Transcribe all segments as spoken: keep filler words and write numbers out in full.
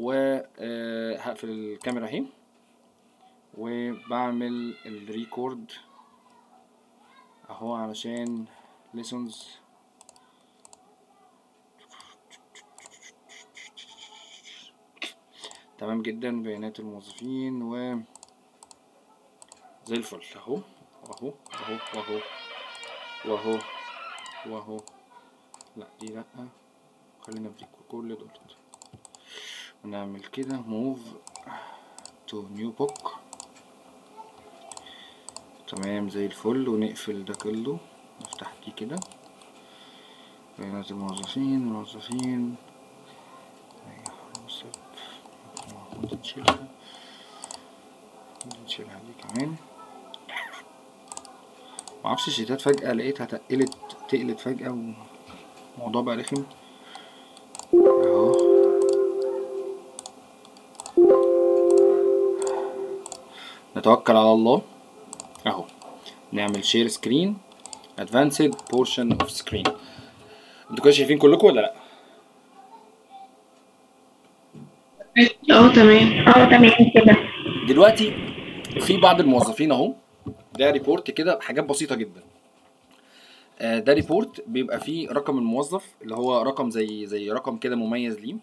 وهقفل الكاميرا اهي، وبعمل الريكورد اهو علشان ليسونز. تمام جدا، بيانات الموظفين و زي الفل اهو اهو اهو اهو واهو واهو. لا دي لا، خلينا في كل دولت ونعمل كده موف تو نيو بوك. تمام زي الفل، ونقفل ده كله، نفتح دي كده. بيانات الموظفين الموظفين نشيلها نشيلها دي كمان. معرفش الشيتات فجأة لقيتها تقلت تقلت فجأة والموضوع بقى رخم اهو. نتوكل على الله اهو. نعمل شير سكرين، ادفانسد بورشن اوف سكرين. انتوا كده شايفين كلكم ولا لا؟ اه تمام اه تمام كده. دلوقتي في بعض الموظفين اهو، ده ريبورت كده حاجات بسيطه جدا. آه ده ريبورت بيبقى فيه رقم الموظف اللي هو رقم زي زي رقم كده مميز ليه،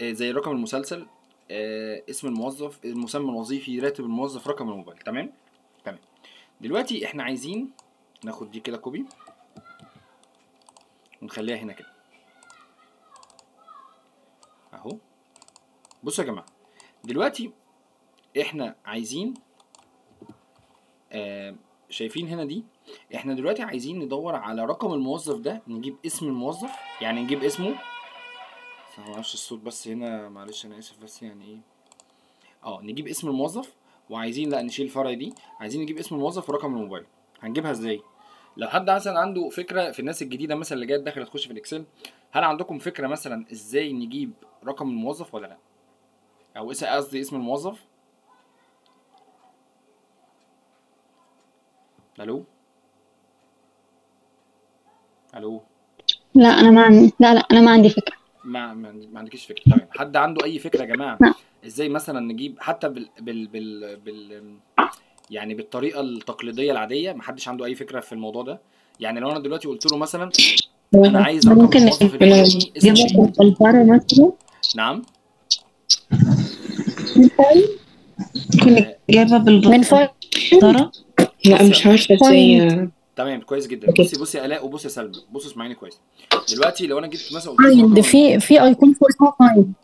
آه زي رقم المسلسل، آه اسم الموظف، المسمى الوظيفي، راتب الموظف، رقم الموبايل. تمام تمام. دلوقتي احنا عايزين ناخد دي كده كوبي ونخليها هنا كده اهو. بصوا يا جماعه، دلوقتي احنا عايزين آه شايفين هنا دي، احنا دلوقتي عايزين ندور على رقم الموظف ده، نجيب اسم الموظف، يعني نجيب اسمه. ما اعرفش الصوت بس هنا، معلش انا اسف، بس يعني ايه اه نجيب اسم الموظف. وعايزين لا نشيل الفرع دي، عايزين نجيب اسم الموظف ورقم الموبايل. هنجيبها ازاي؟ لو حد مثلا عنده فكره، في الناس الجديده مثلا اللي جايه داخله تخش في الاكسل، هل عندكم فكره مثلا ازاي نجيب رقم الموظف ولا لا؟ او قصدي اسم الموظف. الو الو لا انا ما عندي، لا لا انا ما عندي فكره. ما ما عندكيش فكره. تمام، حد عنده اي فكره يا جماعه لا. ازاي مثلا نجيب حتى بال بال بال, بال... يعني بالطريقه التقليديه العاديه؟ ما حدش عنده اي فكره في الموضوع ده؟ يعني لو انا دلوقتي قلت له مثلا انا عايز رقم الموظف مثلا. نعم من فايل كنا جايبه بالبطارة. لا مش عارفه ازاي. تمام كويس جدا. بصي بصي يا الاء وبصي يا سلمى، بصوا اسمعيني كويس. دلوقتي لو انا جبت مثلا فايند، في في ايكون فوق اسمها فايند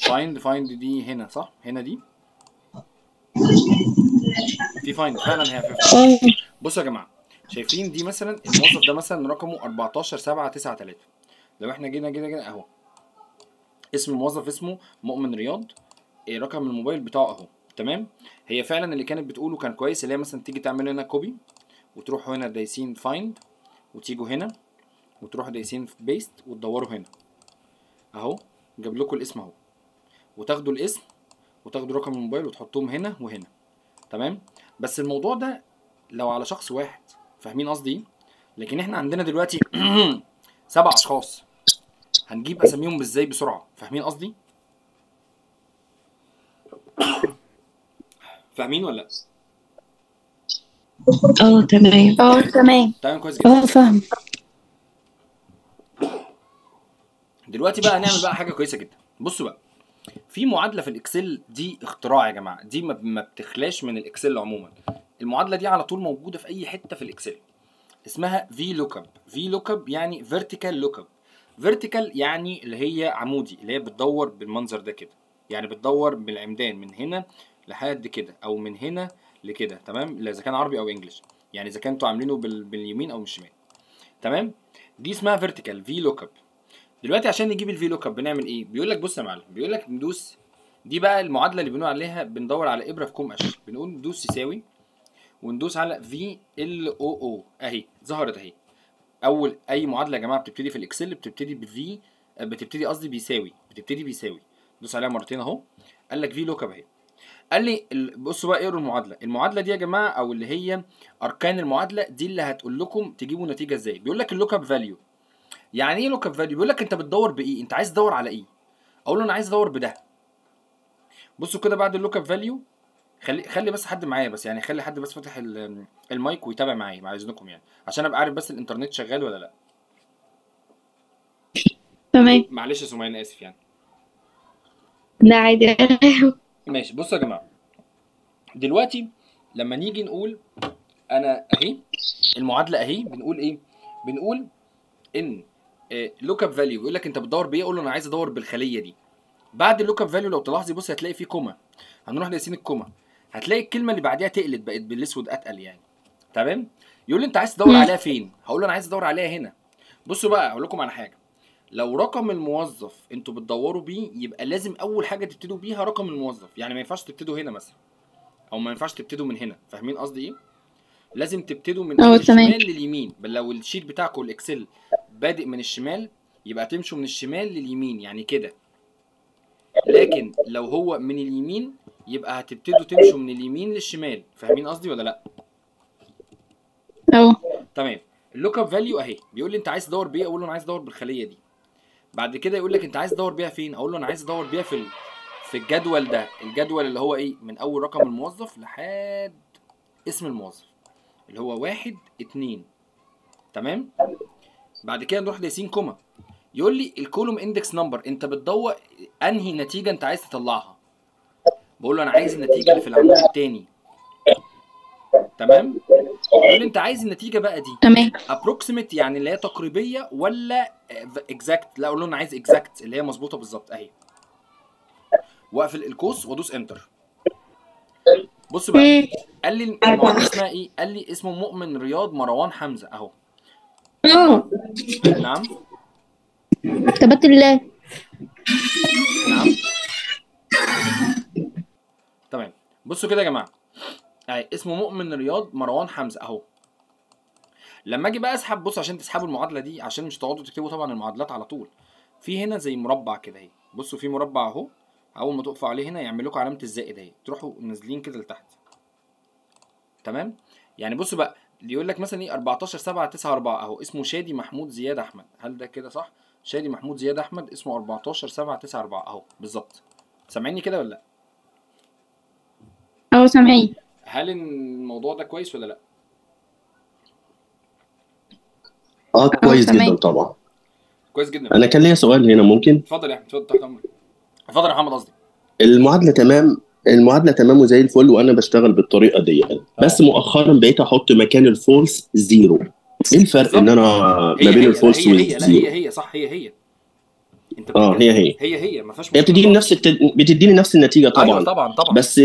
فايند فايند دي هنا صح؟ هنا دي في فايند فعلا. هي بصوا يا جماعه، شايفين دي مثلا الموظف ده مثلا رقمه أربعتاشر سبعة تسعة تلاتة. لو احنا جينا جينا جينا اهو، اسم الموظف اسمه مؤمن رياض، رقم الموبايل بتاعه اهو. تمام، هي فعلا اللي كانت بتقوله كان كويس، اللي هي مثلا تيجي تعمل هنا كوبي وتروحوا هنا دايسين فايند وتيجوا هنا وتروحوا دايسين بيست وتدوروا هنا اهو، جاب لكم الاسم اهو، وتاخدوا الاسم وتاخدوا رقم الموبايل وتحطوهم هنا وهنا. تمام، بس الموضوع ده لو على شخص واحد، فاهمين قصدي؟ لكن احنا عندنا دلوقتي سبع اشخاص، هنجيب اساميهم ازاي بسرعه؟ فاهمين قصدي؟ فاهمين ولا لا؟ اه تمام اه تمام تمام كويس جدا. اه فاهم. دلوقتي بقى هنعمل بقى حاجه كويسه جدا. بصوا بقى، في معادله في الاكسل، دي اختراع يا جماعه، دي ما بتخلاش من الاكسل عموما. المعادله دي على طول موجوده في اي حته في الاكسل، اسمها في لوك اب. في لوك اب يعني فيرتيكال لوك اب. فيرتيكال يعني اللي هي عمودي، اللي هي بتدور بالمنظر ده كده، يعني بتدور بالعمدان من هنا لحد كده، او من هنا لكده. تمام، اذا كان عربي او انجلش، يعني اذا كنتوا عاملينه باليمين او بالشمال. تمام، دي اسمها فيرتيكال في لوك اب. دلوقتي عشان نجيب الفي لوك اب بنعمل ايه؟ بيقول لك بص يا معلم، بيقول لك ندوس دي بقى المعادله اللي بنقول عليها، بندور على ابره في كوم قش، بنقول ندوس يساوي وندوس على في ال او او اهي، ظهرت اهي. اول اي معادله يا جماعه بتبتدي في الاكسل بتبتدي بفي، بتبتدي قصدي بيساوي، بتبتدي بيساوي. دوس عليها مرتين اهو، قال لك في لوك اب اهي. قال لي بصوا بقى اقروا المعادله. المعادله دي يا جماعه، او اللي هي اركان المعادله دي، اللي هتقول لكم تجيبوا نتيجه ازاي. بيقول لك اللوك اب فاليو. يعني ايه لوك اب فاليو؟ بيقول لك انت بتدور بايه، انت عايز تدور على ايه. اقول له انا عايز ادور بده، بصوا كده بعد اللوك اب فاليو، خلي خلي بس حد معايا بس، يعني خلي حد بس فاتح المايك ويتابع معايا بعد اذنكم، يعني عشان ابقى عارف بس الانترنت شغال ولا لا. تمام. معلش يا سمية انا اسف يعني. لا عادي. ماشي. بصوا يا جماعه دلوقتي لما نيجي نقول انا اهي المعادله اهي، بنقول ايه؟ بنقول ان لوك اب فاليو يقول لك انت بتدور بايه؟ اقول له انا عايز ادور بالخليه دي. بعد اللوك اب فاليو لو تلاحظي بصي هتلاقي فيه كوما، هنروح نقسم الكوما، هتلاقي الكلمه اللي بعديها تقلت بقت بالاسود اتقل يعني. تمام؟ يقول لي انت عايز تدور عليها فين؟ هقول له انا عايز ادور عليها هنا. بصوا بقى اقول لكم على حاجه، لو رقم الموظف انتوا بتدوروا بيه يبقى لازم اول حاجه تبتدوا بيها رقم الموظف، يعني ما ينفعش تبتدوا هنا مثلا، او ما ينفعش تبتدوا من هنا، فاهمين قصدي ايه؟ لازم تبتدوا من الشمال لليمين. بل لو الشيت بتاعكم الاكسل بادئ من الشمال يبقى تمشوا من الشمال لليمين يعني كده، لكن لو هو من اليمين يبقى هتبتدوا تمشوا من اليمين للشمال، فاهمين قصدي ولا لا؟ اه تمام. اللوك اب فاليو اهي بيقول لي انت عايز تدور بايه؟ اقول له انا عايز ادور بالخليه دي. بعد كده يقول لك انت عايز تدور بيها فين؟ اقول له انا عايز ادور بيها في في الجدول ده، الجدول اللي هو ايه؟ من اول رقم الموظف لحد اسم الموظف اللي هو واحد اتنين. تمام؟ بعد كده نروح دايسين كوما، يقول لي الكولوم اندكس نمبر انت بتدور انهي نتيجه انت عايز تطلعها؟ بقول له انا عايز النتيجه اللي في العنوان الثاني. تمام؟ يقول لي انت عايز النتيجه بقى دي تمام ابروكسيميت يعني اللي هي تقريبيه ولا اكزاكت؟ لا اقول له انا عايز اكزاكت اللي هي مظبوطه بالظبط اهي. واقفل القوس وادوس انتر. بص بقى قال لي المعلومه اسمها ايه؟ قال لي اسمه مؤمن رياض مروان حمزه اهو. اه نعم تبارك الله. نعم تمام. بصوا كده يا جماعه اهي اسمه مؤمن رياض مروان حمزه اهو. لما اجي بقى اسحب، بص عشان تسحبوا المعادله دي عشان مش تقعدوا تكتبوا طبعا المعادلات على طول، في هنا زي مربع كده اهي، بصوا في مربع اهو، اول ما تقفوا عليه هنا يعمل لكم علامه الزائد اهي، تروحوا نازلين كده لتحت. تمام؟ يعني بصوا بقى يقول لك مثلا ايه اربعتاشر سبعة تسعة اربعة اهو، اسمه شادي محمود زياد احمد، هل ده كده صح؟ شادي محمود زياد احمد اسمه اربعتاشر سبعة تسعة اربعة اهو بالظبط. سامعيني كده ولا لا؟ اهو سامعين. هل الموضوع ده كويس ولا لا؟ اه كويس جدا طبعا. كويس جدا. انا كان ليا سؤال هنا ممكن؟ اتفضل يا احمد، اتفضل تحت امرك. اتفضل يا محمد. قصدي المعادله تمام، المعادله تمام وزي الفل وانا بشتغل بالطريقه دي يعني. بس مؤخرا بقيت احط مكان الفولس زيرو. ايه الفرق ان انا ما بين الفولس والزيرو؟ هي هي صح، هي هي انت اه هي هي هي هي ما فيهاش مشكله، بتديني نفس الت... بتديني نفس النتيجه طبعا. أيوة طبعا طبعا. بس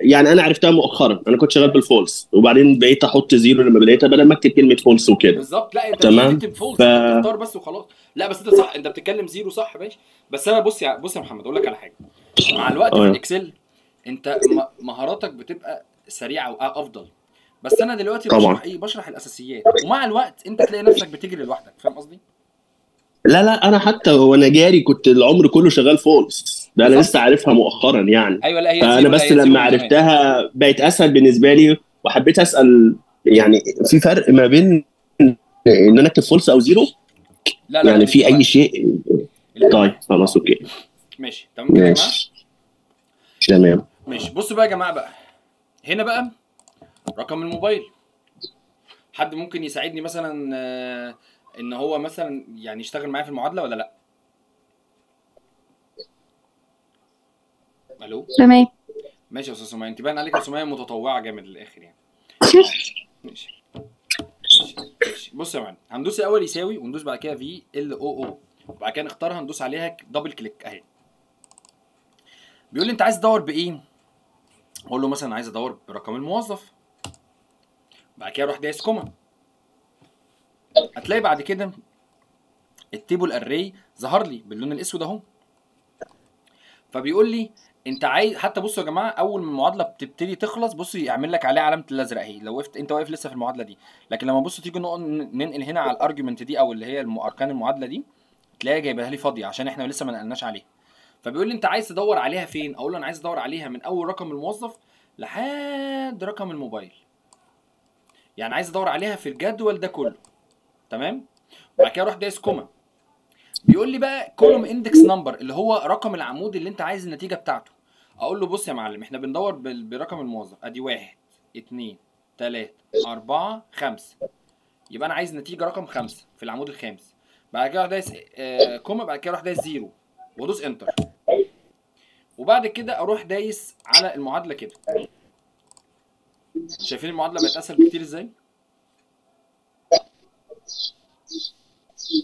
يعني انا عرفتها مؤخرا، انا كنت شغال بالفولس وبعدين بقيت احط زيرو لما بلاقيتها بدل ما اكتب كلمه فولس وكده. بالظبط. لا انت بتكتب فولس ف... بتختار بس وخلاص. لا بس انت صح، انت بتتكلم زيرو صح ماشي. بس انا بص يا بص يا محمد اقول لك على حاجه، مع الوقت أوه. في الاكسل انت مهاراتك بتبقى سريعه وافضل، بس انا دلوقتي بشرح ايه؟ بشرح الاساسيات، ومع الوقت انت تلاقي نفسك بتجري لوحدك، فاهم قصدي؟ لا لا انا حتى وانا جاري كنت العمر كله شغال فولس، ده انا لسه عارفها مؤخرا يعني. ايوه لا هي انا بس لما عرفتها بقت اسهل بالنسبه لي، وحبيت اسال يعني في فرق ما بين ان انا اكتب فولس او زيرو؟ لا لا يعني في اي شيء؟ طيب خلاص اوكي ماشي. تمام كده يا جماعه؟ تمام ماشي. بصوا بقى يا جماعه بقى هنا بقى رقم الموبايل، حد ممكن يساعدني مثلا آه ان هو مثلا يعني يشتغل معايا في المعادله ولا لا؟ الو تمام ماشي يا استاذ سميه. انت باين عليك يا سميه متطوعه جامد للاخر يعني. ماشي ماشي ماشي. بص يا معلم هندوس الاول يساوي وندوس بعد كده في ال او او، وبعد كده نختارها ندوس عليها دبل كليك اهي. بيقول لي انت عايز تدور بايه؟ اقول له مثلا عايز ادور برقم الموظف. بعد كده اروح دايس كوما، هتلاقي بعد كده التيبل اري ظهر لي باللون الاسود اهو. فبيقول لي انت عايز، حتى بصوا يا جماعه اول ما المعادله بتبتدي تخلص بصوا يعمل لك عليها علامه الازرق اهي، لو وقفت انت واقف لسه في المعادله دي، لكن لما بصوا تيجي ننقل هنا على الارجيومنت دي او اللي هي اركان المعادله دي تلاقيها جايبها لي فاضيه عشان احنا لسه ما نقلناش عليها. فبيقول لي انت عايز تدور عليها فين؟ اقول له انا عايز ادور عليها من اول رقم الموظف لحد رقم الموبايل، يعني عايز ادور عليها في الجدول ده كله. تمام؟ وبعد كده اروح دايس كوما. بيقول لي بقى كولوم اندكس نمبر اللي هو رقم العمود اللي انت عايز النتيجه بتاعته. اقول له بص يا معلم احنا بندور برقم الموظف، ادي واحد اتنين تلاتة اربعة خمسة، يبقى انا عايز نتيجه رقم خمسة في العمود الخامس. بعد كده اروح دايس آه كوما، بعد كده اروح دايس زيرو وادوس انتر، وبعد كده اروح دايس على المعادله كده. شايفين المعادله بقت اسهل بكتير ازاي؟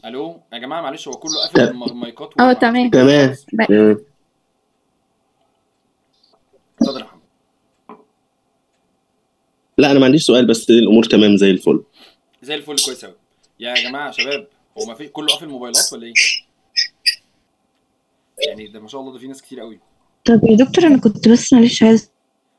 الو يا جماعه معلش هو كله قافل المايكات. اه تمام تمام تمام. اتفضل يا محمد. لا انا ما عنديش سؤال، بس الامور تمام زي الفل زي الفل. كويس قوي يا جماعه. شباب هو ما في كله قافل موبايلات ولا ايه؟ يعني ده ما شاء الله ده في ناس كتير قوي. طب يا دكتور انا كنت بس معلش عايز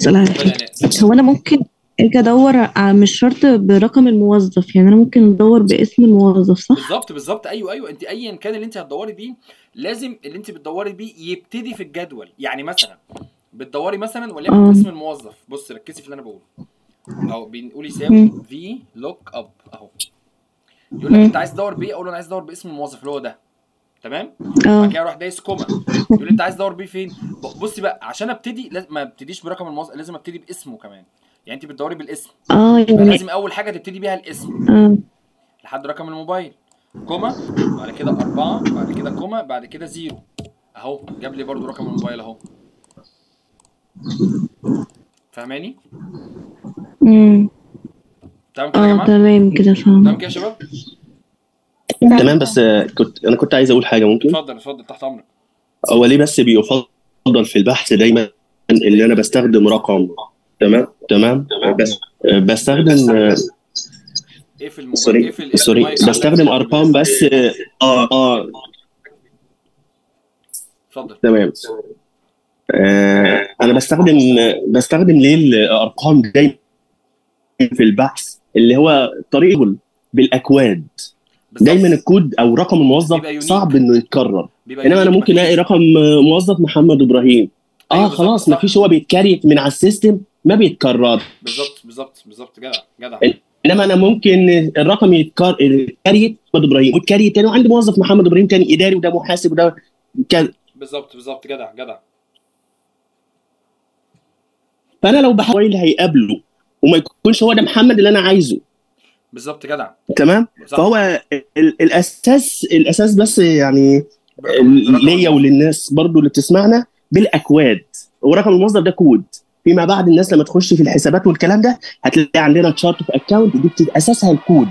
اسال على حاجه، هو انا ممكن ارجع ادور مش شرط برقم الموظف، يعني انا ممكن ادور باسم الموظف صح؟ بالظبط بالظبط ايوه ايوه. انت ايا كان اللي انت هتدوري بيه لازم اللي انت بتدوري بيه يبتدي في الجدول. يعني مثلا بتدوري مثلا وليكن باسم الموظف، بص ركزي في اللي انا بقوله اهو، بنقول يساوي في لوك اب اهو، يقول لك انت عايز تدور بايه؟ اقول له انا عايز ادور باسم الموظف اللي هو ده، تمام؟ بعد كده اروح دايس كوما، يقول لي انت عايز تدور بيه فين؟ بصي بقى عشان ابتدي لازم ما ابتديش برقم الموظف، لازم ابتدي باسمه كمان. يعني انت بتدوري بالاسم، اه لازم اول حاجه تبتدي بيها الاسم اه لحد رقم الموبايل، كوما بعد كده اربعه بعد كده كوما بعد كده زيرو اهو، جاب لي برده رقم الموبايل اهو. فاهماني؟ امم تمام كده يا جماعه؟ تمام كده فاهم. تمام كده يا شباب؟ تمام. بس كنت انا كنت عايز اقول حاجه ممكن؟ اتفضل اتفضل تحت امرك. هو ليه بس بيفضل في البحث دايما اللي انا بستخدم رقم؟ تمام تمام بس بستخدم ايه في الموبايل سوري سوري بستخدم ارقام بس. اه اه اتفضل. تمام. آه انا بستخدم بستخدم ليه الارقام دايما في البحث اللي هو طريقه بالاكواد؟ دايما الكود او رقم الموظف صعب انه يتكرر، انما انا ممكن الاقي رقم موظف محمد ابراهيم اه أيوة خلاص ما فيش، هو بيتكريت من على السيستم ما بيتكررش. بالظبط بالظبط بالظبط جدع جدع. انما انا ممكن الرقم يتكرر يتكريت محمد ابراهيم ويتكريت تاني وعندي موظف محمد ابراهيم تاني اداري وده محاسب وده كذا. بالظبط بالظبط جدع جدع. فانا لو بحاول اللي هيقابله وما يكونش هو ده محمد اللي انا عايزه. بالظبط جدع. تمام بالزبط. فهو الاساس الاساس بس يعني ليا وللناس برضو اللي بتسمعنا بالاكواد، ورقم الموظف ده كود. فيما بعد الناس لما تخش في الحسابات والكلام ده هتلاقي عندنا تشارت في اكونت دي اساسها الكود.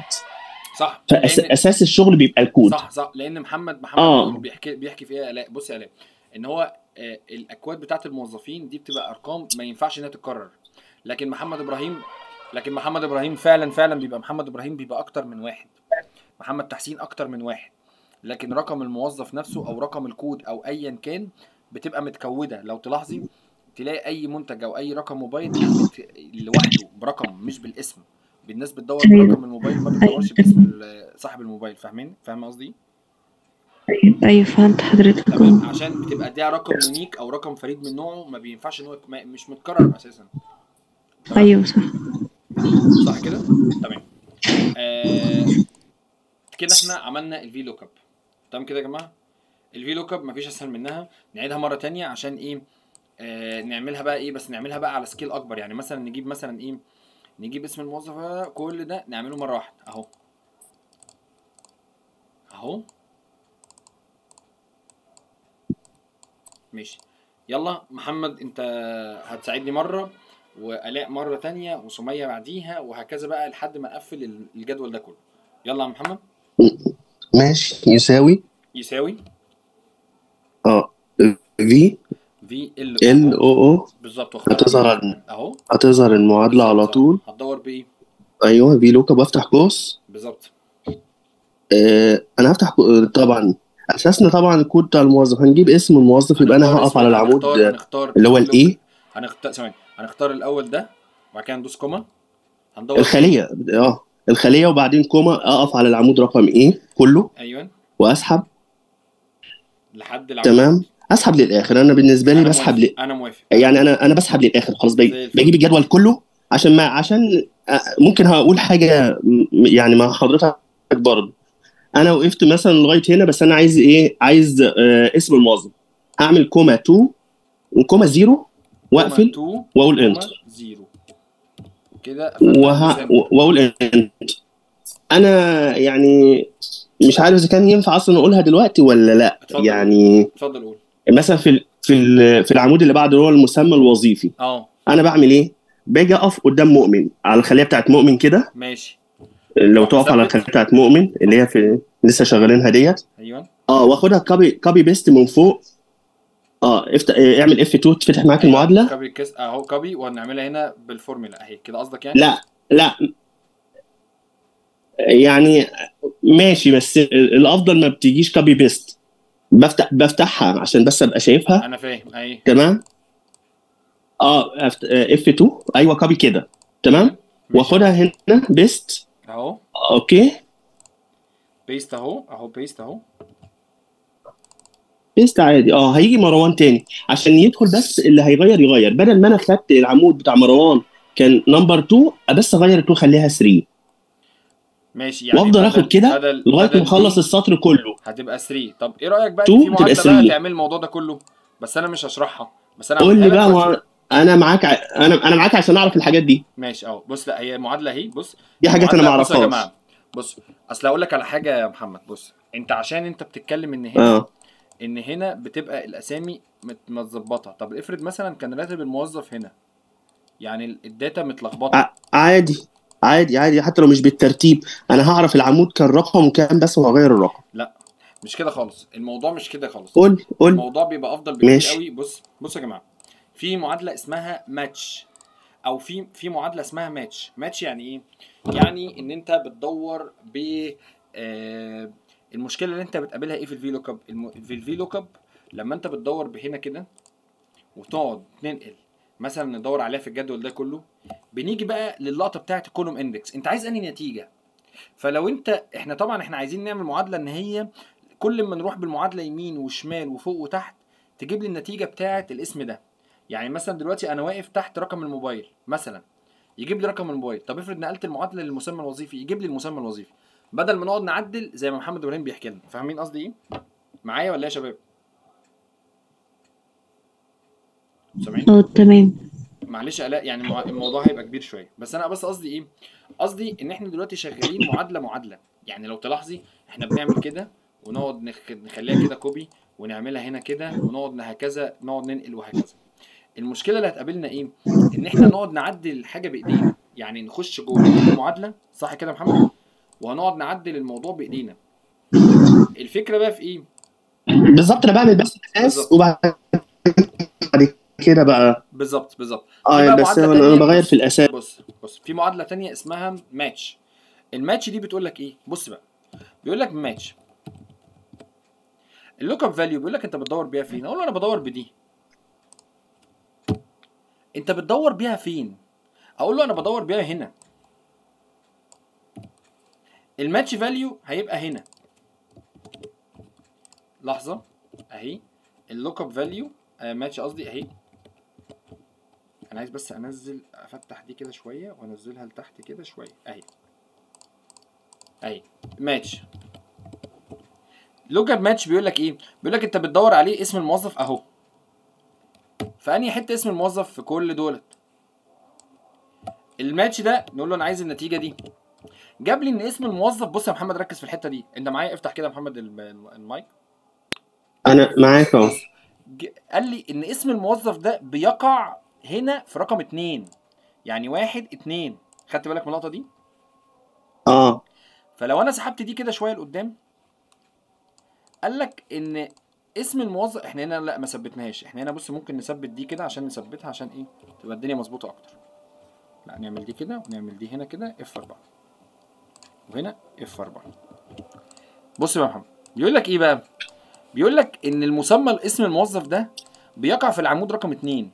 صح. فاساس الشغل بيبقى الكود. صح صح. لان محمد محمد آه. بيحكي بيحكي في ايه؟ لا بص يا الاء ان هو آه الاكواد بتاعت الموظفين دي بتبقى ارقام ما ينفعش انها تتكرر، لكن محمد ابراهيم لكن محمد ابراهيم فعلا فعلا بيبقى محمد ابراهيم بيبقى اكتر من واحد، محمد تحسين اكتر من واحد، لكن رقم الموظف نفسه او رقم الكود او ايا كان بتبقى متكوده. لو تلاحظي تلاقي اي منتج او اي رقم موبايل لوحده برقم مش بالاسم. الناس بتدور برقم الموبايل ما بتدورش باسم صاحب الموبايل. فاهمين؟ فاهم قصدي؟ ايوه فهمت حضرتك. تمام. عشان بتبقى ده رقم يونيك او رقم فريد من نوعه، ما بينفعش ان هو مش متكرر اساسا. ايوه صح صح كده؟ تمام. آه كده احنا عملنا الفي لوك اب. تمام كده يا جماعه؟ الفي لوك اب مفيش اسهل منها. نعيدها مره ثانيه عشان ايه؟ آه نعملها بقى ايه؟ بس نعملها بقى على سكيل اكبر. يعني مثلا نجيب مثلا ايه؟ نجيب اسم الموظف كل ده نعمله مره واحده اهو اهو. ماشي. يلا محمد انت هتساعدني مره، وآلاء مرة تانية، وسمية بعديها، وهكذا بقى لحد ما اقفل الجدول ده كله. يلا يا محمد. ماشي. يساوي يساوي اه في في ال او او بالظبط. هتظهر اهو هتظهر المعادلة على طول. هتدور بايه؟ ايوه في لوك اب. افتح قوس. بالظبط. آه انا هفتح طبعا اساسنا طبعا الكود بتاع الموظف. هنجيب اسم الموظف يبقى انا هقف على العمود اللي هو الاي. هنختار ثواني هنختار الاول ده وبعد كده ندوس كوما. هندور الخليه اه الخليه وبعدين كوما. اقف على العمود رقم ايه كله. ايوه. واسحب لحد العمود. تمام. اسحب للاخر. انا بالنسبه لي بسحب ل... انا موافق. يعني انا انا بسحب للاخر خلاص. بجيب الجدول كله عشان ما عشان ممكن هقول حاجه يعني مع حضرتك برضه. انا وقفت مثلا لغايه هنا، بس انا عايز ايه؟ عايز آه اسم الموظف. هعمل كوما اتنين وكوما زيرو واقفل واقول انتر كده واقول انتر. انا يعني مش عارف اذا كان ينفع اصلا اقولها دلوقتي ولا لا. اتفضل. يعني اتفضل قول. مثلا في في في العمود اللي بعده اللي هو المسمى الوظيفي، اه انا بعمل ايه؟ باجي اقف قدام مؤمن على الخليه بتاعت مؤمن كده. ماشي. لو تقف على الخليه بتاعت مؤمن اللي هي في لسه شغالينها ديت. ايوه. اه واخدها كوبي كوبي بيست من فوق. اه افتح اعمل اف اتنين تفتح معاك المعادله. كوبي كيس اهو كوبي، وهنعملها هنا بالفورمولا اهي كده قصدك يعني؟ لا لا يعني ماشي، بس الافضل ما بتجيش كوبي بيست، بفتح بفتحها عشان بس ابقى شايفها. انا فاهم. ايوه تمام. اه اف اتنين ايوه كوبي كده تمام، واخدها هنا بيست اهو. اوكي بيست اهو اهو بيست اهو بيست عادي. اه هيجي مروان تاني عشان يدخل، بس اللي هيغير يغير، بدل ما انا خدت العمود بتاع مروان كان نمبر اتنين بس اغير اتنين خليها تلاتة. ماشي يعني وافضل اخد كده لغايه ما اخلص السطر كله هتبقى تلاتة. طب ايه رايك بقى في معادله بقى تعمل الموضوع ده كله؟ بس انا مش هشرحها، بس انا قول لي بقى مع... انا معاك ع... انا انا معاك عشان اعرف الحاجات دي. ماشي اهو. بص لا هي المعادله اهي، بص دي حاجات انا ما اعرفهاش يا جماعه. بص اصل هقول لك على حاجه يا محمد. بص انت عشان انت بتتكلم ان هنا آه. ان هنا بتبقى الاسامي متظبطه. طب افرض مثلا كان راتب الموظف هنا، يعني الداتا متلخبطه. ع... عادي عادي عادي حتى لو مش بالترتيب، انا هعرف العمود كان رقم كام بس وهغير الرقم. لا مش كده خالص، الموضوع مش كده خالص. قول قول. الموضوع بيبقى افضل بكتير قوي. بص بص يا جماعه، في معادله اسمها ماتش، او في في معادله اسمها ماتش. ماتش يعني ايه؟ يعني ان انت بتدور ب آه المشكله اللي انت بتقابلها ايه في الفي لوك اب. في الفي لوك اب لما انت بتدور بهنا كده وتقعد تنقل مثلا ندور عليها في الجدول ده كله، بنيجي بقى للقطه بتاعه الكولوم اندكس. انت عايز انهي نتيجه؟ فلو انت احنا طبعا احنا عايزين نعمل معادله ان هي كل ما نروح بالمعادله يمين وشمال وفوق وتحت تجيب لي النتيجه بتاعه الاسم ده. يعني مثلا دلوقتي انا واقف تحت رقم الموبايل مثلا، يجيب لي رقم الموبايل. طب افرض نقلت المعادله للمسمى الوظيفي يجيب لي المسمى الوظيفي، بدل ما نقعد نعدل زي ما محمد ابراهيم بيحكي لنا. فاهمين قصدي ايه؟ معايا ولا يا شباب؟ سامعين؟ اه تمام. معلش الاء يعني الموضوع هيبقى كبير شويه، بس انا بس قصدي ايه؟ قصدي ان احنا دلوقتي شغالين معادله معادله. يعني لو تلاحظي احنا بنعمل كده ونقعد نخليها كده كوبي ونعملها هنا كده ونقعد هكذا، نقعد ننقل وهكذا. المشكله اللي هتقابلنا ايه؟ ان احنا نقعد نعدل الحاجه بايدينا، يعني نخش جوه المعادله صح كده يا محمد؟ وهنقعد نعدل الموضوع بايدينا. الفكره بقى في ايه؟ بالظبط. انا بعمل بس اساس وبعد كده بقى. بالظبط بالظبط. اه بس انا بغير في الاساس. بص بص في معادله ثانيه اسمها ماتش. الماتش دي بتقول لك ايه؟ بص بقى، بيقول لك ماتش اللوك اب فاليو، بيقول لك انت بتدور بيها فين؟ اقول له انا بدور بدي. انت بتدور بيها فين؟ اقول له انا بدور بيها هنا. الماتش فاليو هيبقى هنا. لحظه اهي اللوك اب فاليو ماتش قصدي اهي. انا عايز بس انزل افتح دي كده شويه وانزلها لتحت كده شويه اهي اهي ماتش. لوك اب ماتش بيقول لك ايه؟ بيقول لك انت بتدور عليه اسم الموظف اهو. فانهي حته اسم الموظف في كل دولت؟ الماتش ده نقول له انا عايز النتيجه دي. جاب لي ان اسم الموظف، بص يا محمد ركز في الحته دي، انت معايا؟ افتح كده يا محمد المايك. انا معاك اهو. قال لي ان اسم الموظف ده بيقع هنا في رقم اتنين، يعني واحد اتنين. خدت بالك من اللقطه دي؟ اه. فلو انا سحبت دي كده شويه لقدام، قال لك ان اسم الموظف احنا هنا لا ما ثبتناهاش، احنا هنا بص ممكن نثبت دي كده عشان نثبتها، عشان ايه؟ تبقى الدنيا مظبوطه اكتر. لا نعمل دي كده ونعمل دي هنا كده اف اربعة وهنا اف اربعة. بص يا محمد بيقول لك ايه بقى؟ بيقول لك ان المسمى اسم الموظف ده بيقع في العمود رقم اتنين،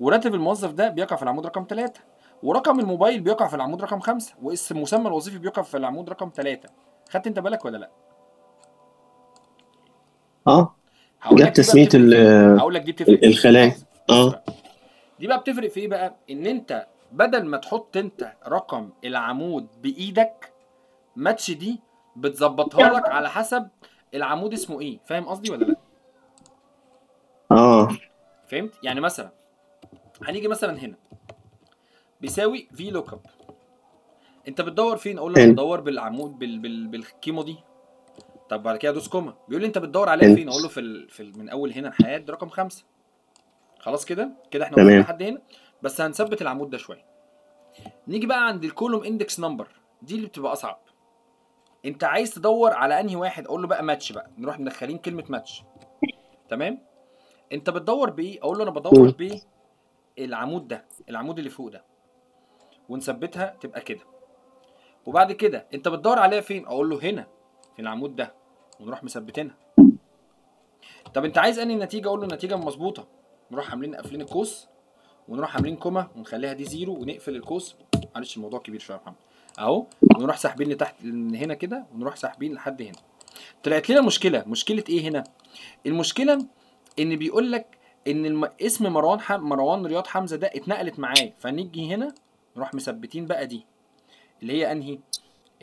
وراتب الموظف ده بيقع في العمود رقم تلاتة، ورقم الموبايل بيقع في العمود رقم خمسة، واسم المسمى الوظيفي بيقع في العمود رقم تلاتة. خدت انت بالك ولا لا؟ اه جاب تسميه الخلايا. اه دي بقى بتفرق في ايه بقى؟ ان انت بدل ما تحط انت رقم العمود بايدك، ماتش دي بتظبطها لك على حسب العمود اسمه ايه. فاهم قصدي ولا لا؟ اه فهمت. يعني مثلا هنيجي مثلا هنا بيساوي في لوك اب. انت بتدور فين؟ اقول له بدور بالعمود بال بال بالكيمو دي. طب بعد كده ادوس كوما، بيقول لي انت بتدور عليها فين؟ اقول له في, ال... في ال... من اول هنا لحد رقم خمسة. خلاص كده كده احنا وصلنا لحد هنا، بس هنثبت العمود ده شويه. نيجي بقى عند الكولوم اندكس نمبر، دي اللي بتبقى اصعب. انت عايز تدور على انهي واحد؟ اقول له بقى ماتش بقى، نروح مدخلين كلمه ماتش. تمام؟ انت بتدور بايه؟ اقول له انا بدور بالعمود ده، العمود اللي فوق ده. ونثبتها تبقى كده. وبعد كده انت بتدور عليها فين؟ اقول له هنا في العمود ده، ونروح مثبتينها. طب انت عايز انهي نتيجه؟ اقول له النتيجه مظبوطه، نروح عاملين قافلين القوس ونروح عاملين كوما ونخليها دي زيرو ونقفل القوس. معلش الموضوع كبير شويه يا محمد اهو، ونروح ساحبين لتحت هنا كده، ونروح ساحبين لحد هنا. طلعت لنا مشكله، مشكله ايه هنا؟ المشكله ان بيقول لك ان اسم مروان حم... مروان رياض حمزه ده اتنقلت معايا، فنيجي هنا نروح مثبتين بقى دي اللي هي انهي؟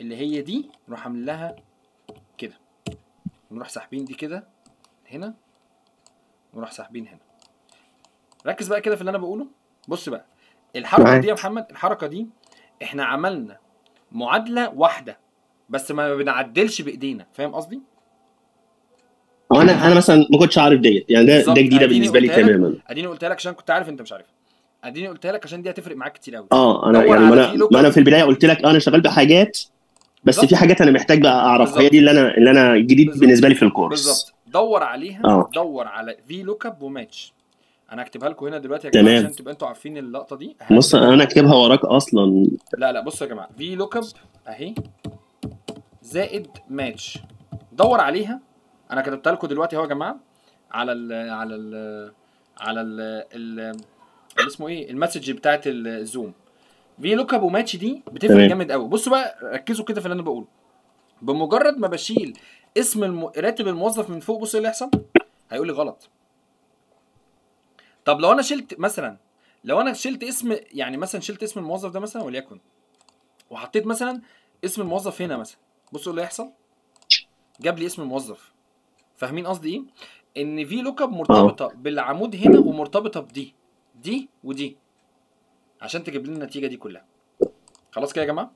اللي هي دي، نروح عامل لها كده، ونروح ساحبين دي كده هنا، ونروح ساحبين هنا. ركز بقى كده في اللي انا بقوله. بص بقى الحركه دي يا محمد، الحركه دي احنا عملنا معادله واحده بس ما بنعدلش بايدينا، فاهم قصدي؟ انا انا مثلا ما كنتش عارف ديت، يعني ده ده جديده بالنسبه لي تماما. اديني قلتها لك عشان كنت عارف انت مش عارفها، اديني قلتها لك عشان دي هتفرق معاك كتير قوي. اه انا يعني ما انا ما انا في البدايه قلت لك انا شغال بحاجات، بس في حاجات انا محتاج بقى اعرفها، هي دي اللي انا اللي انا جديد بالزبط. بالنسبه لي في الكورس بالظبط. دور عليها أوه. دور على في لوك اب وماتش، انا هكتبها لكم هنا دلوقتي يا جماعه عشان تبقى انتوا عارفين اللقطه دي. بص انا هكتبها وراك اصلا. لا لا بصوا يا جماعه، في لوك اب اهي زائد ماتش، دور عليها. انا كتبتها لكم دلوقتي اهو يا جماعه على ال على ال على ال اسمه ايه المسج بتاعت الزوم. في لوك اب وماتش دي بتفرق جامد قوي. بصوا بقى ركزوا كده في اللي انا بقوله. بمجرد ما بشيل اسم الم... راتب الموظف من فوق، بصوا ايه اللي هيحصل؟ هيقول لي غلط. طب لو انا شلت مثلا، لو انا شلت اسم، يعني مثلا شلت اسم الموظف ده مثلا وليكن، وحطيت مثلا اسم الموظف هنا مثلا، بصوا ايه اللي هيحصل؟ جاب لي اسم الموظف. فاهمين قصدي ايه؟ ان في لوك اب مرتبطه أوه. بالعمود هنا، ومرتبطه بدي دي ودي عشان تجيب لنا النتيجه دي كلها. خلاص كده يا جماعه؟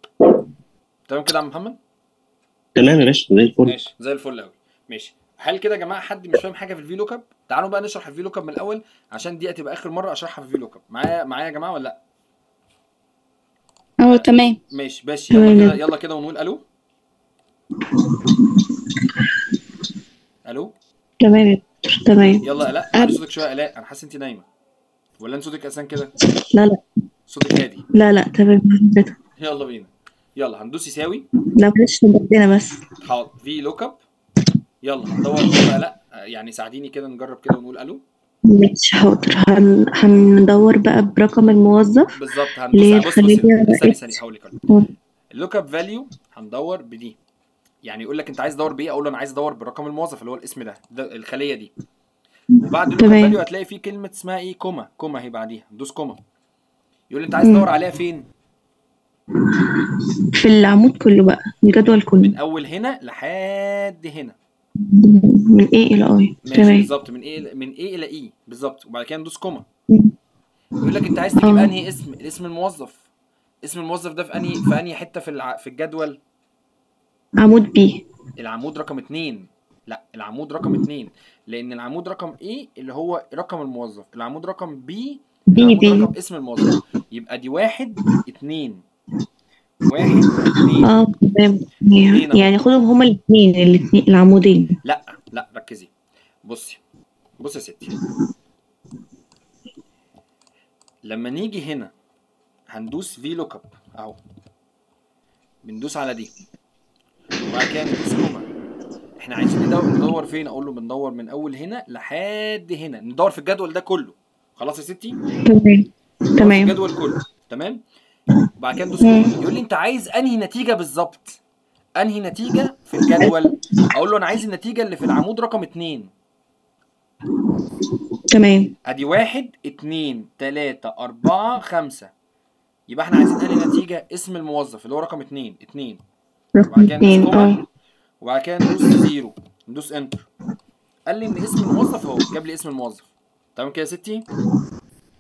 تمام كده يا عم محمد؟ تمام يا باشا زي الفل. ماشي زي الفل قوي. ماشي، هل كده يا جماعه حد مش فاهم حاجه في الفي لوك اب؟ تعالوا بقى نشرح الفي لوك اب من الاول، عشان دي هتبقى اخر مره اشرحها في الفي لوك اب. معايا معايا يا جماعه ولا لا؟ اه تمام. ماشي ماشي، يلا كده يلا كده ونقول الو. الو. تمام تمام. يلا الاء، انا صوتك شويه الاء، انا حاسس انت نايمه. ولا انت صوتك اساسا كده؟ لا لا. صوتك هادي. لا لا تمام. يلا بينا. يلا هندوس يساوي. لا معلش بدينا بس. حاضر، في لوك اب. يلا هندور بقى. لا يعني ساعديني كده، نجرب كده ونقول الو. ماشي حاضر، هن... هندور بقى برقم الموظف. بالظبط هندوس. بص بص ثانية هقول لك. اللوك اب فاليو هندور بدي، يعني يقول لك انت عايز تدور بايه؟ اقول له انا عايز ادور برقم الموظف اللي هو الاسم ده, ده الخليه دي. وبعد اللوك اب فاليو هتلاقي فيه كلمه اسمها ايه؟ كوما. كوما اهي بعديها، ندوس كوما. يقول لي انت عايز تدور عليها فين؟ في العمود كله بقى، الجدول كله، من اول هنا لحد هنا، من ايه الى اي. تمام بالظبط، من ايه من ايه الى ايه بالظبط. وبعد كده ندوس كوما. يقول لك انت عايز تجيب انهي اسم؟ اسم الموظف. اسم الموظف ده في انهي في انهي حته في الع... في الجدول؟ عمود بي، العمود رقم اتنين. لا العمود رقم اتنين، لان العمود رقم ايه اللي هو رقم الموظف، العمود رقم بي العمود بي. رقم اسم الموظف. يبقى دي واحد اتنين، واحد اتنين. اه تمام، يعني خدهم هما الاثنين الاثنين العمودين. لا لا ركزي، بصي بصي يا ستي، لما نيجي هنا هندوس في لوك اب اهو، بندوس على دي وبعد كده ندوس كوما. احنا عايزين ندور فين؟ اقول له بندور من اول هنا لحد هنا، ندور في الجدول ده كله. خلاص يا ستي؟ تمام تمام، الجدول كله تمام. وبعد كده ندوس كوما. يقول لي انت عايز انهي نتيجه بالظبط؟ انهي نتيجه في الجدول؟ اقول له انا عايز النتيجه اللي في العمود رقم اتنين. تمام، ادي واحد اتنين تلاته اربعه خمسه. يبقى احنا عايزين انهي نتيجه؟ اسم الموظف اللي هو رقم اتنين اتنين. وبعد كده ندوس كوما، وبعد كده ندوس زيرو، ندوس انتر. قال لي ان اسم الموظف اهو، جاب لي اسم الموظف. تمام كده يا ستي؟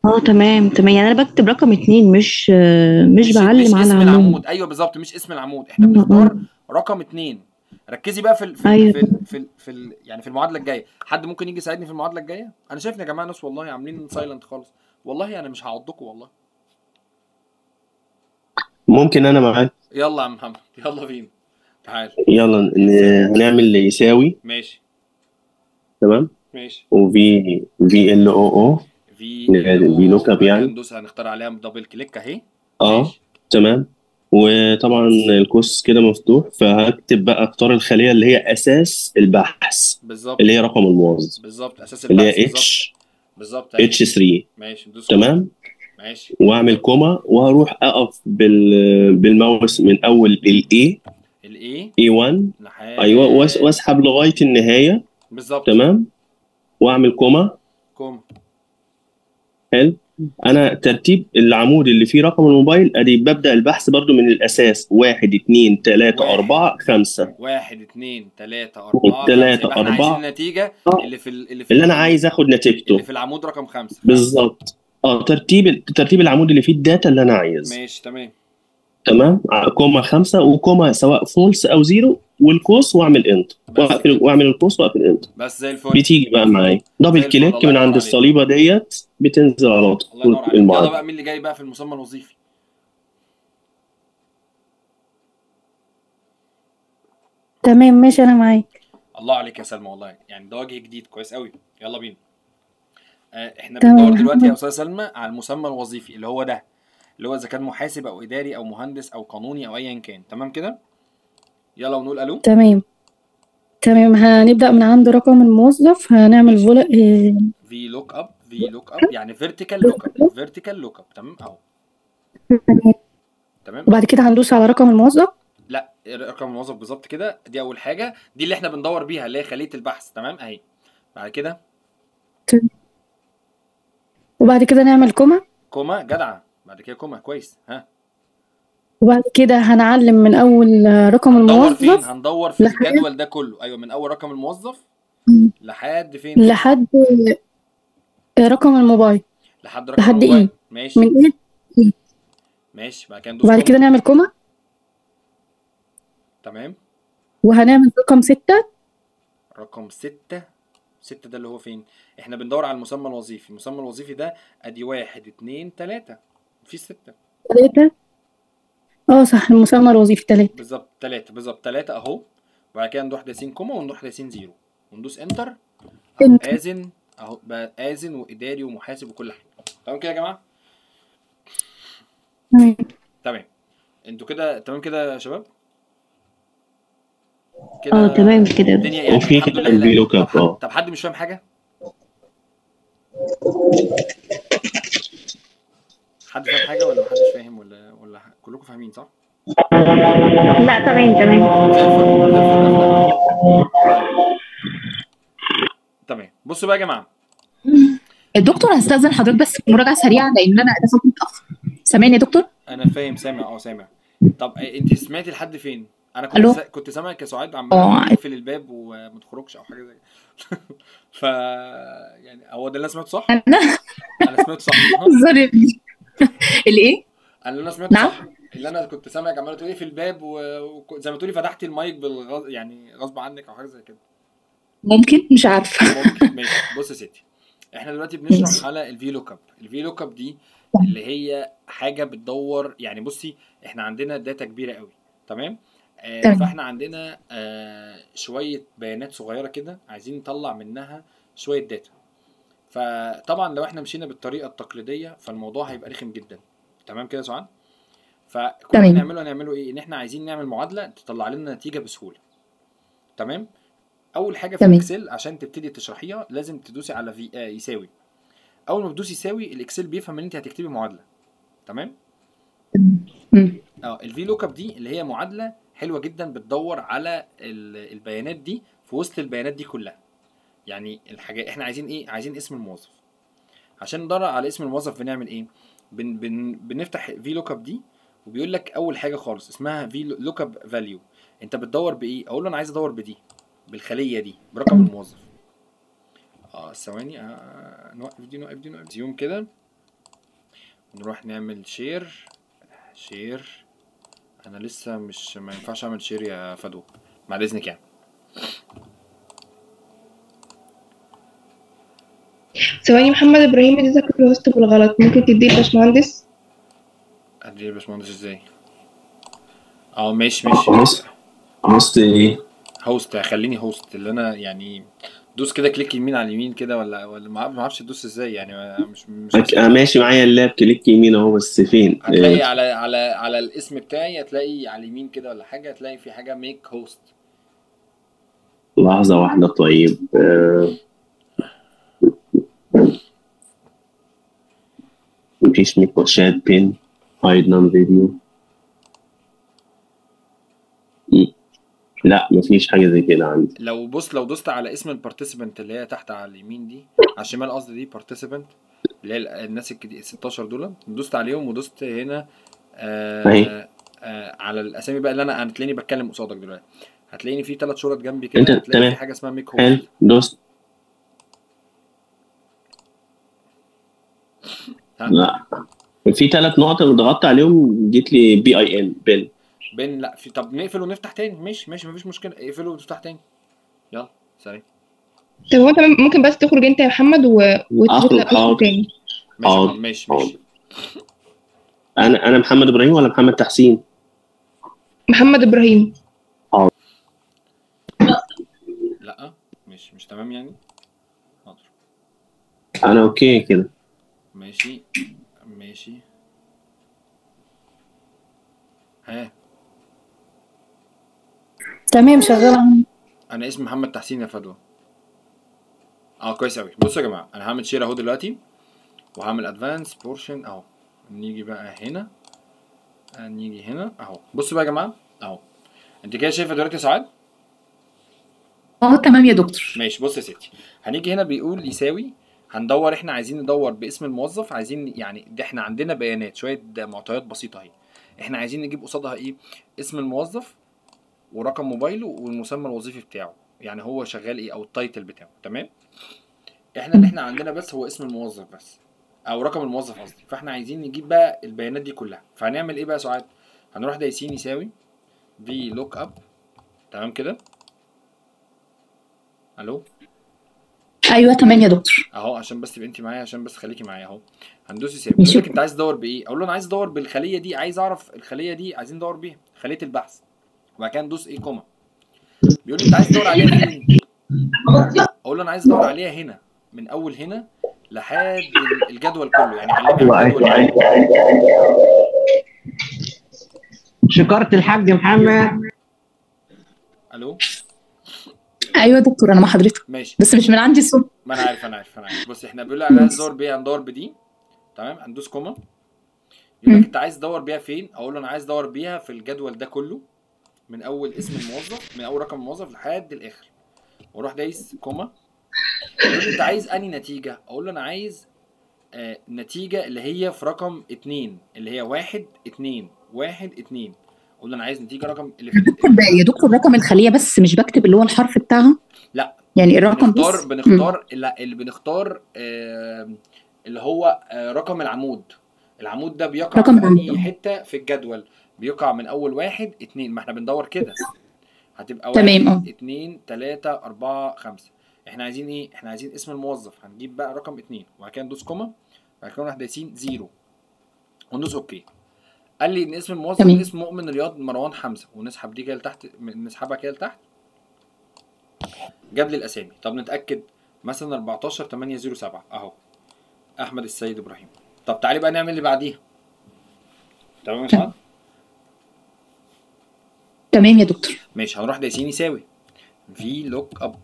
اه تمام تمام يعني انا بكتب رقم اتنين مش مش, مش بعلم مش على اسم العمود, العمود. ايوه بالظبط مش اسم العمود احنا بنختار رقم اتنين. ركزي بقى في ال في, أيوة. في, ال في, ال في ال يعني في المعادله الجايه. حد ممكن يجي يساعدني في المعادله الجايه؟ انا شايف يا جماعه ناس والله عاملين سايلنت خالص. والله انا مش هعضكم والله. ممكن انا معاك. يلا يا محمد يلا بينا تعالى. يلا هنعمل يساوي ماشي تمام ماشي وفي في ال او او في في لوك اب يعني ندوس هنختار عليها دبل كليك اهي. اه تمام. وطبعا القوس كده مفتوح فهكتب بقى اختار الخليه اللي هي اساس البحث بالظبط اللي هي رقم الموظف بالظبط اساس البحث اللي هي اتش بالظبط اتش ثلاثة ماشي ندوس تمام ماشي واعمل كوما وهروح اقف بال بالماوس من اول الاي الاي اي واحد ايوه واسحب لغايه النهايه بالظبط تمام واعمل كوما كوما حلو. انا ترتيب العمود اللي فيه رقم الموبايل ادي ببدا البحث برده من الاساس واحد اتنين تلاته اربعه خمسه واحد اتنين تلاته اربعه تلاته اربعه انا عايز النتيجه اللي في اللي في اللي انا عايز اخد نتيجته اللي في العمود رقم خمسه بالظبط. اه ترتيب ترتيب العمود اللي فيه الداتا اللي انا عايز ماشي تمام تمام كوما خمسه وكوما سواء فولس او زيرو والقوس واعمل انتر واقفل واعمل القوس واقفل انتر بس زي الفل. بتيجي بقى معايا دبل كليك من عند الصليبه ديت بتنزل على طول المعادله. يلا بقى مين اللي جاي بقى في المسمى الوظيفي؟ تمام ماشي انا معاك. الله عليك يا سلمى والله يعني ده وجه جديد كويس قوي. يلا بينا. آه احنا بندور دلوقتي يا استاذه سلمى على المسمى الوظيفي اللي هو ده اللي هو اذا كان محاسب او اداري او مهندس او قانوني او ايا كان تمام كده؟ يلا ونقول الو. تمام تمام هنبدا من عند رقم الموظف هنعمل فولق في لوك اب في لوك اب يعني فيرتيكال لوك اب فيرتيكال لوك اب تمام اهو تمام. وبعد كده هندوس على رقم الموظف لا رقم الموظف بالظبط كده دي اول حاجه دي اللي احنا بندور بيها اللي هي خليه البحث تمام اهي. بعد كده تمام وبعد كده نعمل كوما كوما جدعه بعد كده كوما كويس ها. وبعد كده هنعلم من اول رقم الموظف فين؟ هندور في الجدول ده كله ايوه من اول رقم الموظف لحد فين لحد رقم الموبايل لحد رقم لحد الموبايل. ايه ماشي من ايه ماشي بعد كده ندوس وبعد كده نعمل كوما تمام وهنعمل رقم ستة رقم ستة ستة ده اللي هو فين احنا بندور على المسمى الوظيفي المسمى الوظيفي ده ادي واحد اتنين تلاتة مفيش ستة تلاتة اه صح المسمى الوظيفي تلاتة بالظبط تلاتة بالظبط تلاتة اهو. وبعد كده نروح داسين كوما ونروح داسين زيرو وندوس انتر اهو آذن اهو بقى آذن واداري ومحاسب وكل حاجه تمام كده يا جماعه؟ تمام تمام انتوا كده تمام كده يا شباب؟ كده اه تمام كده الدنيا يعني وفي كده الفي لوك اب اه. طب حد مش فاهم حاجه؟ حد فاهم حاجه ولا محدش فاهم ولا ولا كلكم فاهمين صح؟ لا تمام تمام تمام. بصوا بقى يا جماعه الدكتور هستاذن حضرتك بس مراجعه سريعه لان انا دخلت متاخر. سامعني يا دكتور؟ انا فاهم سامع اه سامع. طب انت سمعتي لحد فين؟ انا كنت سا... كنت سامعك يا سعاد عمال تقفل الباب وما تخرجش او حاجه زي كده. ف يعني هو ده اللي انا سمعته صح؟ انا انا سمعته صح ظالمني الايه؟ انا انا سمعت نعم؟ صح اللي انا كنت سامعك عماله تقولي في الباب وزي ما تقولي فتحتي المايك بالغ... يعني غصب عنك او حاجه زي كده ممكن مش عارفه ممكن ماشي. بص يا ستي احنا دلوقتي بنشرح على الفي لوك اب الفي لوك اب دي اللي هي حاجه بتدور يعني بصي احنا عندنا داتا كبيره قوي تمام آه فاحنا عندنا آه شويه بيانات صغيره كده عايزين نطلع منها شويه داتا فطبعا لو احنا مشينا بالطريقه التقليديه فالموضوع هيبقى رخم جدا تمام كده يا سعاد؟ فكل اللي هنعمله هنعمله ايه؟ ان احنا عايزين نعمل معادله تطلع لنا نتيجه بسهوله تمام؟ اول حاجه في الاكسل عشان تبتدي تشرحيها لازم تدوسي على في آه يساوي اول ما تدوسي يساوي الاكسل بيفهم ان انت هتكتبي معادله تمام؟ اه الفي لوك اب دي اللي هي معادله حلوه جدا بتدور على البيانات دي في وسط البيانات دي كلها يعني الحاجه احنا عايزين ايه؟ عايزين اسم الموظف. عشان ندور على اسم الموظف بنعمل ايه؟ بن بن بنفتح في لوك اب دي وبيقول لك اول حاجه خالص اسمها في لوك اب فاليو. انت بتدور بايه؟ اقول له انا عايز ادور بدي بالخليه دي برقم الموظف. اه ثواني آه نوقف دي نوقف دي نوقف زيوم كده نروح نعمل شير شير انا لسه مش ما ينفعش اعمل شير يا فدو بعد اذنك يعني. ثواني محمد ابراهيم اديتك الهوست بالغلط، ممكن تديه للباشمهندس؟ اديه للباشمهندس ازاي؟ اه ماشي ماشي هوست هوست ايه؟ هوست خليني هوست اللي انا يعني دوس كده كليك يمين على اليمين كده ولا ولا ما اعرفش تدوس ازاي يعني مش مش ماشي معايا اللاب كليك يمين اهو بس فين؟ هتلاقي إيه؟ على على على الاسم بتاعي هتلاقي على اليمين كده ولا حاجه هتلاقي في حاجه ميك هوست. لحظه واحده طيب آه... مفيش ميك وشات بين هايد نون فيديو لا مفيش حاجه زي كده عندي. لو بص لو دوست على اسم البارتيسيبنت اللي هي تحت على اليمين دي على الشمال قصدي دي بارتيسيبنت اللي هي الناس ال ستاشر دول دوست عليهم ودوست هنا آه آه على الاسامي بقى اللي انا هتلاقيني بتكلم قصادك دلوقتي هتلاقيني في ثلاث شرط جنبي كده هتلاقي في حاجه اسمها ميك هوست دوست لا في ثلاث نقط اللي ضغطت عليهم جيت لي بي اي ان بن بين لا في طب نقفل ونفتح تاني ماشي ماشي مفيش مشكله اقفله وتفتح تاني يلا سلام. طب هو انت ممكن بس تخرج انت يا محمد وتخرج تاني ماشي ماشي ماشي. انا انا محمد ابراهيم ولا محمد تحسين؟ محمد ابراهيم حاضر. لا مش مش تمام يعني حاضر انا اوكي كده ماشي ماشي ها تمام شغاله. انا اسمي محمد تحسين يا فدوى. اه كويس اوي. بصوا يا جماعه انا هعمل شير اهو دلوقتي وهعمل ادفانس بورشن اهو نيجي بقى هنا نيجي هنا اهو بصوا بقى يا جماعه اهو انت كده شايفه دلوقتي سعاد؟ اه تمام يا دكتور. ماشي بص يا ستي هنيجي هنا بيقول يساوي هندور احنا عايزين ندور باسم الموظف عايزين يعني ده احنا عندنا بيانات شويه معطيات بسيطه اهي احنا عايزين نجيب قصادها ايه؟ اسم الموظف ورقم موبايله والمسمى الوظيفي بتاعه، يعني هو شغال ايه او التايتل بتاعه، تمام؟ احنا اللي احنا عندنا بس هو اسم الموظف بس، او رقم الموظف قصدي، فاحنا عايزين نجيب بقى البيانات دي كلها، فهنعمل ايه بقى يا سعاد؟ هنروح دايسين يساوي في لوك اب، تمام كده؟ الو؟ ايوه تمام يا دكتور. اهو عشان بس تبقي انت معايا عشان بس خليكي معايا اهو. هندوس يساوي يقول لك انت عايز تدور بايه؟ اقول له انا عايز ادور بالخليه دي، عايز اعرف الخليه دي عايزين ندور بيها، خليه البحث. وبعد كده ندوس ايه كوما. بيقول لي انت عايز تدور عليها فين؟ اقول له انا عايز ادور عليها هنا من اول هنا لحد الجدول كله، يعني علمني على الجدول كله. شكرت الحاج محمد. الو ايوه يا دكتور انا مع حضرتك ماشي بس مش من عندي الصوت. ما انا عارف انا عارف انا عارف بص احنا بيقول لي انا عايز ادور بيها هندور بدي تمام هندوس كوما يقول لك انت عايز تدور بيها فين؟ اقول له انا عايز ادور بيها في الجدول ده كله من اول اسم الموظف من اول رقم الموظف لحد الاخر واروح دايس كوما يقول لي انت عايز انهي نتيجه؟ اقول له انا عايز آه نتيجه اللي هي في رقم اتنين اللي هي واحد اتنين واحد اتنين اقول له انا عايز نتيجه رقم اللي في يا دكتور رقم الخليه بس مش بكتب اللي هو الحرف بتاعها لا يعني الرقم بنختار بس بنختار لا اللي بنختار آه اللي هو آه رقم العمود العمود ده بيقع في اي حته في الجدول بيقع من اول واحد اتنين ما احنا بندور كده هتبقى تمام واحد اتنين تلاته اربعه خمسه احنا عايزين ايه؟ احنا عايزين اسم الموظف هنجيب بقى رقم اتنين وبعد كده ندوس كوما وبعد كده نروح دايسين زيرو وندوس اوكي قال لي ان اسم الموظف اسم مؤمن رياض مروان حمزه ونسحب دي كده لتحت نسحبها كده لتحت جاب لي الاسامي طب نتاكد مثلا اربعتاشر تمنية صفر سبعة اهو احمد السيد ابراهيم طب تعالي بقى نعمل اللي بعديها تمام يا سعاد؟ تمام يا دكتور ماشي هنروح دايسين يساوي في لوك اب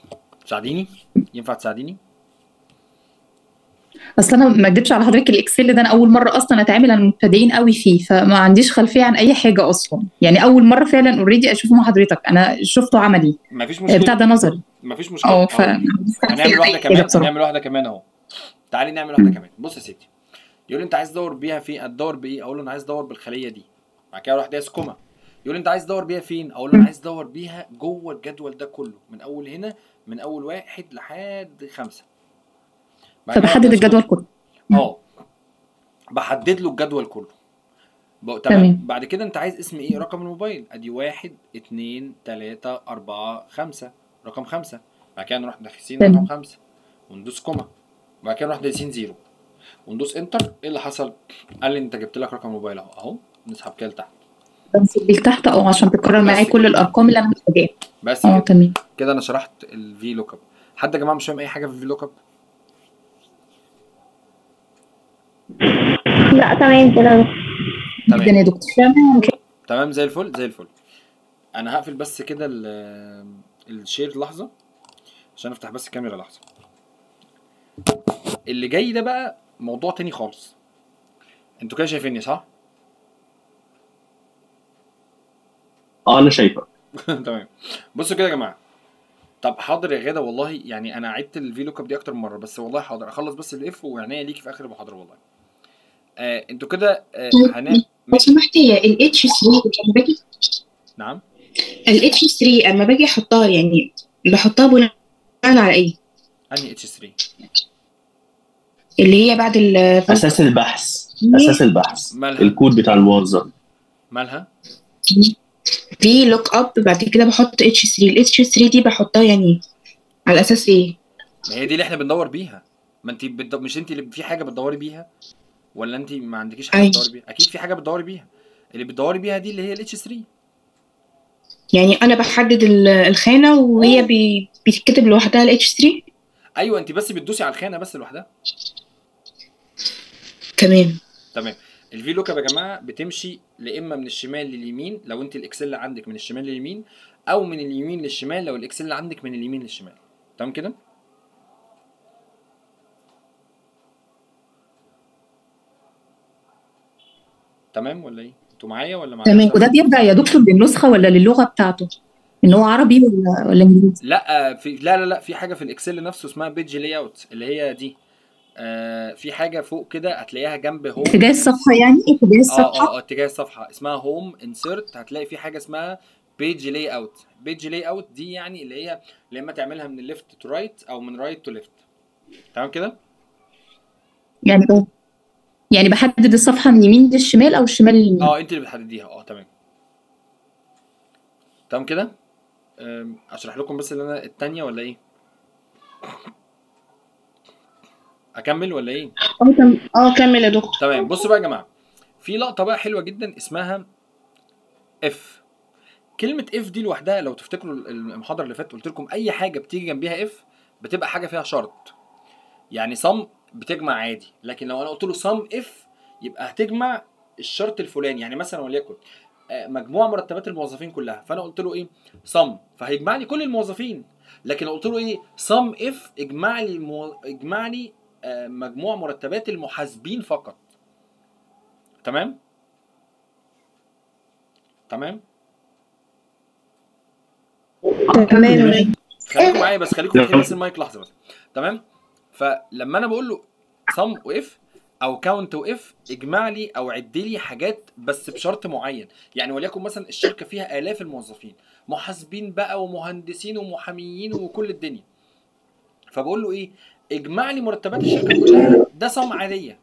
تساعديني؟ ينفع تساعديني؟ اصل انا ما اكدبش على حضرتك الاكسل ده انا اول مره اصلا اتعامل انا مبتدئين قوي فيه فما عنديش خلفيه عن اي حاجه اصلا يعني اول مره فعلا اوريدي اشوفه مع حضرتك انا شفته عملي مفيش مشكله بتاع ده نظري مفيش مشكله اه ف هنعمل واحده كمان هنعمل واحده كمان اهو تعالي نعمل واحده كمان بص يا ستي يقول لي انت عايز تدور بيها فين تدور بايه اقول له انا عايز ادور بالخليه دي بعد كده اروح دايس كوما يقول لي انت عايز تدور بيها فين اقول له انا عايز ادور بيها جوه الجدول ده كله من اول هنا من اول واحد لحد خمسه فبحدد الجدول كله اه بحدد له الجدول كله. تمام. بعد كده انت عايز اسم ايه؟ رقم الموبايل. ادي واحد اتنين تلاتة اربعة خمسة، رقم خمسة. بعد كده نروح داخلين رقم خمسة وندوس كوما، وبعد كده نروح دايسين زيرو وندوس انتر. ايه اللي حصل؟ قال لي انت جبت لك رقم موبايل اهو اهو. نسحب كده لتحت، بنسحب بيك تحت او عشان تكرر معايا كل الارقام اللي انا محتاجاها. بس اه تمام كده انا شرحت الفي لوك اب. حد يا جماعه مش فاهم اي حاجه في الفي لوك اب؟ لا تمام كده جدا يا دكتور. تمام زي الفل زي الفل. انا هقفل بس كده الشير لحظه عشان افتح بس الكاميرا لحظه. اللي جاي ده بقى موضوع تاني خالص. انتوا كده شايفيني صح؟ اه انا شايفك. تمام. بصوا كده يا جماعه. طب حاضر يا غاده والله، يعني انا عدت الفي لوك اب دي اكتر من مره، بس والله حاضر اخلص بس الاف وعينيا ليكي في اخر المحاضره والله. آه انتوا كده آه هنعمل لو سمحت هي ال اتش ثلاثة لما باجي نعم ال اتش ثلاثة اما باجي احطها يعني بحطها بناء على ايه؟ انهي اتش ثلاثة؟ اللي هي بعد اساس البحث. اساس البحث مالها؟ الكود بتاع الموظف مالها؟ في لوك اب بعد كده بحط اتش ثلاثة. ال اتش ثلاثة دي بحطها يعني على اساس ايه؟ ما هي دي اللي احنا بندور بيها. ما انت بتدو... مش انت اللي في حاجه بتدوري بيها؟ ولا انت ما عندكيش حاجه بتدوري بيها؟ اكيد في حاجه بتدوري بيها. اللي بتدوري بيها دي اللي هي الاتش ثلاثة. يعني انا بحدد الخانه وهي بي... بتتكتب لوحدها الاتش ثلاثة. ايوه انت بس بتدوسي على الخانه بس لوحدها. تمام تمام. الفي لوك اب يا جماعه بتمشي لا اما من الشمال لليمين لو انت الاكسل عندك من الشمال لليمين، او من اليمين للشمال لو الاكسل عندك من اليمين للشمال. تمام كده؟ تمام ولا ايه؟ انتوا معايا ولا معايا؟ تمام. وده بيبدا يا دكتور بالنسخه ولا للغه بتاعته؟ ان هو عربي ولا ولا انجليزي؟ لا في لا لا لا في حاجه في الاكسل نفسه اسمها بيج لاي اوت اللي هي دي. آه في حاجه فوق كده هتلاقيها جنب هوم اتجاه الصفحه. يعني اتجاه الصفحه اه اه اتجاه الصفحه اسمها هوم انسرت. هتلاقي في حاجه اسمها بيج لاي اوت. بيج لاي اوت دي يعني اللي هي لما تعملها من ليفت تو رايت او من رايت تو ليفت. تمام كده؟ يعني يعني بحدد الصفحه من اليمين للشمال او الشمال لليمين. اه انت اللي بتحدديها. اه تمام تمام كده. اشرح لكم بس اللي انا الثانيه ولا ايه؟ اكمل ولا ايه؟ اه كمل يا دكتور. تمام. بصوا بقى يا جماعه، في لقطه بقى حلوه جدا اسمها اف. كلمه اف دي لوحدها لو تفتكروا المحاضره اللي فاتت قلت لكم اي حاجه بتيجي جنبيها اف بتبقى حاجه فيها شرط. يعني صم بتجمع عادي، لكن لو انا قلت له صم اف يبقى هتجمع الشرط الفلاني. يعني مثلا وليكن مجموع مرتبات الموظفين كلها، فانا قلت له ايه؟ صم، فهيجمع لي كل الموظفين. لكن لو قلت له ايه؟ صم اف اجمع لي المو... اجمع لي مجموع مرتبات المحاسبين فقط. تمام؟ تمام؟ تمام. خليكم معايا بس، خليكم في بس المايك لحظه بس. تمام؟ فلما انا بقول له صم واف او كاونت واف اجمع لي او عد لي حاجات بس بشرط معين، يعني وليكن مثلا الشركه فيها الاف الموظفين، محاسبين بقى ومهندسين ومحاميين وكل الدنيا. فبقول له ايه؟ اجمع لي مرتبات الشركه كلها، ده صم عاديه.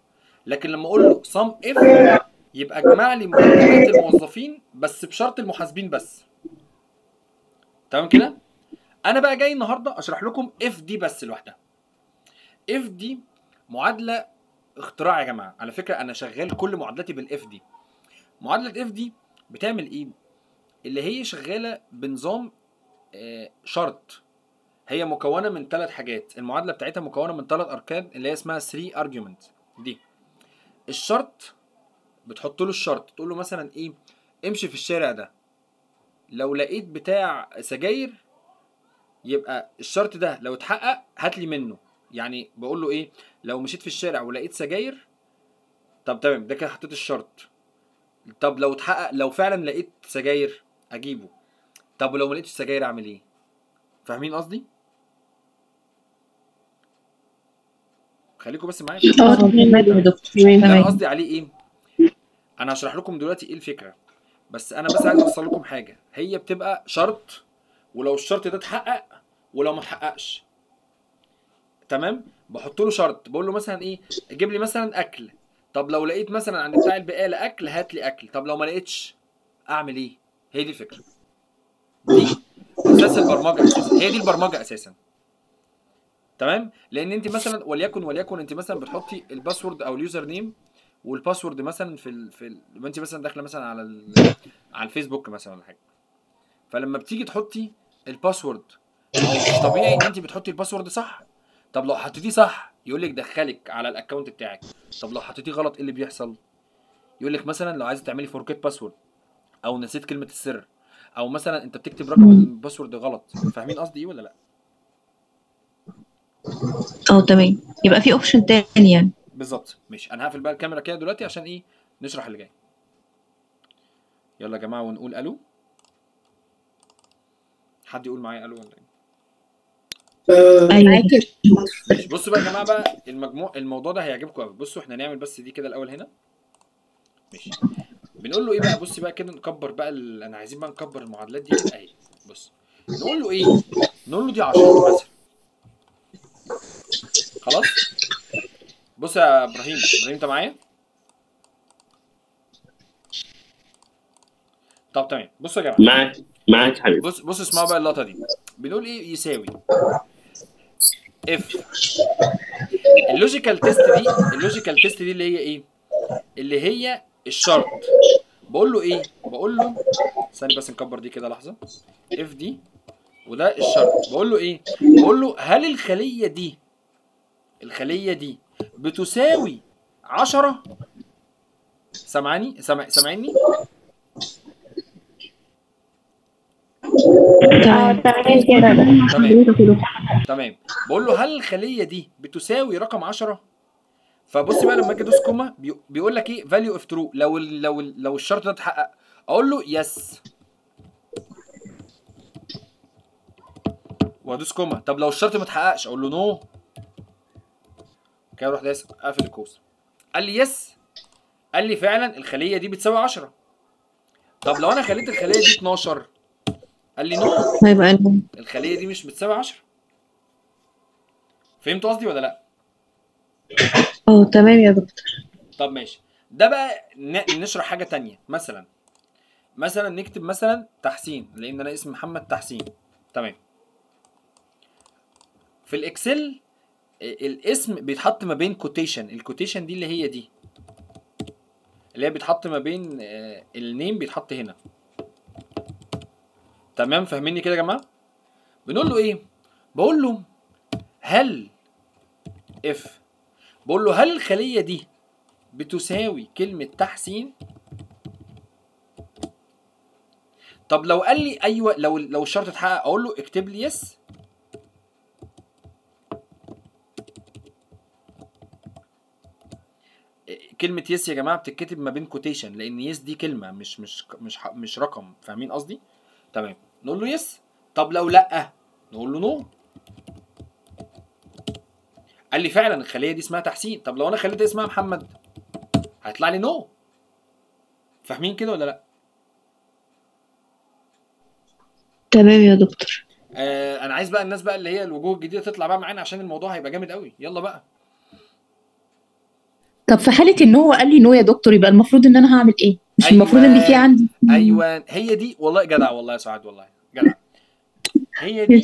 لكن لما اقول له صم اف يبقى اجمع لي مرتبات الموظفين بس بشرط المحاسبين بس. تمام كده؟ انا بقى جاي النهارده اشرح لكم اف دي بس لوحدها. اف دي معادله اختراع يا جماعه، على فكره انا شغال كل معادلاتي بالاف دي. معادله اف دي بتعمل ايه؟ اللي هي شغاله بنظام آه شرط. هي مكونه من ثلاث حاجات، المعادله بتاعتها مكونه من ثلاث اركان اللي هي اسمها ثلاثة ارجيومنت. دي الشرط، بتحط له الشرط تقول له مثلا ايه؟ امشي في الشارع ده، لو لقيت بتاع سجاير يبقى الشرط ده لو اتحقق هات لي منه. يعني بقول له ايه؟ لو مشيت في الشارع ولقيت سجاير، طب تمام ده كده حطيت الشرط. طب لو اتحقق، لو فعلا لقيت سجاير اجيبه، طب ولو ما لقيتش سجاير اعمل ايه؟ فاهمين قصدي؟ خليكم بس معايا. انا قصدي عليه ايه؟ انا هشرح لكم دلوقتي ايه الفكره، بس انا بس عايز اوصل لكم حاجه. هي بتبقى شرط، ولو الشرط ده اتحقق ولو ما اتحققش. تمام؟ بحط له شرط، بقول له مثلا ايه؟ جيب لي مثلا اكل، طب لو لقيت مثلا عند فاعل بقاله اكل هات لي اكل، طب لو ما لقيتش اعمل ايه؟ هي دي الفكره. دي اساس البرمجه اساسا، هي دي البرمجه اساسا. تمام؟ لان انت مثلا وليكن وليكن انت مثلا بتحطي الباسورد او اليوزر نيم والباسورد مثلا في ال... في ال... انت مثلا داخله مثلا على ال... على الفيسبوك مثلا ولا حاجه. فلما بتيجي تحطي الباسورد مش طبيعي ان انت بتحطي الباسورد صح. طب لو حطيتيه صح يقول لك دخلك على الاكونت بتاعك، طب لو حطيتيه غلط ايه اللي بيحصل؟ يقول لك مثلا لو عايزه تعملي فورجيت باسورد او نسيت كلمه السر او مثلا انت بتكتب رقم الباسورد غلط. فاهمين قصدي ايه ولا لا؟ اه تمام، يبقى في اوبشن تاني يعني. بالظبط. ماشي، انا هقفل بقى الكاميرا كده دلوقتي عشان ايه نشرح اللي جاي. يلا يا جماعه ونقول الو. حد يقول معايا الو ولا ايه؟ ايوه. بصوا بقى يا جماعه بقى المجموع الموضوع ده هيعجبكم قوي. بصوا احنا هنعمل بس دي كده الاول هنا. ماشي. بنقول له ايه بقى؟ بصي بقى كده نكبر بقى ال... انا عايزين بقى نكبر المعادلات دي كده اهي. بص نقول له ايه؟ نقول له دي عشرة مثلا. خلاص؟ بص يا ابراهيم، ابراهيم انت معايا؟ طب تمام. بصوا يا جماعه. معاك معاك يا حبيبي. بص بص اسمعوا بقى اللقطه دي. بنقول ايه؟ يساوي اف. اللوجيكال تيست دي اللوجيكال تيست دي اللي هي ايه؟ اللي هي الشرط. بقول له ايه؟ بقول له ثاني بس نكبر دي كده لحظه. اف دي وده الشرط. بقول له ايه؟ بقول له هل الخليه دي الخليه دي بتساوي عشرة؟ سامعني؟ سامعني؟ تمام تمام تمام. بقول له هل الخليه دي بتساوي رقم عشرة؟ فبص بقى لما اجي ادوس كوما بيقول لك ايه؟ فاليو اوف ترو. لو ال لو ال لو الشرط ده اتحقق اقول له يس وادوس كوما. طب لو الشرط ما اتحققش اقول له نو. كده اروح دايس اقفل القوس. قال لي يس، قال لي فعلا الخليه دي بتساوي عشرة. طب لو انا خليت الخليه دي اتناشر قال لي نو، هيبقى الخليه دي مش بتساوي عشرة. فهمتوا قصدي ولا لا؟ اه تمام يا دكتور. طب ماشي، ده بقى نشرح حاجه ثانيه. مثلا مثلا نكتب مثلا تحسين، لان انا اسمي محمد تحسين. تمام. في الاكسل الاسم بيتحط ما بين كوتيشن، الكوتيشن دي اللي هي دي اللي هي بيتحط ما بين النيم بيتحط هنا. تمام فاهميني كده يا جماعه؟ بنقول له ايه؟ بقول له هل اف بقول له هل الخليه دي بتساوي كلمه تحسين؟ طب لو قال لي ايوه، لو لو الشرط اتحقق اقول له اكتب لي يس. كلمه يس يا جماعه بتتكتب ما بين كوتيشن، لان يس دي كلمه مش مش مش مش رقم. فاهمين قصدي؟ تمام. نقول له يس. طب لو لا نقول له نو. قال لي فعلا الخليه دي اسمها تحسين. طب لو انا خليتها اسمها محمد هيطلع لي نو. فاهمين كده ولا لا؟ تمام يا دكتور. آه انا عايز بقى الناس بقى اللي هي الوجوه الجديده تطلع بقى معانا عشان الموضوع هيبقى جامد قوي. يلا بقى. طب في حاله ان هو قال لي نو يا دكتور، يبقى المفروض ان انا هعمل ايه؟ مش أيوة. المفروض ان في عندي. ايوه هي دي والله. جدع والله يا سعاد، والله جدع. هي دي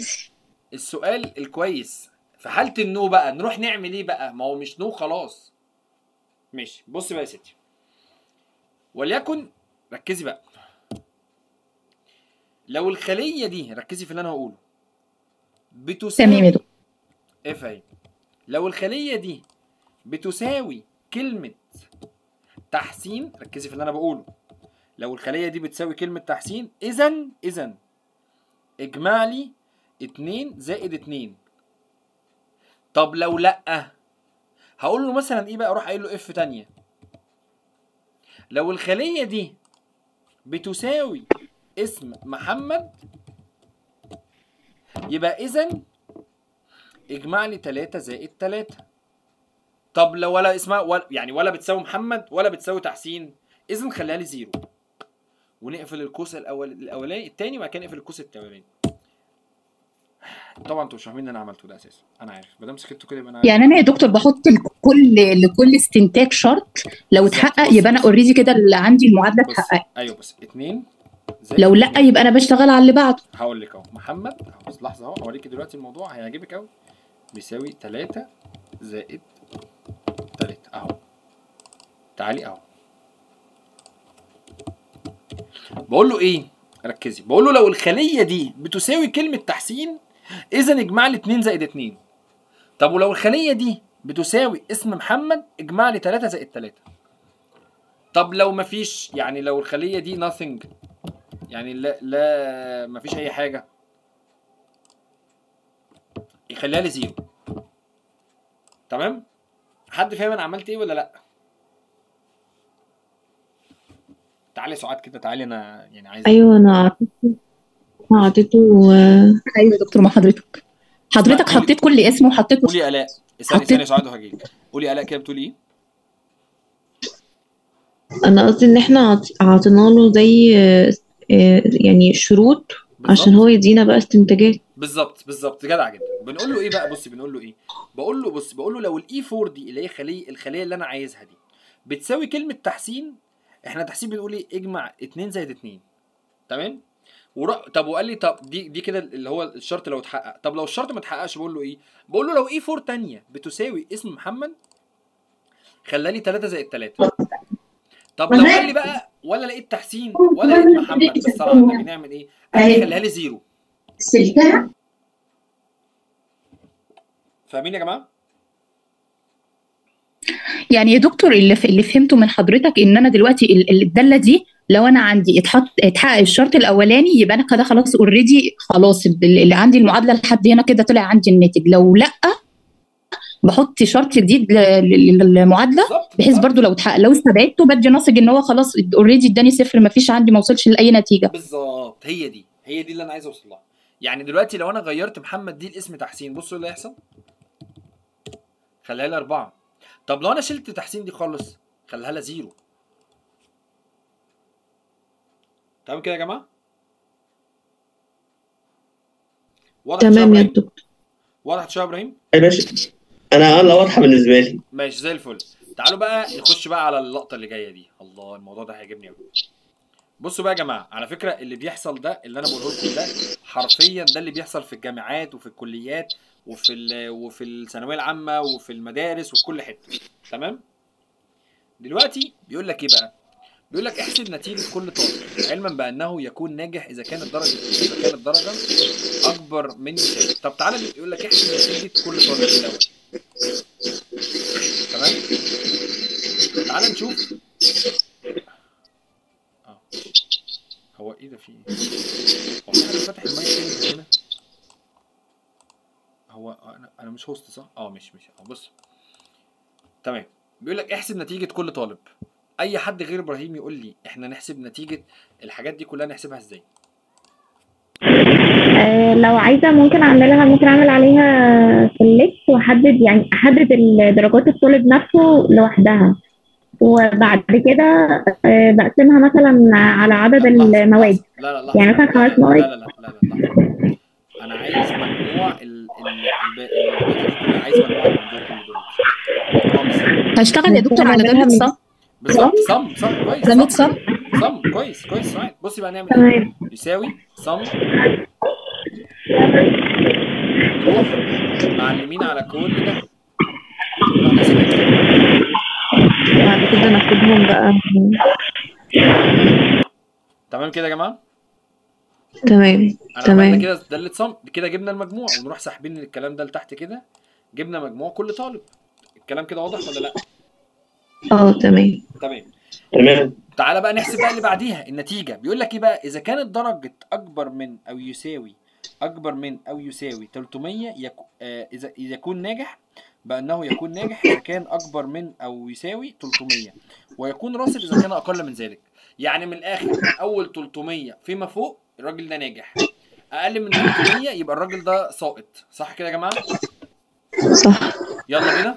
السؤال الكويس. في حاله النو بقى نروح نعمل ايه بقى؟ ما هو مش نو خلاص. ماشي. بص بقى يا ستي، وليكن ركزي بقى. لو الخليه دي، ركزي في اللي انا هقوله، بتساوي تمام يا دكتور اف اهي. لو الخليه دي بتساوي كلمه تحسين، ركزي في اللي انا بقوله، لو الخليه دي بتساوي كلمه تحسين، اذا اذا اجمع لي اتنين زائد اتنين. طب لو لا هقول له مثلا ايه بقى؟ اروح قايل له اف ثانيه. لو الخليه دي بتساوي اسم محمد، يبقى اذا اجمع لي تلاتة زائد تلاتة. طب لو ولا اسمها ولا يعني ولا بتساوي محمد ولا بتساوي تحسين، اذا خليها لي زيرو. ونقفل القوس الاول الاولاني الثاني وبعد كده نقفل القوس الثاني. طبعا انتوا مش فاهمين ان انا عملته ده اساسا، انا عارف ما دام سكتوا كده يبقى انا عارف. يعني انا يا دكتور بحط لكل لكل استنتاج شرط، لو اتحقق يبقى انا اوريدي كده اللي عندي المعادله اتحققت. ايوه بس اتنين زي لو لا يبقى انا بشتغل على اللي بعده. هقول لك اهو محمد، بس لحظه اهو اوريكي دلوقتي الموضوع هيعجبك قوي، بيساوي تلاتة زائد تلاتة اهو. تعالي اهو بقول له ايه؟ ركزي، بقول له لو الخليه دي بتساوي كلمه تحسين اذا اجمع لي اتنين زائد اتنين. طب ولو الخليه دي بتساوي اسم محمد اجمع لي تلاتة زائد تلاتة. طب لو مفيش، يعني لو الخليه دي nothing، يعني لا لا مفيش اي حاجه، يخليها لي زيرو. تمام؟ حد فاهم انا عملت ايه ولا لا؟ تعالي سعاد كده، تعالي انا يعني عايز. ايوه انا عطيته انا عطيته ايوه يا دكتور، ما حضرتك حضرتك حطيت كل اسم وحطيت. قولي الاء، استني استني يا سعاد وهجيلك. قولي الاء كده بتقولي ايه؟ انا قصدي ان احنا عطينا له زي يعني شروط عشان هو يدينا بقى استنتاجات. بالظبط بالظبط، جدع جدا. بنقول له ايه بقى؟ بصي بنقول له ايه؟ بقول له بص، بقول له لو الاي أربعة دي اللي هي خليه الخليه اللي انا عايزها دي بتساوي كلمه تحسين، احنا تحسين بنقول ايه؟ اجمع اتنين زائد اتنين. تمام؟ ورق... طب وقال لي طب دي دي كده اللي هو الشرط لو اتحقق. طب لو الشرط ما اتحققش بقول له ايه؟ بقول له لو اي أربعة ثانيه بتساوي اسم محمد خلالي تلاتة زائد تلاتة. طب لو قال لي بقى ولا لقيت تحسين ولا لقيت محمد بالصراحه احنا بنعمل ايه؟ قال لي خليها لي زيرو. سلكها. فاهمين يا جماعه؟ يعني يا دكتور اللي اللي فهمته من حضرتك ان انا دلوقتي الداله دي لو انا عندي اتحط اتحقق الشرط الاولاني يبقى انا كده خلاص اوريدي، خلاص اللي عندي المعادله لحد هنا كده طلع عندي الناتج. لو لا بحط شرط جديد للمعادله بحيث برضو لو اتحقق، لو استبعدته بدي ناصج ان هو خلاص اوريدي اداني صفر، ما فيش عندي، ما وصلش لاي نتيجه. بالظبط، هي دي هي دي اللي انا عايز اوصل لها. يعني دلوقتي لو انا غيرت محمد دي لاسم تحسين، بصوا اللي هيحصل، خليها لي اربعه. طب لو انا شلت تحسين دي خالص خليها لها زيرو. تمام كده يا جماعه؟ واضح؟ تمام يا دكتور. واضح يا ابراهيم؟ يا باشا انا والله واضحه بالنسبه لي. ماشي زي الفل. تعالوا بقى نخش بقى على اللقطه اللي جايه دي. الله الموضوع ده هيعجبني قوي. بصوا بقى يا جماعه، على فكره اللي بيحصل ده اللي انا بقوله لكم ده حرفيا ده اللي بيحصل في الجامعات وفي الكليات وفي وفي الثانويه العامه وفي المدارس وفي كل حته. تمام؟ دلوقتي بيقول لك ايه بقى؟ بيقول لك احسب نتيجه كل طالب علما بانه يكون ناجح اذا كانت درجه اذا كانت الدرجه اكبر من مثال. طب تعالى بيقول لك احسب نتيجه كل طالب الاول. تمام؟ تعالى نشوف. اه هو ايه ده؟ في ايه؟ هو في حد فاتح المايك هنا؟ هو انا انا مش هوست صح؟ اه مش مش اه بص. تمام، بيقول لك احسب نتيجه كل طالب. اي حد غير ابراهيم يقول لي احنا نحسب نتيجه الحاجات دي كلها، نحسبها ازاي؟ أه لو عايزه ممكن اعملها، ممكن اعمل عليها سلكت واحدد، يعني احدد درجات الطالب نفسه لوحدها، وبعد كده أه بقسمها مثلا على عدد المواد. لا لا لا يعني مثلا خمس مواد. لا لا لا لا انا عايز مجموع ال ال عايز مجموع المواد. هشتغل يا دكتور على جبهه صم. بالظبط، صم صم كويس. جبهه صم صم كويس كويس. بصي بقى نعمل ايه؟ يساوي صم معلمين على كل ده، بعد كده ناخدهم بقى. تمام كده يا جماعه؟ تمام تمام كده. ده اللي اتصم كده، جبنا المجموع ونروح ساحبين الكلام ده لتحت كده، جبنا مجموع كل طالب. الكلام كده واضح ولا لا؟ اه تمام تمام تمام. تعالى بقى نحسب بقى اللي بعديها النتيجه. بيقول لك ايه بقى؟ اذا كانت درجه اكبر من او يساوي اكبر من او يساوي تلتمية يكو... آه... اذا يكون ناجح بانه يكون ناجح اذا كان اكبر من او يساوي تلتمية، ويكون راسب اذا كان اقل من ذلك. يعني من الاخر اول تلتمية فيما فوق الراجل ده ناجح، اقل من تلتمية يبقى الراجل ده ساقط. صح كده يا جماعه؟ صح. يلا بينا.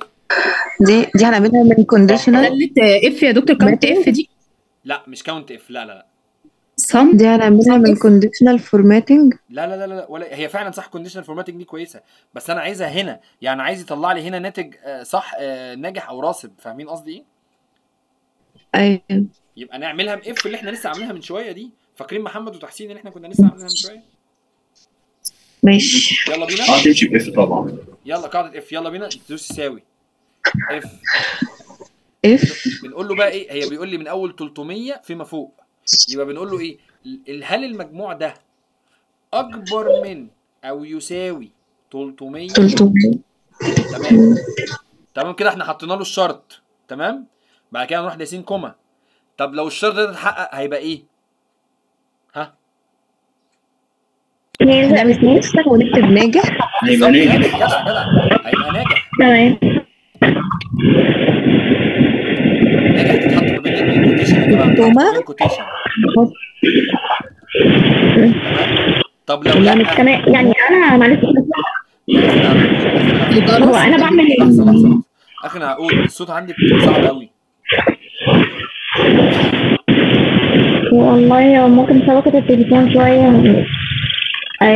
دي دي هنعملها من كونديشنال. داله اف يا دكتور، كاونت اف دي؟ لا مش كاونت اف، لا لا لا sum دي هنعملها من conditional formatting. لا لا لا لا ولا هي فعلا صح، conditional formatting دي كويسه، بس انا عايزها هنا، يعني عايز يطلع لي هنا ناتج صح ناجح او راسب، فاهمين قصدي ايه؟ ايوه. يبقى نعملها باف اللي احنا لسه عاملينها من شويه دي، فاكرين محمد وتحسين اللي احنا كنا لسه عاملينها من شويه؟ ماشي يلا بينا. قاعده اف طبعا. يلا قاعده اف يلا بينا تدوس يساوي اف اف بنقول له بقى ايه؟ هي بيقول لي من اول تلتمية فيما فوق، يبقى بنقول له ايه؟ هل المجموع ده اكبر من او يساوي تلتمية؟ تلتمية تمام تمام كده احنا حطينا له الشرط تمام؟ بعد كده هنروح دايسين كوما. طب لو الشرط ده اتحقق هيبقى ايه؟ ها؟ هيبقى متناسق ونكتب ناجح. هيبقى ناجح جدع جدع هيبقى ناجح تمام. ناجح تتحط ما بين الاثنين كوتيشن يا جماعه، كوتيشن. طب لو لا يعني انا معلش هو انا بعمل ايه؟ اخي انا هقول الصوت عندي صعب قوي والله، ممكن شبكة التليفون شوية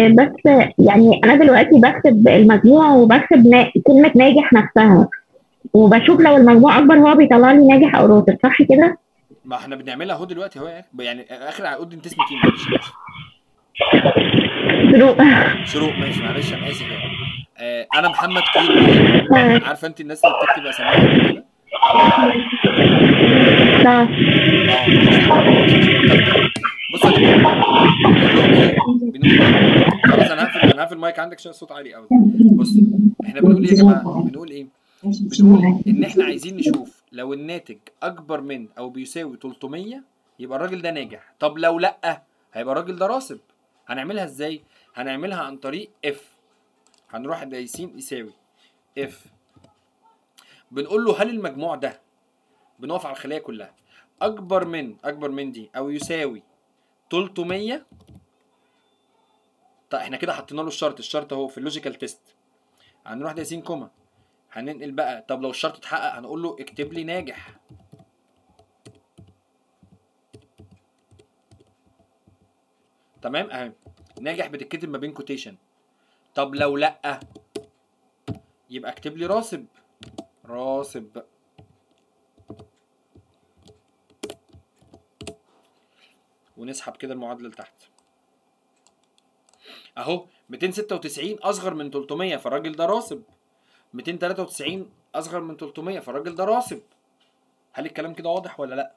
بس. يعني أنا دلوقتي بكتب المجموع وبكتب نا... كلمة ناجح نفسها، وبشوف لو المجموع أكبر هو بيطلع لي ناجح أو راتب، صح كده؟ ما احنا بنعملها أهو دلوقتي أهو، يعني آخر عقود أنت اسمك إيه معلش؟ شروق شروق ماشي معلش أنا آسف يعني. آه أنا محمد كريم، عارفة أنت الناس اللي بتكتب أساميها كده؟ لا بص خلاص انا هقفل انا هقفل المايك عندك عشان الصوت عالي قوي. بص احنا بنقول ايه يا جماعه؟ بنقول ايه؟ بنقول ان احنا عايزين نشوف لو الناتج اكبر من او بيساوي تلتمية يبقى الراجل ده ناجح، طب لو لا هيبقى الراجل ده راسب. هنعملها ازاي؟ هنعملها عن طريق اف. هنروح دايسين يساوي اف بنقول له هل المجموع ده، بنقف على الخليه كلها، اكبر من اكبر من دي او يساوي تلتمية. طيب احنا كده حطينا له الشرط، الشرط اهو في اللوجيكال تيست. هنروح دايسين كوما هننقل بقى. طب لو الشرط اتحقق هنقول له اكتب لي ناجح. تمام اهي ناجح بتتكتب ما بين كوتيشن. طب لو لا يبقى اكتب لي راسب راسب بقى. ونسحب كده المعادله لتحت اهو. مئتين وستة وتسعين اصغر من تلتمية فالراجل ده راسب، مئتين وتلاتة وتسعين اصغر من تلتمية فالراجل ده راسب. هل الكلام كده واضح ولا لا؟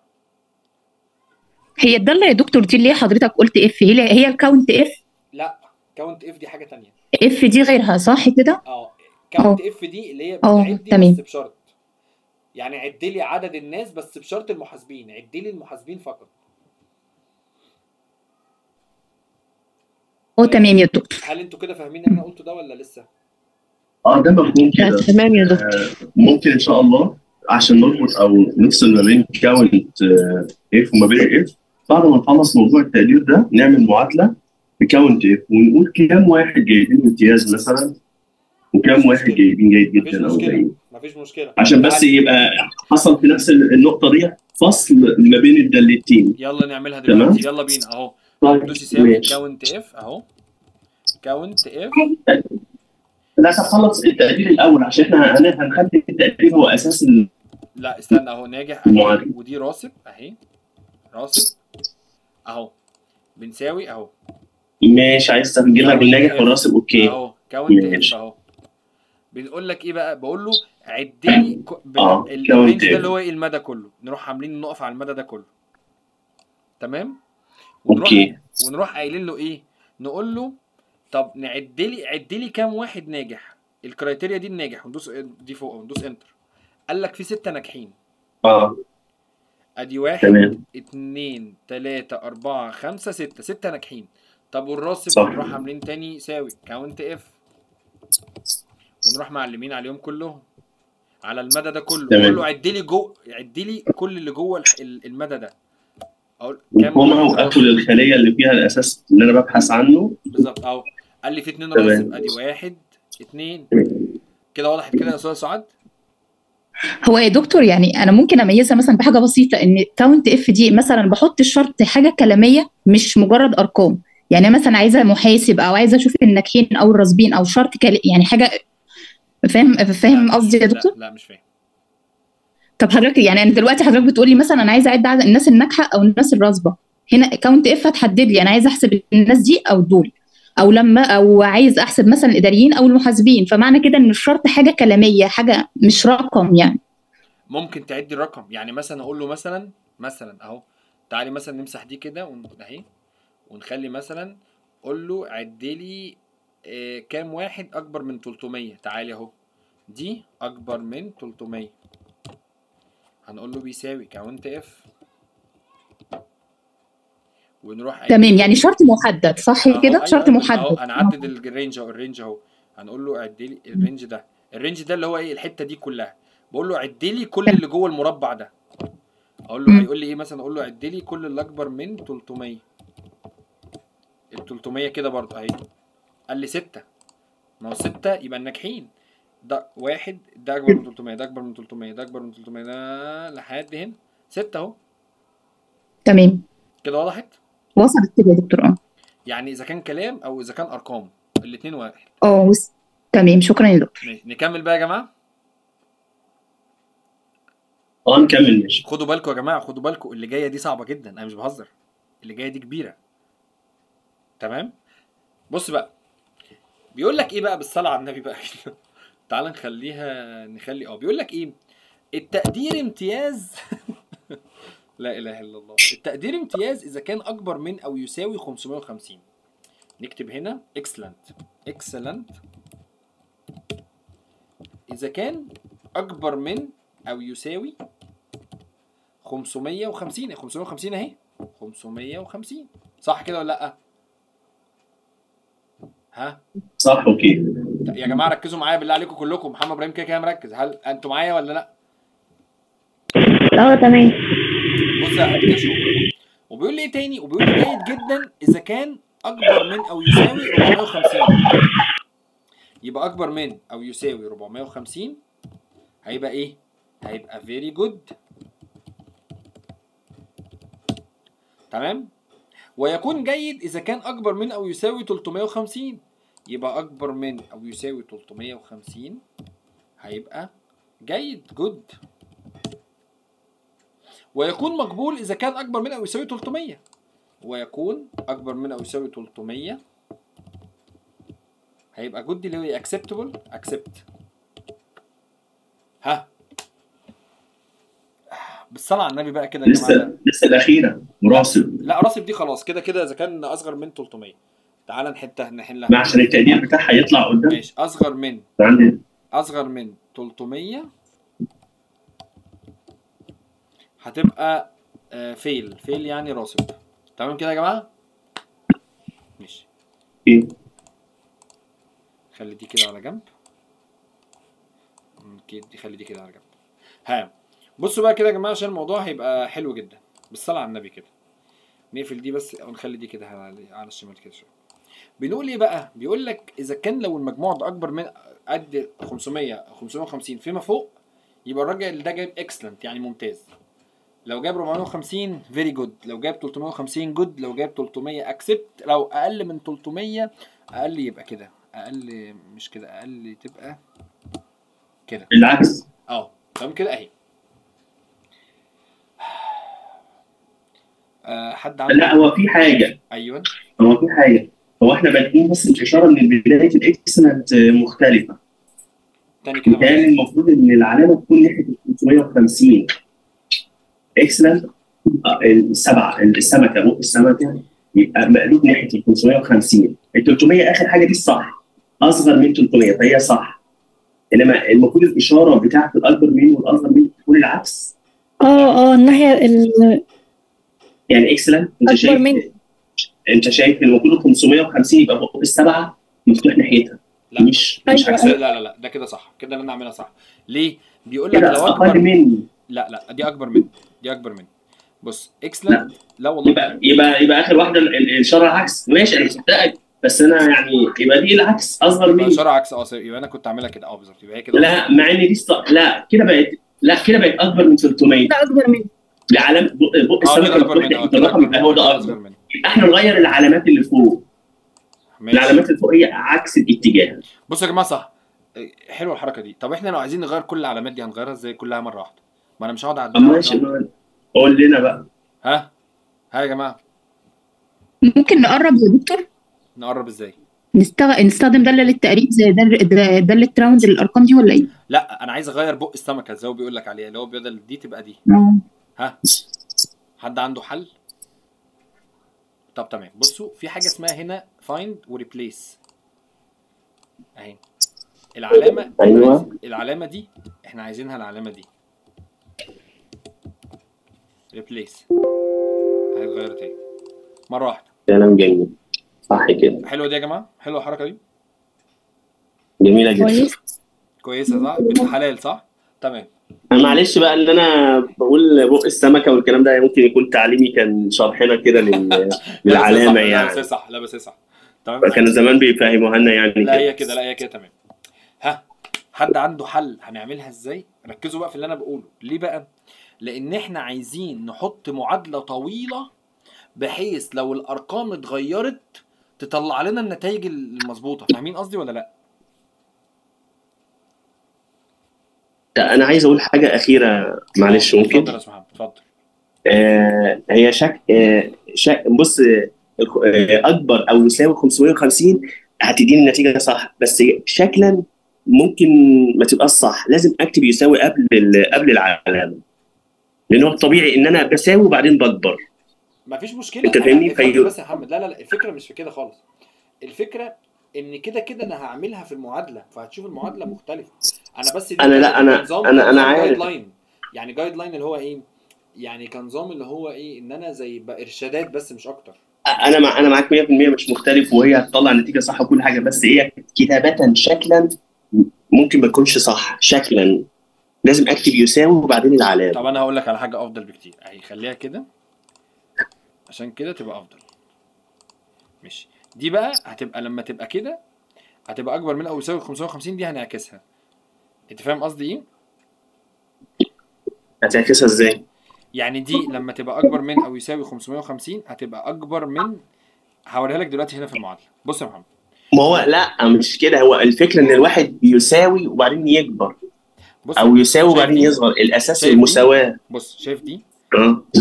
هي الداله يا دكتور دي اللي حضرتك قلت اف هي هي الكاونت اف؟ لا كاونت اف دي حاجه ثانيه، اف دي غيرها صح كده؟ اه كاونت اف دي اللي هي بتعدي بس بشرط، يعني عد لي عدد الناس بس بشرط المحاسبين، عد لي المحاسبين فقط. اه تمام يا دكتور. هل انتوا كده فاهمين اللي انا قلته ده ولا لسه؟ اه ده مفهوم كده تمام يا دكتور. ممكن ان شاء الله عشان نربط او نفصل ما بين كاونت اف وما بين اف، بعد ما نخلص موضوع التقدير ده نعمل معادله بكاونت اف ونقول كام واحد جايبين امتياز مثلا وكام واحد جايبين جيد جدا او جيد، مفيش مشكله، عشان بس يبقى حصل في نفس النقطه دي فصل ما بين الدالتين. يلا نعملها دلوقتي يلا بينا اهو. دوس يساوي كاونت اف اهو كاونت اف. لا هخلص التقدير الاول عشان احنا هنخلي التقدير هو اساس ال... لا استنى اهو ناجح اهي ودي راسب اهي راسب اهو بنساوي اهو. ماشي عايز تسجلها بالناجح والراسب اوكي اهو كاونت اف اهو. بنقول لك ايه بقى؟ بقول له عد لي اه الرينج ده اللي هو ايه؟ المدى كله. نروح عاملين نقف على المدى ده كله تمام؟ ونروح اوكي ونروح قايلين له ايه؟ نقول له طب نعد لي عد لي كام واحد ناجح؟ الكرايتيريا دي الناجح، وندوس دي فوق وندوس انتر. قال لك في ستة ناجحين. اه ادي واحد اثنين ثلاثة أربعة خمسة ستة، ستة ناجحين. طب والراسب نروح عاملين تاني يساوي كاونت اف ونروح معلمين عليهم كلهم على المدى ده كله. نقول له عد لي جو عد لي كل اللي جوه المدى ده. اقول كام واكل الخليه اللي فيها الاساس اللي انا ببحث عنه بالظبط اهو. قال لي في اتنين راسب ادي واحد اتنين كده. وضحت كده يا استاذ سعاد؟ هو يا دكتور يعني انا ممكن اميزها مثلا بحاجه بسيطه، ان كاونت اف دي مثلا بحط الشرط حاجه كلاميه مش مجرد ارقام، يعني مثلا عايزه محاسب او عايزه اشوف الناجحين او الراسبين او شرط يعني حاجه، فاهم فاهم قصدي يا دكتور؟ لا, لا مش فاهم. طب حضرتك يعني انا دلوقتي حضرتك بتقولي مثلا انا عايزه اعد عدد الناس الناجحه او الناس الراسبه، هنا كاونت اف هتحدد لي انا عايزه احسب الناس دي او دول، او لما او عايز احسب مثلا الاداريين او المحاسبين، فمعنى كده ان الشرط حاجه كلاميه حاجه مش رقم. يعني ممكن تعدي الرقم، يعني مثلا اقول له مثلا مثلا اهو تعالي مثلا نمسح دي كده اهي ونخلي مثلا قول له عد لي إيه كام واحد اكبر من ثلاثمية، تعالي اهو دي اكبر من ثلاثمية، هنقول له بيساوي كاونت اف ونروح تمام. يعني شرط محدد صح كده؟ شرط محدد. انا عدد الرينج اهو، الرينج اهو هنقول له عد لي الرينج ده، الرينج ده اللي هو ايه الحته دي كلها، بقول له عد لي كل اللي جوه المربع ده، اقول له هيقول لي ايه مثلا، اقول له عد لي كل اللي اكبر من ثلاثمية، ال ثلاثمية كده برضه اهي، قال لي ستة، ما هو ستة يبقى الناجحين، ده واحد ده اكبر من ثلاثمية ده اكبر من ثلاثمية ده اكبر من ثلاثمية ده لحد هنا ستة اهو. تمام كده وضحت؟ وصلت كده يا دكتور. اه يعني اذا كان كلام او اذا كان ارقام الاثنين واحد. اه تمام شكرا يا دكتور. نكمل بقى يا جماعه؟ اه نكمل ماشي. خدوا بالكم يا جماعه، خدوا بالكم اللي جايه دي صعبه جدا، انا مش بهزر، اللي جايه دي كبيره. تمام؟ بص بقى بيقول لك ايه بقى بالصلاه على النبي بقى تعال نخليها نخلي اه بيقول لك ايه؟ التقدير امتياز لا اله الا الله. التقدير امتياز اذا كان اكبر من او يساوي خمسمية وخمسين. نكتب هنا excellent excellent اذا كان اكبر من او يساوي خمسمية وخمسين. خمسمية وخمسين اهي، خمسمية وخمسين صح كده ولا لا؟ ها صح. اوكي يا جماعه ركزوا معايا بالله عليكم كلكم، محمد ابراهيم كده كده مركز، هل انتوا معايا ولا لا؟ اه تمام. بص هتكتشفوا. وبيقول لي ايه تاني؟ وبيقول لي جيد جدا اذا كان اكبر من او يساوي اربعمية وخمسين. يبقى اكبر من او يساوي اربعمية وخمسين هيبقى ايه؟ هيبقى very good. تمام؟ ويكون جيد اذا كان اكبر من او يساوي ثلاثمية وخمسين. يبقى اكبر من او يساوي ثلاثمية وخمسين هيبقى جيد good. ويكون مقبول اذا كان اكبر من او يساوي ثلاثمية. ويكون اكبر من او يساوي ثلاثمية هيبقى جود اللي هو acceptable accept. ها بالصلاه على النبي بقى كده يا جماعه. لسه الاخيره راسب. لا راسب دي خلاص كده كده اذا كان اصغر من ثلاثمية. تعالى نحطها نحلها عشان التقدير بتاعها يطلع قدام. ماشي اصغر من تعالي. اصغر من ثلاثمية هتبقى فيل، فيل يعني راسب. تمام كده يا جماعه؟ ماشي. خلي دي كده على جنب. دي خلي دي كده على جنب. ها بصوا بقى كده يا جماعه عشان الموضوع هيبقى حلو جدا. بالصلاه على النبي كده. نقفل دي بس ونخلي دي كده على الشمال كده شويه. بنقول ايه بقى؟ بيقول لك اذا كان لو المجموع ده اكبر من قد خمسمية خمسمية وخمسين فيما فوق يبقى الراجل ده جايب اكسلنت يعني ممتاز. لو جاب اربعمية وخمسين فيري جود، لو جاب ثلاثمية وخمسين جود، لو جاب ثلاثمية اكسبت، لو اقل من ثلاثمية اقل يبقى كده، اقل مش كده، اقل تبقى كده العكس. اه تمام كده اهي. آه حد عنده؟ لا هو في حاجه. ايوه هو في حاجه، هو احنا بادئين بس الاشاره ان بدايه الاكسلنت مختلفه. تاني كده كان المفروض ان العلامه تكون ناحيه ثلاثمية وخمسين. اكسلنت السبعه السمكه بق السمكه يبقى مقلوب ناحيه ال خمسمية وخمسين، ال ثلاثمية اخر حاجه دي الصح، اصغر من ثلاثمية فهي صح، انما المفروض الاشاره بتاعه الاكبر من والاصغر من تكون العكس. اه اه الناحيه ال يعني اكسلنت انت شايف من... انت شايف المفروض خمسمية وخمسين يبقى بق السبعه مفتوح ناحيتها. لا مش مش عكس. لا لا لا ده كده صح، كده انا عاملها صح. ليه؟ بيقول لك لو اكبر من لا لا دي اكبر من دي اكبر مني. بص اكسلنت لا. لا والله يبقى يبقى يبقى اخر واحده الاشاره عكس. ماشي انا مصدقك بس انا يعني يبقى دي العكس اصغر مني. الاشاره عكس اه يبقى انا كنت عاملها كده اه بالظبط يبقى هي كده. لا مع ان دي لا كده بقت لا كده بقت اكبر من ثلاثمية. ده اكبر منه. العلامه بق السمكه الرقم ده هو ده اكبر. يبقى احنا نغير العلامات اللي فوق. ماشي. العلامات اللي فوق هي عكس الاتجاه. بصوا يا جماعه صح. حلوه الحركه دي. طب احنا لو عايزين نغير كل العلامات دي هنغيرها ازاي كلها مره واحده؟ ما انا مش هقعد اعدها. ماشي قول لنا بقى. ها؟ ها يا جماعه. ممكن نقرب يا دكتور؟ نقرب ازاي؟ نستخدم داله للتقريب زي داله راوندز للارقام دي ولا ايه؟ لا انا عايز اغير بق السمكه زي هو بيقول لك عليها اللي هو بدل دي تبقى دي. ها؟ حد عنده حل؟ طب تمام بصوا في حاجه اسمها هنا فايند وريبليس. اهي العلامه ايوه العلامه دي احنا عايزينها العلامه دي. ريبليس هيتغير تاني مره واحده. كلام جميل صح كده. حلوه دي يا جماعه، حلوه الحركه دي. جميله جدا. كويس كويسه صح؟ بنت حلال صح؟ تمام. انا معلش بقى اللي انا بقول بق السمكه والكلام ده ممكن يكون تعليمي كان شرحنا كده للعلامه يعني. لا بس صح، لا بس صح. تمام. كانوا زمان بيفهموها لنا يعني. لا هي كده، لا هي كده تمام. ها حد عنده حل هنعملها ازاي؟ ركزوا بقى في اللي انا بقوله، ليه بقى؟ لان احنا عايزين نحط معادله طويله بحيث لو الارقام اتغيرت تطلع لنا النتائج المظبوطه، فاهمين قصدي ولا لا؟ انا عايز اقول حاجه اخيره معلش ممكن. اتفضل يا استاذ محمد اتفضل. آه هي شك آه شك بص آه اكبر او يساوي خمسمية وخمسين هتديني النتيجه صح، بس شكلا ممكن ما تبقاش صح، لازم اكتب يساوي قبل قبل العلامه. لان هو طبيعي ان انا بساوي وبعدين بكبر. مفيش مشكله انت فاهمني بس يا محمد. لا لا لا الفكره مش في كده خالص. الفكره ان كده كده انا هعملها في المعادله فهتشوف المعادله مختلفه. انا بس دي انا لا انا انا انا عارف يعني جايد لاين اللي هو ايه؟ يعني كان نظام اللي هو ايه ان انا زي ارشادات بس مش اكتر. انا مع انا معاك مية في المية مش مختلف وهي هتطلع نتيجه صح وكل حاجه، بس هي كتابه شكلا ممكن ما تكونش صح، شكلا لازم اكتب يساوي وبعدين العلامه. طب انا هقول لك على حاجه افضل بكتير، هيخليها كده عشان كده تبقى افضل. ماشي دي بقى هتبقى لما تبقى كده هتبقى اكبر من او يساوي خمسمية وخمسين، دي هنعكسها. انت فاهم قصدي ايه؟ هتعكسها ازاي؟ يعني دي لما تبقى اكبر من او يساوي خمسمية وخمسين هتبقى اكبر من، هوريها لك دلوقتي هنا في المعادله. بص يا محمد ما هو لا مش كده، هو الفكره ان الواحد بيساوي وبعدين يكبر او يساوي وبعدين يصغر، الاساس المساواه. بص شايف دي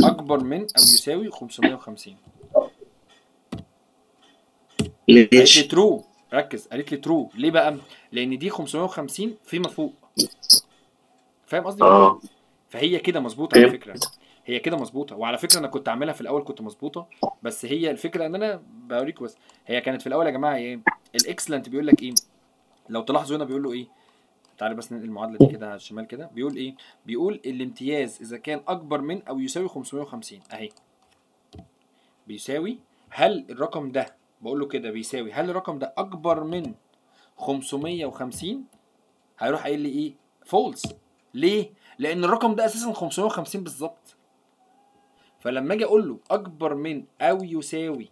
اكبر من او يساوي خمسمية وخمسين. ليش؟ قالت لي ترو، ركز قالت لي ترو، ليه بقى؟ لأن دي خمسمية وخمسين فيما فوق. فاهم قصدي؟ اه فهي كده مظبوطة على فكرة، هي كده مظبوطة، وعلى فكرة أنا كنت عاملها في الأول كنت مظبوطة، بس هي الفكرة إن أنا بوريك بس، هي كانت في الأول يا جماعة إيه؟ الإكسلنت بيقول لك إيه؟ لو تلاحظوا هنا بيقول له إيه؟ تعالى بس ننقل المعادلة دي كده على الشمال كده، بيقول إيه؟ بيقول الامتياز إذا كان أكبر من أو يساوي خمسمية وخمسين أهي. بيساوي هل الرقم ده بقول له كده بيساوي هل الرقم ده اكبر من خمسمية وخمسين؟ هيروح قايل لي ايه؟ فولس. ليه؟ لان الرقم ده اساسا خمسمية وخمسين بالظبط. فلما اجي اقول له اكبر من او يساوي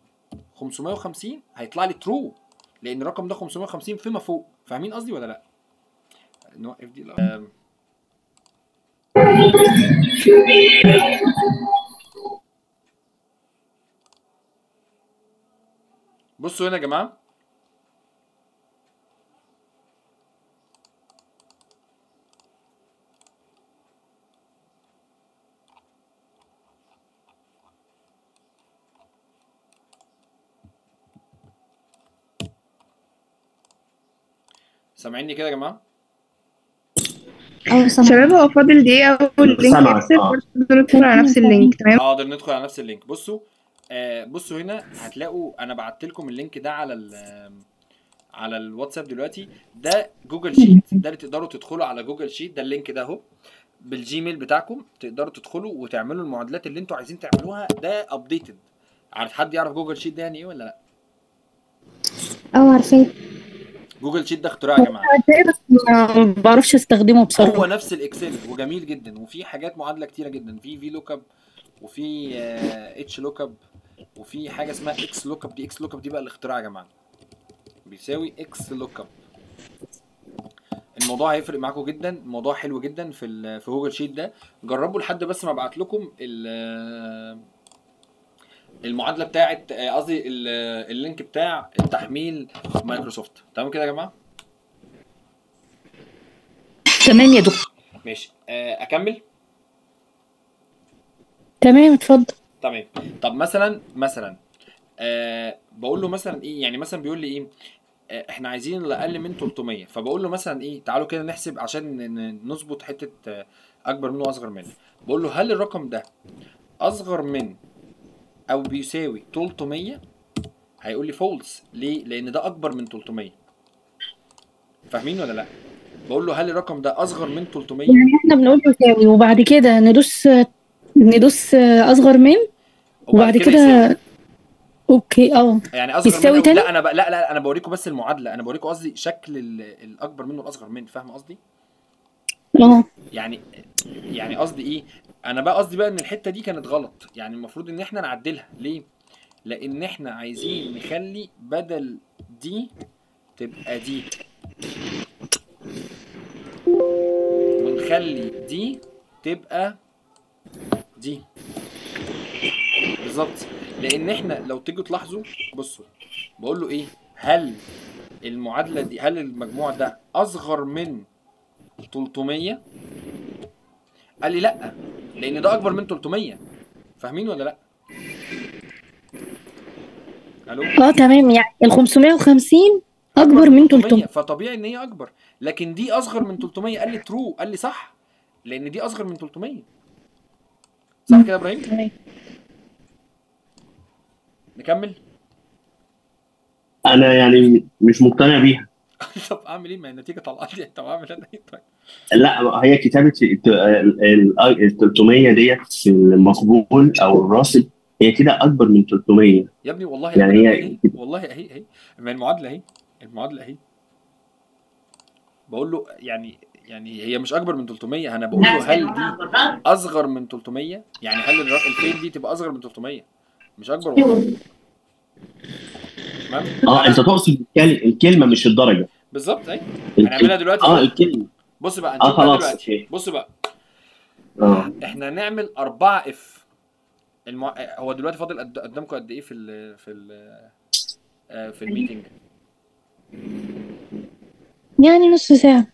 خمسمية وخمسين هيطلع لي ترو لان الرقم ده خمسمية وخمسين فيما فوق. فاهمين قصدي ولا لا؟ نوقف دي الاول. بصوا هنا يا جماعه سامعيني كده يا جماعه؟ شباب هو فاضل دقيقه واللينك يتساب ندخل على نفس اللينك. تمام حاضر ندخل على نفس اللينك. بصوا آه بصوا هنا هتلاقوا انا بعت لكم اللينك ده على على الواتساب دلوقتي. ده جوجل شيت، ده اللي تقدروا تدخلوا على جوجل شيت، ده اللينك ده اهو بالجيميل بتاعكم، تقدروا تدخلوا وتعملوا المعادلات اللي انتوا عايزين تعملوها. ده ابديتد. عارف حد يعرف جوجل شيت ده يعني ايه ولا لا؟ اه عارفين جوجل شيت ده اختراع يا جماعه، ما بعرفش استخدمه بصراحه. هو نفس الاكسل وجميل جدا وفي حاجات معادله كتيره جدا، في في لوك اب وفي اتش لوك اب وفي حاجه اسمها اكس لوك اب. دي اكس لوك اب دي بقى الاختراع يا جماعه، بيساوي اكس لوك اب. الموضوع هيفرق معاكم جدا، الموضوع حلو جدا في في جوجل شيت ده. جربوا لحد بس ما ابعت لكم المعادله بتاعه، قصدي اللينك بتاع التحميل مايكروسوفت. تمام كده يا جماعه؟ تمام يا دكتور. ماشي، اكمل؟ تمام اتفضل. تمام. طب مثلا مثلا أه بقول له مثلا ايه، يعني مثلا بيقول لي ايه، أه احنا عايزين الاقل من ثلاثمية، فبقول له مثلا ايه، تعالوا كده نحسب عشان نظبط حته اكبر منه واصغر منه. بقول له هل الرقم ده اصغر من او بيساوي ثلاثمية؟ هيقول لي فولس. ليه؟ لان ده اكبر من ثلاثمية. فاهمين ولا لا؟ بقول له هل الرقم ده اصغر من ثلاثمية؟ يعني احنا بنقول يساوي وبعد كده ندوس ندوس اصغر من وبعد كده اوكي. اه يعني اصغر من، لا انا ب... لا لا انا بوريكم بس المعادله، انا بوريكم قصدي شكل الاكبر منه والاصغر منه. فاهم قصدي؟ اه يعني يعني قصدي ايه، انا بقى قصدي بقى ان الحته دي كانت غلط، يعني المفروض ان احنا نعدلها. ليه؟ لان احنا عايزين نخلي بدل دي تبقى دي، ونخلي دي تبقى دي بالظبط. لان احنا لو تيجوا تلاحظوا، بصوا بقول له ايه، هل المعادله دي، هل المجموع ده اصغر من ثلاثمية؟ قال لي لا، لان ده اكبر من ثلاثمية. فاهمين ولا لا؟ الو. اه تمام، يعني ال خمسمية وخمسين اكبر من ثلاثمية، فطبيعي ان هي اكبر، لكن دي اصغر من ثلاثمية. قال لي ترو، قال لي صح، لان دي اصغر من ثلاثمية. صح كده يا ابراهيم؟ تمام. نكمل؟ انا يعني مش مقتنع بيها. طب اعمل ايه؟ ما النتيجه طلعت لي، طب اعمل انا ايه طيب؟ لا هي كتابه ال ثلاثمية ديت المقبول او الراسب هي كده اكبر من ثلاثمية يا ابني. والله يعني هي إيه؟ والله اهي اهي المعادله اهي، المعادله اهي. بقول له يعني يعني هي مش اكبر من ثلاثمية، انا بقول له هل دي اصغر من ثلاثمية؟ يعني هل الفين دي تبقى اصغر من ثلاثمية؟ مش اكبر والله. تمام؟ اه انت تقصد الكلمه مش الدرجه. بالظبط ايوه. هنعملها دلوقتي. اه الكلمه. بص بقى هنشوف آه دلوقتي. بص بقى. اه احنا هنعمل أربعة اف. المع... هو دلوقتي فاضل قدامكم قد ايه في ال في ال في الميتنج؟ يعني نص ساعة.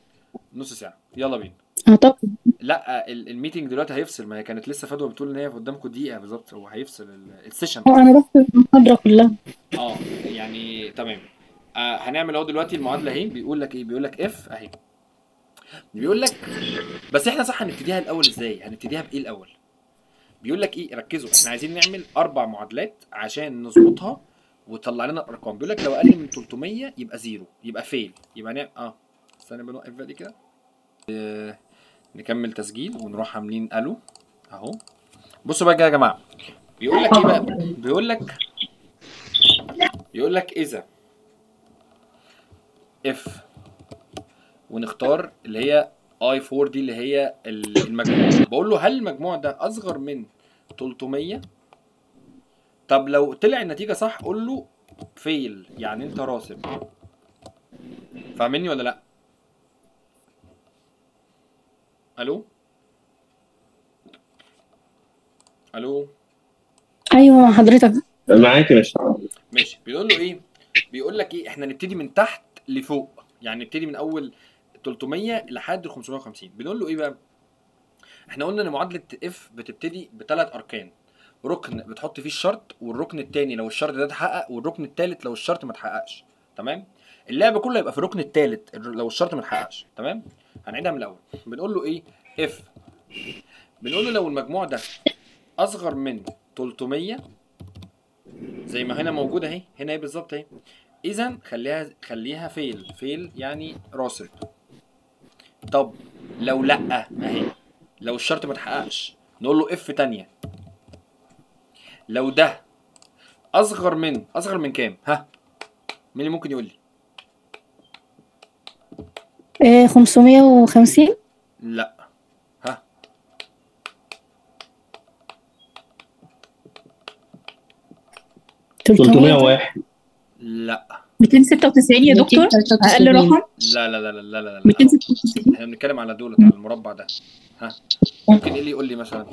نص ساعة، يلا بينا. اعتقد لا الميتنج دلوقتي هيفصل، ما هي كانت لسه فدوى بتقول ان هي قدامكم دقيقه بالظبط، هو هيفصل السيشن. اه انا بس المحاضره كلها. اه يعني تمام. آه هنعمل اهو دلوقتي المعادله اهي، بيقول لك ايه؟ بيقول لك اف اهي. بيقول لك بس احنا صح هنبتديها الاول ازاي؟ هنبتديها بايه الاول؟ بيقول لك ايه؟ ركزوا، احنا عايزين نعمل اربع معادلات عشان نظبطها وتطلع لنا الارقام. بيقول لك لو اقل من ثلاثمية يبقى زيرو، يبقى فيل، يبقى نعمل اه استنى بنوقف بقى دي كده. آه. نكمل تسجيل ونروح عاملين الو اهو. بصوا بقى يا جماعه، بيقول لك ايه بقى؟ بيقول لك بيقول لك اذا اف، ونختار اللي هي اي أربعة دي اللي هي المجموع. بقول له هل المجموع ده اصغر من ثلاثمية؟ طب لو طلع النتيجه صح قول له فيل، يعني انت راسب. فاهمني ولا لا؟ الو الو ايوه حضرتك معاك يا باشا. ماشي، بيقول له ايه؟ بيقول لك ايه؟ احنا نبتدي من تحت لفوق، يعني نبتدي من اول ثلاثمية لحد خمسمية وخمسين. بنقول له ايه بقى؟ احنا قلنا ان معادله اف بتبتدي بثلاث اركان، ركن بتحط فيه الشرط، والركن الثاني لو الشرط ده اتحقق، والركن الثالث لو الشرط ما اتحققش. تمام؟ اللعبه كلها يبقى في الركن الثالث لو الشرط ما اتحققش. تمام؟ هنعيدها من الاول. بنقول له ايه؟ اف. بنقول له لو المجموع ده اصغر من ثلاثمية زي ما هنا موجوده اهي، هنا اهي بالظبط اهي، اذا خليها خليها فيل، فيل يعني راسب. طب لو لا اهي، لو الشرط ما اتحققش نقول له اف ثانيه. لو ده اصغر من اصغر من كام؟ ها مين اللي ممكن يقول لي؟ ايه خمسمية وخمسين؟ لا ها ثلاثمية وواحد؟ لا مئتين وستة وتسعين يا دكتور اقل رقم؟ لا لا لا لا لا لا مئتين وستة وتسعين احنا بنتكلم على دول على المربع ده. ها ممكن ايه اللي يقول لي مثلا؟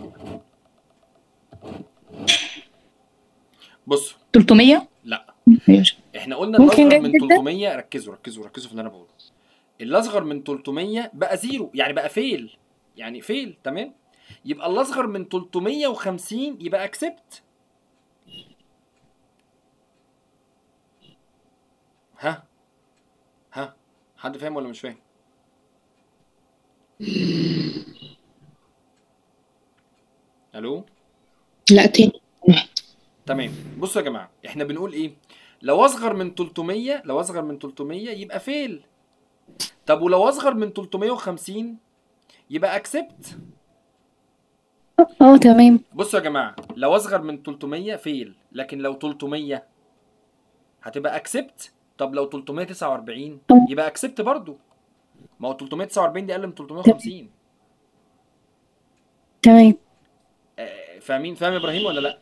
بصوا ثلاثمية؟ لا احنا قلنا الاصغر من ثلاثمية. ركزوا ركزوا ركزوا في اللي انا بقوله. الاصغر من ثلاثمية بقى زيرو يعني بقى فيل يعني فيل تمام. يبقى الاصغر من ثلاثمية وخمسين يبقى اكسبت. ها ها حد فاهم ولا مش فاهم؟ الو لا تاني. تمام بصوا يا جماعه احنا بنقول ايه؟ لو اصغر من ثلاثمية لو اصغر من ثلاثمية يبقى فيل. طب ولو اصغر من ثلاثمية وخمسين يبقى اكسبت. اه تمام. بصوا يا جماعه لو اصغر من ثلاثمية فيل، لكن لو ثلاثمية هتبقى اكسبت. طب لو ثلاثمية وتسعة وأربعين يبقى اكسبت برضو. ما هو ثلاثمية وتسعة وأربعين دي اقل من ثلاثمية وخمسين. تمام. فاهمين؟ فاهم ابراهيم ولا لا؟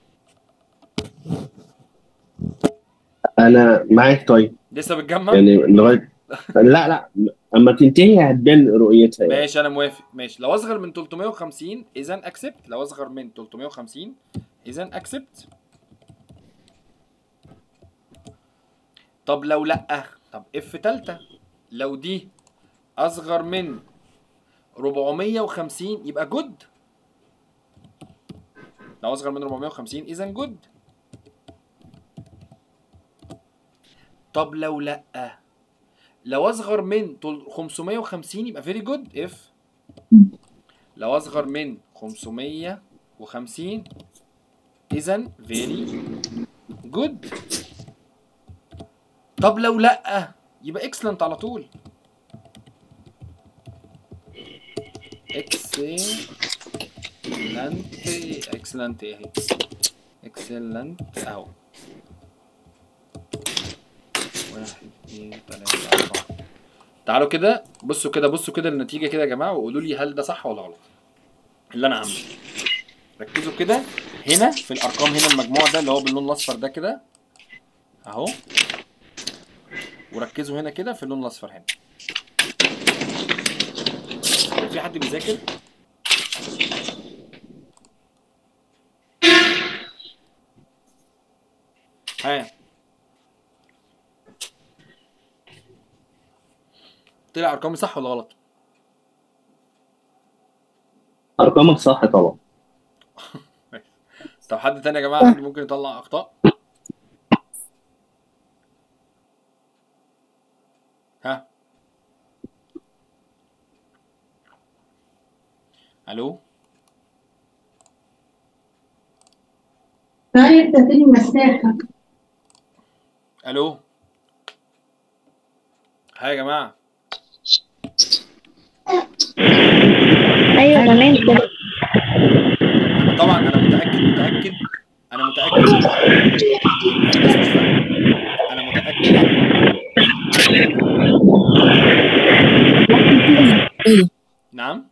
انا معاك. طيب لسه بتجمع؟ يعني لغايه لا لا اما تنتهي هتبان رؤيتها يعني. ماشي انا موافق. ماشي لو اصغر من ثلاثمية وخمسين اذا اكسبت. لو اصغر من ثلاثمية وخمسين اذا اكسبت. طب لو لأ، طب اف تالتة لو دي اصغر من أربعمية وخمسين يبقى جود. لو اصغر من أربعمية وخمسين اذا جود. طب لو لأ، لو اصغر من خمسمية وخمسين يبقى فيري جود اف. لو اصغر من خمسمية وخمسين اذا فيري جود. طب لو لأ يبقى اكسلنت على طول. اكسلنت اكسلنت اهي اكسلنت اهو. واحد اثنين ثلاثة أربعة. تعالوا كده بصوا كده بصوا كده النتيجة كده يا جماعة وقولوا لي هل ده صح ولا غلط اللي أنا عامله. ركزوا كده هنا في الأرقام هنا المجموع ده اللي هو باللون الأصفر ده كده أهو. وركزوا هنا كده في اللون الاصفر هنا. في حد بيذاكر؟ ها طلع ارقامي صح ولا غلط؟ ارقامك صح طبعا. طب حد تاني يا جماعه ممكن يطلع اخطاء؟ ها الو طيب ده تاني مساحه. الو ها يا جماعه. ايوه تمام كده. طبعا انا متاكد متاكد انا متاكد انا متاكد نعم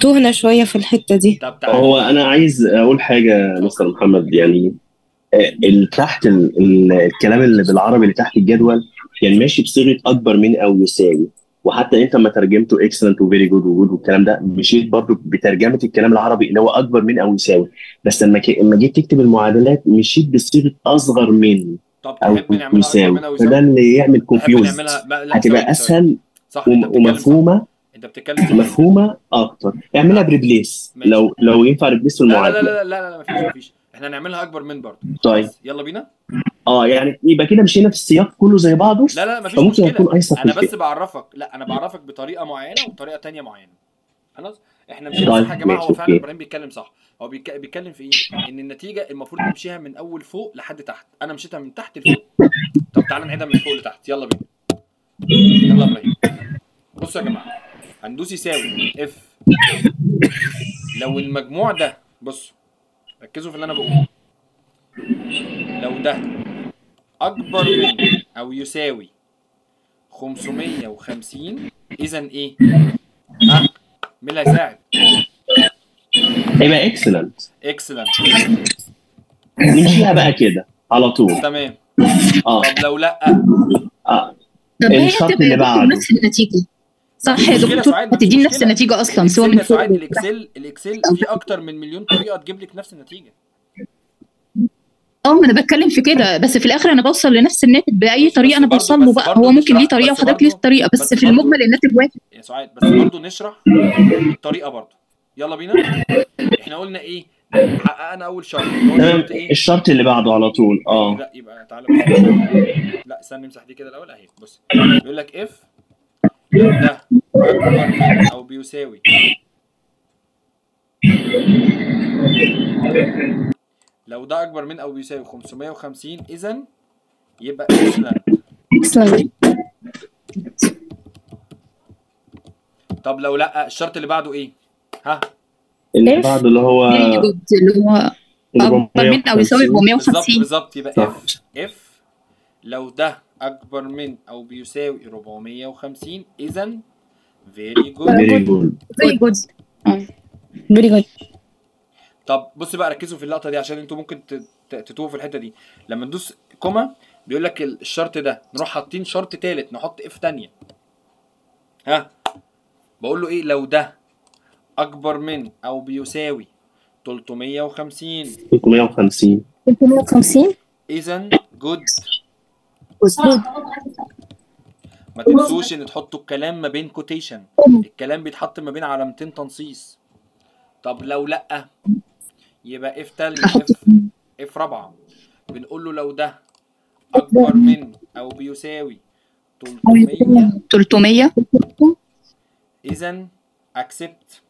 تهنا شويه في الحته دي. هو انا عايز اقول حاجه مستر محمد، يعني تحت الكلام اللي بالعربي اللي تحت الجدول يعني ماشي بصيغه اكبر من او يساوي، وحتى انت لما ترجمته اكسلنت وفيري جود وجود والكلام ده مشيت برضو بترجمه الكلام العربي اللي هو اكبر من او يساوي، بس لما لما جيت تكتب المعادلات مشيت بصيغه اصغر من. طب تحب نعملها اكتر من او يساوي؟ فده اللي يعمل كونفيوز. هتبقى اسهل ومفهومه. انت بتتكلم مفهومه اكتر. اعملها بريبليس لو لو ينفع ريبليس المعادله. لا لا لا لا مفيش مفيش احنا هنعملها اكبر من برضه. طيب يلا بينا. اه يعني يبقى كده مشينا في السياق كله زي بعضه. لا لا مفيش مشكله انا بس بعرفك. لا انا بعرفك بطريقه معينه وبطريقه ثانيه معينه. خلاص احنا مشينا صح يا جماعه. هو فعلا ابراهيم بيتكلم صح. هو بيتكلم في ايه؟ ان النتيجه المفروض نمشيها من اول فوق لحد تحت. انا مشيتها من تحت لفوق. طب تعالى نعيدها من فوق لتحت يلا بينا. يلا ابراهيم. بصوا يا جماعه هندوس يساوي اف لو المجموع ده. بصوا ركزوا في اللي انا بقوله. لو ده اكبر من او يساوي خمسمية وخمسين اذا ايه؟ ها مين اللي هيساعد؟ يبقى اكسلنت. اكسلنت نمشيها بقى كده على طول. تمام اه طب لو لا اه طب هي اللي بعد نفس النتيجه صح يا دكتور، هتديني نفس النتيجه اصلا سواء من فوق الاكسل الاكسل في اكتر من مليون طريقه تجيب لك نفس النتيجه. اه ما انا بتكلم في كده، بس في الاخر انا بوصل لنفس الناتج باي طريقه انا بوصل له بقى، هو ممكن ليه طريقه وحضرتك ليه طريقه بس, بس في المجمل الناتج واحد يا سعاد. بس برضه نشرح الطريقه برضه، يلا بينا. احنا قلنا ايه؟ حققنا اول شرط. قلت ايه؟ الشرط اللي بعده على طول. اه لا يبقى تعالى لا استنى امسح دي كده الاول اهي. بص بيقول لك اف ده اكبر او بيساوي لو ده اكبر من او بيساوي خمسمية وخمسين، اذا يبقى اكسلنت. طب لو لا الشرط اللي بعده ايه؟ ها اللي بعده اللي هو اللي هو اكبر من او بيساوي أربعمية وخمسين. بالظبط يبقى اف اف لو ده اكبر من او بيساوي أربعمية وخمسين، اذا فيري جود فيري جود فيري جود فيري جود. طب بص بقى ركزوا في اللقطه دي عشان انتوا ممكن تتوهوا في الحته دي. لما ندوس كوما بيقول لك الشرط ده نروح حاطين شرط ثالث، نحط اف ثانيه. ها بقول له ايه؟ لو ده اكبر من او بيساوي تلتمية وخمسين تلتمية وخمسين تلتمية وخمسين اذا جود. ما تنسوش ان تحطوا الكلام ما بين كوتيشن، الكلام بيتحط ما بين علامتين تنصيص. طب لو لا يبقى اف تالت اف اف رابعه. بنقول له لو ده اكبر من او بيساوي تلتمية تلتمية اذا اكسبت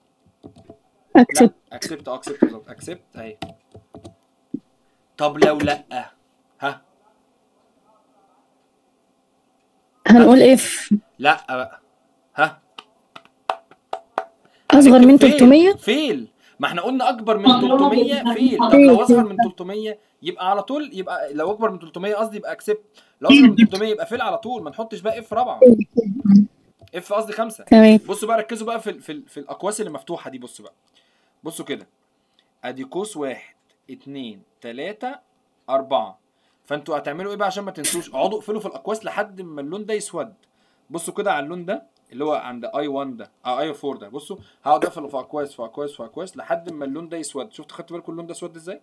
اكسبت اكسبت اكسبت اكسبت اهي. طب لو لا ها هنقول اف لا بقى ها اصغر من تلتمية فيل. ما احنا قلنا اكبر من تلتمية فيل. طب لو اصغر من تلتمية يبقى على طول، يبقى لو اكبر من تلتمية قصدي يبقى اكسبت، لو اصغر من تلتمية يبقى فيل على طول، ما نحطش بقى اف رابعه اف قصدي خمسه. بصوا بقى ركزوا بقى في في, في الاقواس اللي مفتوحه دي. بصوا بقى بصوا كده، ادي قوس واحد اتنين تلاته اربعه. فانتوا هتعملوا ايه بقى عشان ما تنسوش؟ اقعدوا اقفلوا في الاقواس لحد ما اللون ده يسود. بصوا كده على اللون ده اللي هو عند اي واحد ده او اي أربعة ده. بصوا هقعد اقفل في اقواس في اقواس في اقواس لحد ما اللون ده يسود. شفتوا خدتوا بالكم اللون ده اسود ازاي؟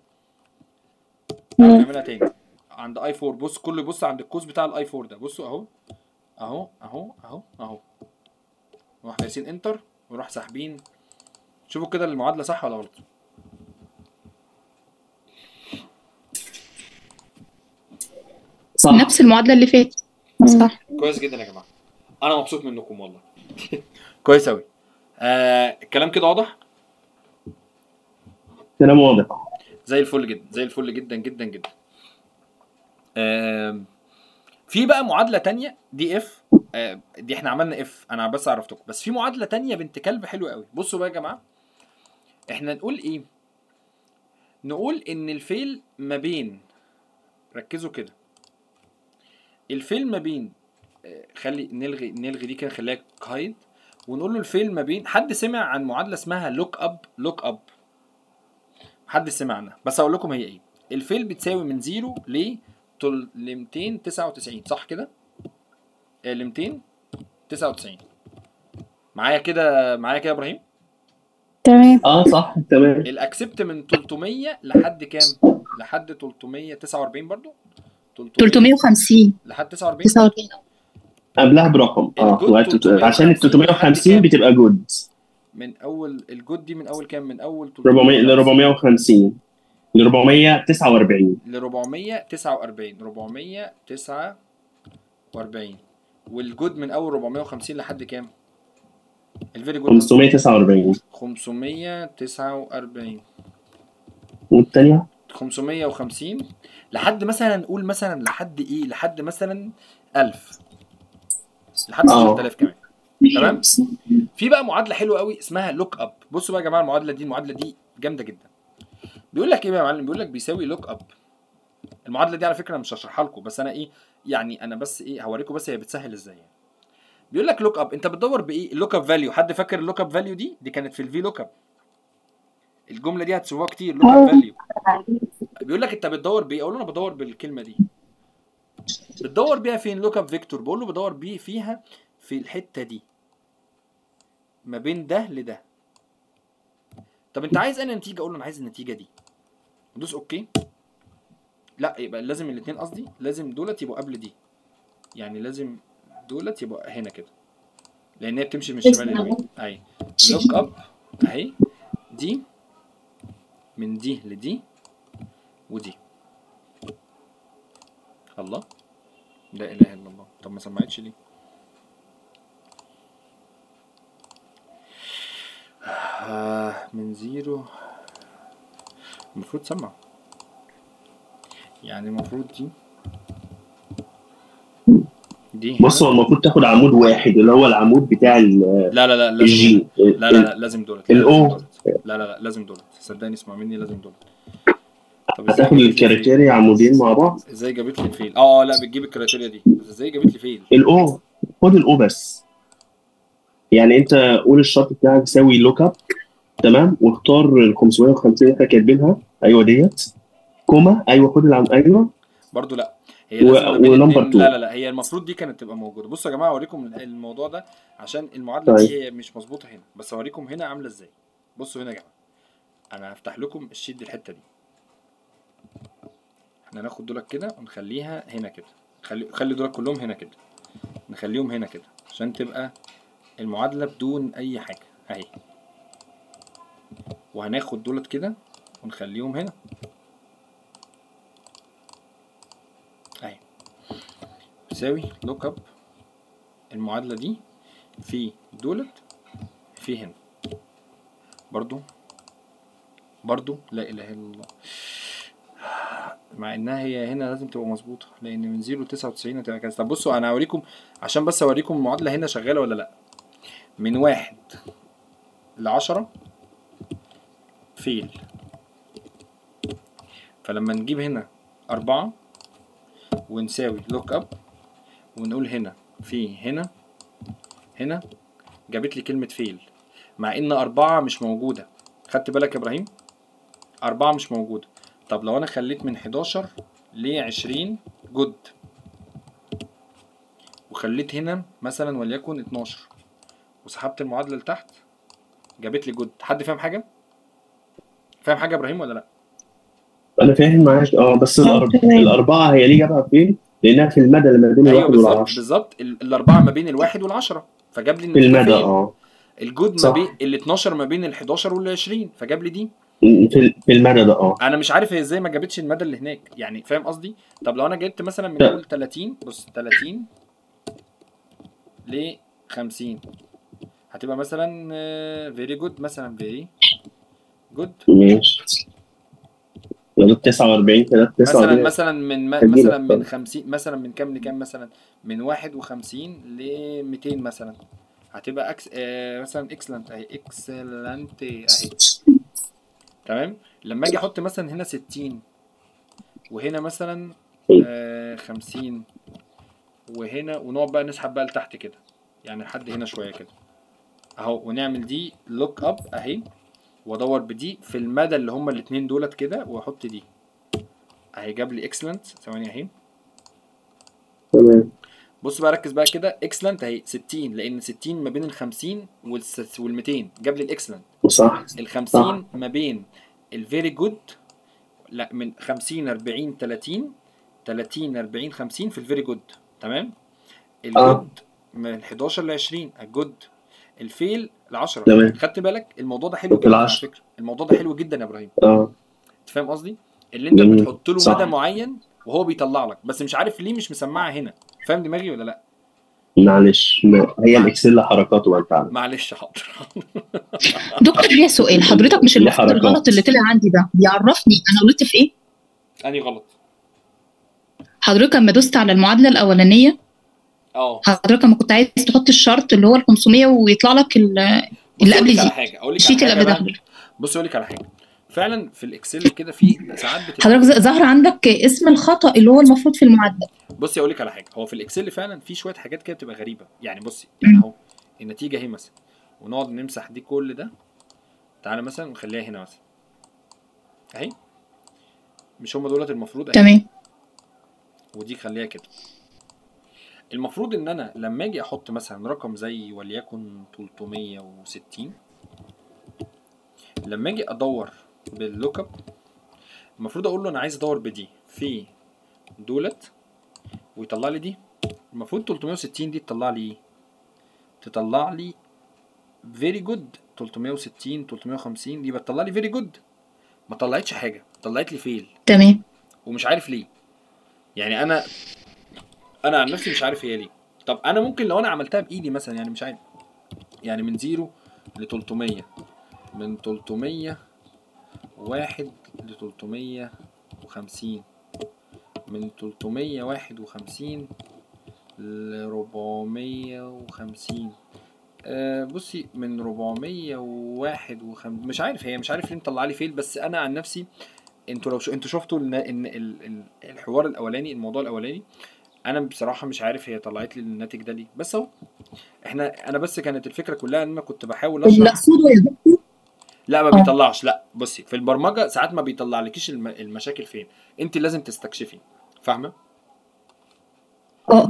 هنعملها تاني عند اي أربعة. بص كله يبص عند القوس بتاع الاي أربعة ده. بصوا اهو اهو اهو اهو اهو. نروح دايسين انتر ونروح ساحبين. شوفوا كده المعادله صح ولا غلط؟ صح. نفس المعادله اللي فاتت صح. كويس جدا يا جماعه، انا مبسوط منكم والله. كويس قوي. آه، الكلام كده واضح؟ كلام واضح زي الفل جدا زي الفل جدا جدا جدا. آه، في بقى معادله ثانيه دي اف. آه، دي احنا عملنا اف انا بس عرفتكم، بس في معادله ثانيه بنت كلب حلوه قوي. بصوا بقى يا جماعه، احنا نقول ايه؟ نقول ان الفيل ما بين، ركزوا كده، الفيل ما بين، خلي نلغي نلغي دي كده نخليها هايد ونقول له الفيل ما بين. حد سمع عن معادله اسمها لوك اب؟ لوك اب حد سمع عنها؟ بس هقول لكم هي ايه. الفيل بتساوي من صفر ل مئتين وتسعة وتسعين صح كده؟ ل مئتين وتسعة وتسعين معايا كده معايا كده يا ابراهيم؟ تمام اه صح تمام. الاكسبت من تلتمية لحد كام؟ لحد تلتمية وتسعة وأربعين برضو تلتمية وخمسين لحد تسعة وأربعين قبلها برقم. اه عشان ال تلتمية وخمسين بتبقى جود. من اول الجود دي من اول كام؟ من اول أربعمية ل أربعمية وخمسين ل أربعمية وتسعة وأربعين ل أربعمية وتسعة وأربعين أربعمية وتسعة وأربعين والجود من اول أربعمية وخمسين لحد كام؟ الفيري جود خمسمية وتسعة وأربعين خمسمية وتسعة وأربعين والثانيه خمسمية وخمسين لحد مثلا نقول مثلا لحد ايه؟ لحد مثلا ألف لحد عشرة آلاف كمان. تمام؟ في بقى معادله حلوه قوي اسمها لوك اب. بصوا بقى يا جماعه المعادله دي المعادله دي جامده جدا. بيقول لك ايه بقى يا معلم؟ بيقول لك بيساوي لوك اب. المعادله دي على فكره مش هشرحها لكم، بس انا ايه يعني انا بس ايه هوريكم بس هي بتسهل ازاي. بيقول لك لوك اب انت بتدور بايه؟ اللوك اب فاليو. حد فاكر اللوك اب فاليو دي؟ دي كانت في الفي لوك اب. الجمله دي هتسمعوها كتير لوك اب فاليو. بيقول لك انت بتدور بايه؟ اقول له انا بدور بالكلمه دي. بتدور بيها فين؟ لوك اب فيكتور، بقول له بدور بيه فيها في الحته دي ما بين ده لده. طب انت عايز انا نتيجه، اقول له انا عايز النتيجه دي، ندوس اوكي. لا يبقى لازم الاثنين، قصدي لازم دولت يبقوا قبل دي، يعني لازم دولت يبقى هنا كده لان هي بتمشي من الشمال لليمين. اهي لوك اب اهي، دي من دي لدي ودي. الله، لا اله الا الله. طب ما سمعتش ليه؟ من زيرو المفروض سمع، يعني المفروض دي دي بص هو المفروض تاخد عمود واحد اللي هو العمود بتاع ال لا لا لا الجي. لا لا لا لازم دولت، الاو لا لا لا لازم دولت، صدقني اسمع مني لازم دولت. طب هتاخد الكريتيريا عمودين مع بعض. ازاي جابت لي فيل؟ اه اه لا بتجيب الكريتيريا دي، بس ازاي جابت لي فيل؟ الاو، خد الاو بس، يعني انت قول الشرط بتاعك ساوي لوك اب تمام، واختار ال خمسمية وخمسين اللي احنا كاتبينها. ايوه ديت كوما، ايوه خد العم، ايوه برضه لا هي ونمبر اتنين. لا لا لا هي المفروض دي كانت تبقى موجوده. بصوا يا جماعه اوريكم الموضوع ده عشان المعادله طيب. دي هي مش مظبوطه هنا، بس اوريكم هنا عامله ازاي. بصوا هنا يا جماعه، انا هفتح لكم الشيت دي، الحته دي احنا هناخد دولك كده ونخليها هنا كده، خلي خلي دولك كلهم هنا كده، نخليهم هنا كده عشان تبقى المعادله بدون اي حاجه اهي. وهناخد دولت كده ونخليهم هنا اهي، يساوي لوك اب المعادله دي في دولت في هنا برضو برضو. لا اله الا الله، مع انها هي هنا لازم تبقى مظبوطه لان من زيرو ل تسعة وتسعين هتبقى كذا. طب بصوا انا هوريكم عشان بس اوريكم المعادله هنا شغاله ولا لا. من واحد ل عشرة فيل، فلما نجيب هنا أربعة ونساوي لوك اب ونقول هنا في هنا هنا، جابت لي كلمة فيل مع إن أربعة مش موجودة. خدت بالك يا إبراهيم؟ أربعة مش موجودة. طب لو أنا خليت من حداشر ل عشرين جود، وخليت هنا مثلا وليكن اتناشر، وسحبت المعادلة لتحت، جابت لي جود. حد فاهم حاجة؟ فاهم حاجه ابراهيم ولا لا؟ انا فاهم معاك اه، بس الاربعه هي ليه جابها فين؟ لانها في المدى اللي ما بين الواحد والعشرة. ايوه بالظبط، الاربعه ما بين الواحد والعشرة فجاب لي في المدى اه. الجود ما بين ال اتناشر ما بين ال حداشر وال عشرين فجاب لي دي في المدى ده اه. انا مش عارف هي ازاي ما جابتش المدى اللي هناك، يعني فاهم قصدي؟ طب لو انا جبت مثلا من اول تلاتين، بص تلاتين ل خمسين هتبقى مثلا فيري جود، مثلا فيري جود ماشي. لو تسعة واربعين ثلاثة مثلا مثلا من مثلا من خمسين مثلا من كام لكام، مثلا من واحد وخمسين ل ميتين مثلا، هتبقى اكس آه مثلا اكسلنت اهي، اكسلنت اهي تمام. لما اجي احط مثلا هنا ستين وهنا مثلا آه خمسين وهنا، ونقعد بقى نسحب بقى لتحت كده يعني لحد هنا شويه كده اهو، ونعمل دي لوك اب اهي، وادور بدي في المدى اللي هما الاثنين دولت كده، واحط دي اهي، جاب لي اكسلنت. ثواني اهي تمام. بص بقى ركز بقى كده، اكسلنت اهي ستين لان ستين ما بين ال خمسين وال ميتين جاب لي الاكسلنت صح. ال خمسين ما بين الفيري جود، لا من خمسين اربعين تلاتين تلاتين اربعين خمسين في الفيري جود تمام. الجود من حداشر ل عشرين الجود، الفيل ل عشرة. خدت بالك الموضوع ده حلو جدا على فكره، الموضوع ده حلو جدا يا ابراهيم اه. انت فاهم قصدي؟ اللي انت بتحط له مدى معين وهو بيطلع لك، بس مش عارف ليه مش مسمعها هنا. فاهم دماغي ولا لا؟ معلش هي الاكسل حركاته بقى بتاعنا. معلش حاضر. دكتور ليا سؤال، حضرتك مش المفروض الغلط اللي طلع عندي ده يعرفني انا غلطت في ايه؟ انهي غلط؟ حضرتك لما دوست على المعادله الاولانيه اه، حضرتك ما كنت عايز تحط الشرط اللي هو ال خمسمية ويطلع لك اللي قبل دي الشيت اللي قبل ده. بص اقول لك على حاجه، فعلا في الاكسل كده في ساعات حضرتك ظهر عندك اسم الخطا اللي هو المفروض في المعدل. بصي اقول لك على حاجه، هو في الاكسل فعلا في شويه حاجات كده بتبقى غريبه، يعني بصي اهو النتيجه اهي مثلا، ونقعد نمسح دي كل ده، تعالى مثلا نخليها هنا مثلا اهي، مش هم دولت المفروض اهي تمام، ودي خليها كده المفروض ان انا لما اجي احط مثلا رقم زي وليكن ثلاثمية وستين، لما اجي ادور باللوك اب المفروض اقول له انا عايز ادور بدي في دولت ويطلع لي دي. المفروض ثلاثمية وستين دي تطلع لي ايه؟ تطلع لي فيري جود. ثلاثمية وستين ثلاثمية وخمسين دي بتطلع لي فيري جود، ما طلعتش حاجه، طلعت لي فيل. تمام. ومش عارف ليه، يعني انا انا عن نفسي مش عارف هي ليه. طب انا ممكن لو انا عملتها بايدي مثلا، يعني مش عارف، يعني من صفر ل ثلاثمية، من ثلاثمية وواحد ل ثلاثمية وخمسين، من ثلاثمية وواحد وخمسين ل أربعمية وخمسين، أه بصي من أربعمية وواحد وخمسين، مش عارف هي مش عارف ليه مطلعلي فيل. بس انا عن نفسي انتوا لو شو انتوا شفتوا ان الحوار الاولاني، الموضوع الاولاني، انا بصراحه مش عارف هي طلعت لي الناتج ده ليه. بس اهو احنا انا بس كانت الفكره كلها ان انا كنت بحاول اشرح. لا ما بيطلعش. لا بصي في البرمجه ساعات ما بيطلعلكيش المشاكل فين، انت لازم تستكشفي، فاهمه؟ اه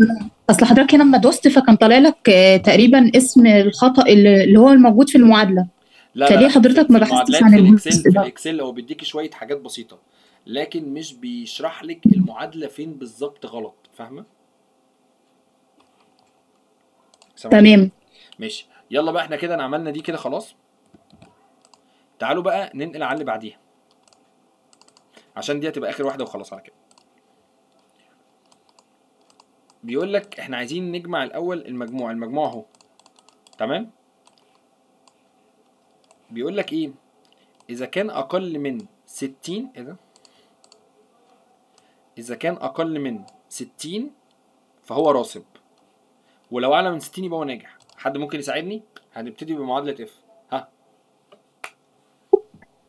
اصل حضرتك هنا لما دوست فكان طالع لك تقريبا اسم الخطا اللي هو الموجود في المعادله. لا فليه حضرتك ما بحثتش عن الاكسل؟ في الاكسل هو بيديكي شويه حاجات بسيطه لكن مش بيشرح لك المعادله فين بالظبط غلط، فاهمه؟ تمام ماشي. يلا بقى احنا كده عملنا دي كده خلاص. تعالوا بقى ننقل على اللي بعديها عشان دي هتبقى اخر واحده وخلاص على كده. بيقول لك احنا عايزين نجمع الاول المجموع، المجموع اهو تمام. بيقول لك ايه؟ اذا كان اقل من ستين، ايه ده؟ اذا كان اقل من ستين فهو راسب، ولو اعلى من ستين يبقى هو ناجح. حد ممكن يساعدني؟ هنبتدي بمعادله اف. ها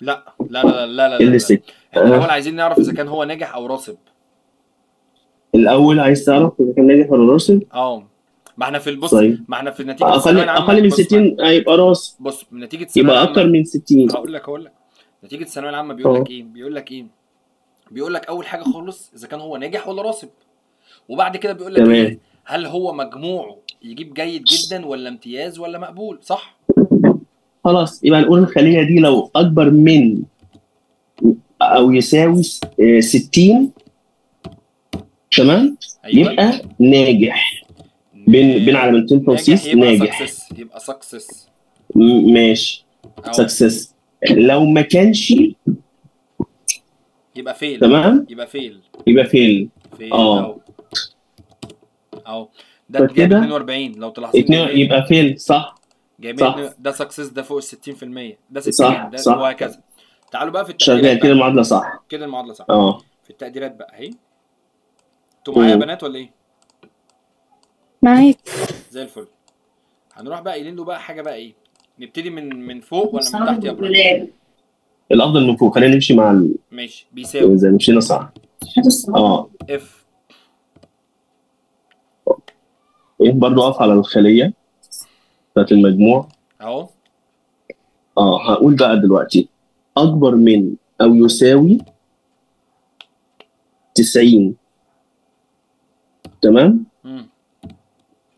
لا لا لا لا لا لا احنا الاول عايزين نعرف اذا كان هو ناجح او راسب. الاول عايز تعرف اذا كان ناجح ولا راسب؟ اه ما احنا في البص طيب. ما احنا في النتيجه اقل اقل من ستين هيبقى راسب. بص من نتيجه الثانويه يبقى اكتر من ستين. هقول لك هقول لك نتيجه الثانويه العامه بيقول لك ايه؟ بيقول لك ايه؟ بيقول لك اول حاجه خالص اذا كان هو ناجح ولا راسب، وبعد كده بيقول لك ايه؟ هل هو مجموعه يجيب جيد جدا ولا امتياز ولا مقبول، صح؟ خلاص يبقى نقول الخليه دي لو اكبر من او يساوي ستين تمام؟ أيوة. يبقى ناجح بين بين علامتين توصيص ناجح، يبقى سكسس. ماشي سكسس. لو ما كانش يبقى فيل، تمام؟ يبقى فيل يبقى فيل اه اهو ده جايب اتنين وأربعين لو تلاحظوا يبقى فيل صح؟ جايبين ده سكسس، ده فوق ال ستين في المية، ده ستين صح ده صح وهكذا. تعالوا بقى في التقديرات شغال كده المعادله صح، كده المعادله صح اه في التقديرات بقى اهي. انتوا معايا يا بنات ولا ايه؟ معاك زي الفل. هنروح بقى قايلين له بقى حاجه بقى ايه؟ نبتدي من من فوق ولا من تحت يا ابراهيم؟ الافضل من فوق، خلينا نمشي مع ال ماشي بيساوي زي مشينا صح اه اف ايه برضه اقف على الخليه بتاعت المجموع اهو اه هقول بقى دلوقتي اكبر من او يساوي تسعين تمام؟ امم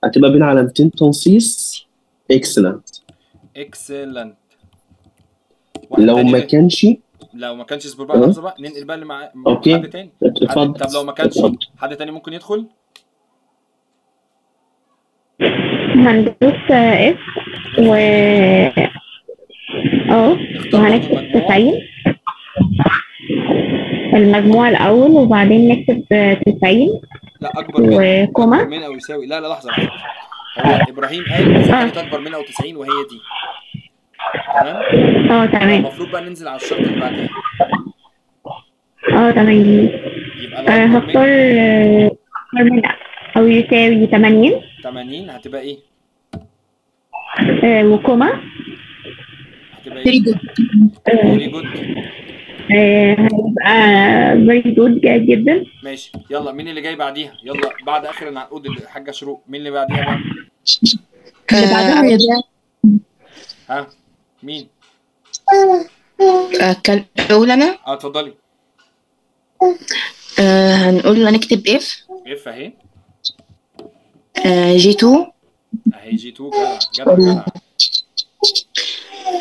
هتبقى بين علامتين تنصيص اكسلنت اكسلنت. لو ما كانش لو ما كانش اصبر بقى لحظه أه؟ بقى ننقل بقى مع اوكي حد تاني. اتفضل. طب لو ما كانش اتفضل. حد تاني ممكن يدخل؟ هندوس اف و اه وهنكتب تسعين المجموع الاول وبعدين نكتب تسعين لا اكبر من وكوما من او يساوي لا لا لحظه هو ابراهيم قال كانت اكبر من او تسعين وهي دي تمام؟ اه تمام. المفروض بقى ننزل على الشرط اللي بعدها اه تمام. يبقى هختار اكبر من او يساوي تمانين ثمانين هتبقى ايه؟ آه وكوما هتبقى ايه؟ فيري جود. هيبقى فيري جود جيد جدا. ماشي، يلا مين اللي جاي بعديها؟ يلا بعد اخر العنقود الحاجه شروق، مين اللي بعديها بقى؟ اللي بعدها يا جماعه ها مين؟ كان اقول انا؟ اه اتفضلي. آه هنقول هنكتب اف اف اهي آه جي اتنين اهي جي اتنين كده جدع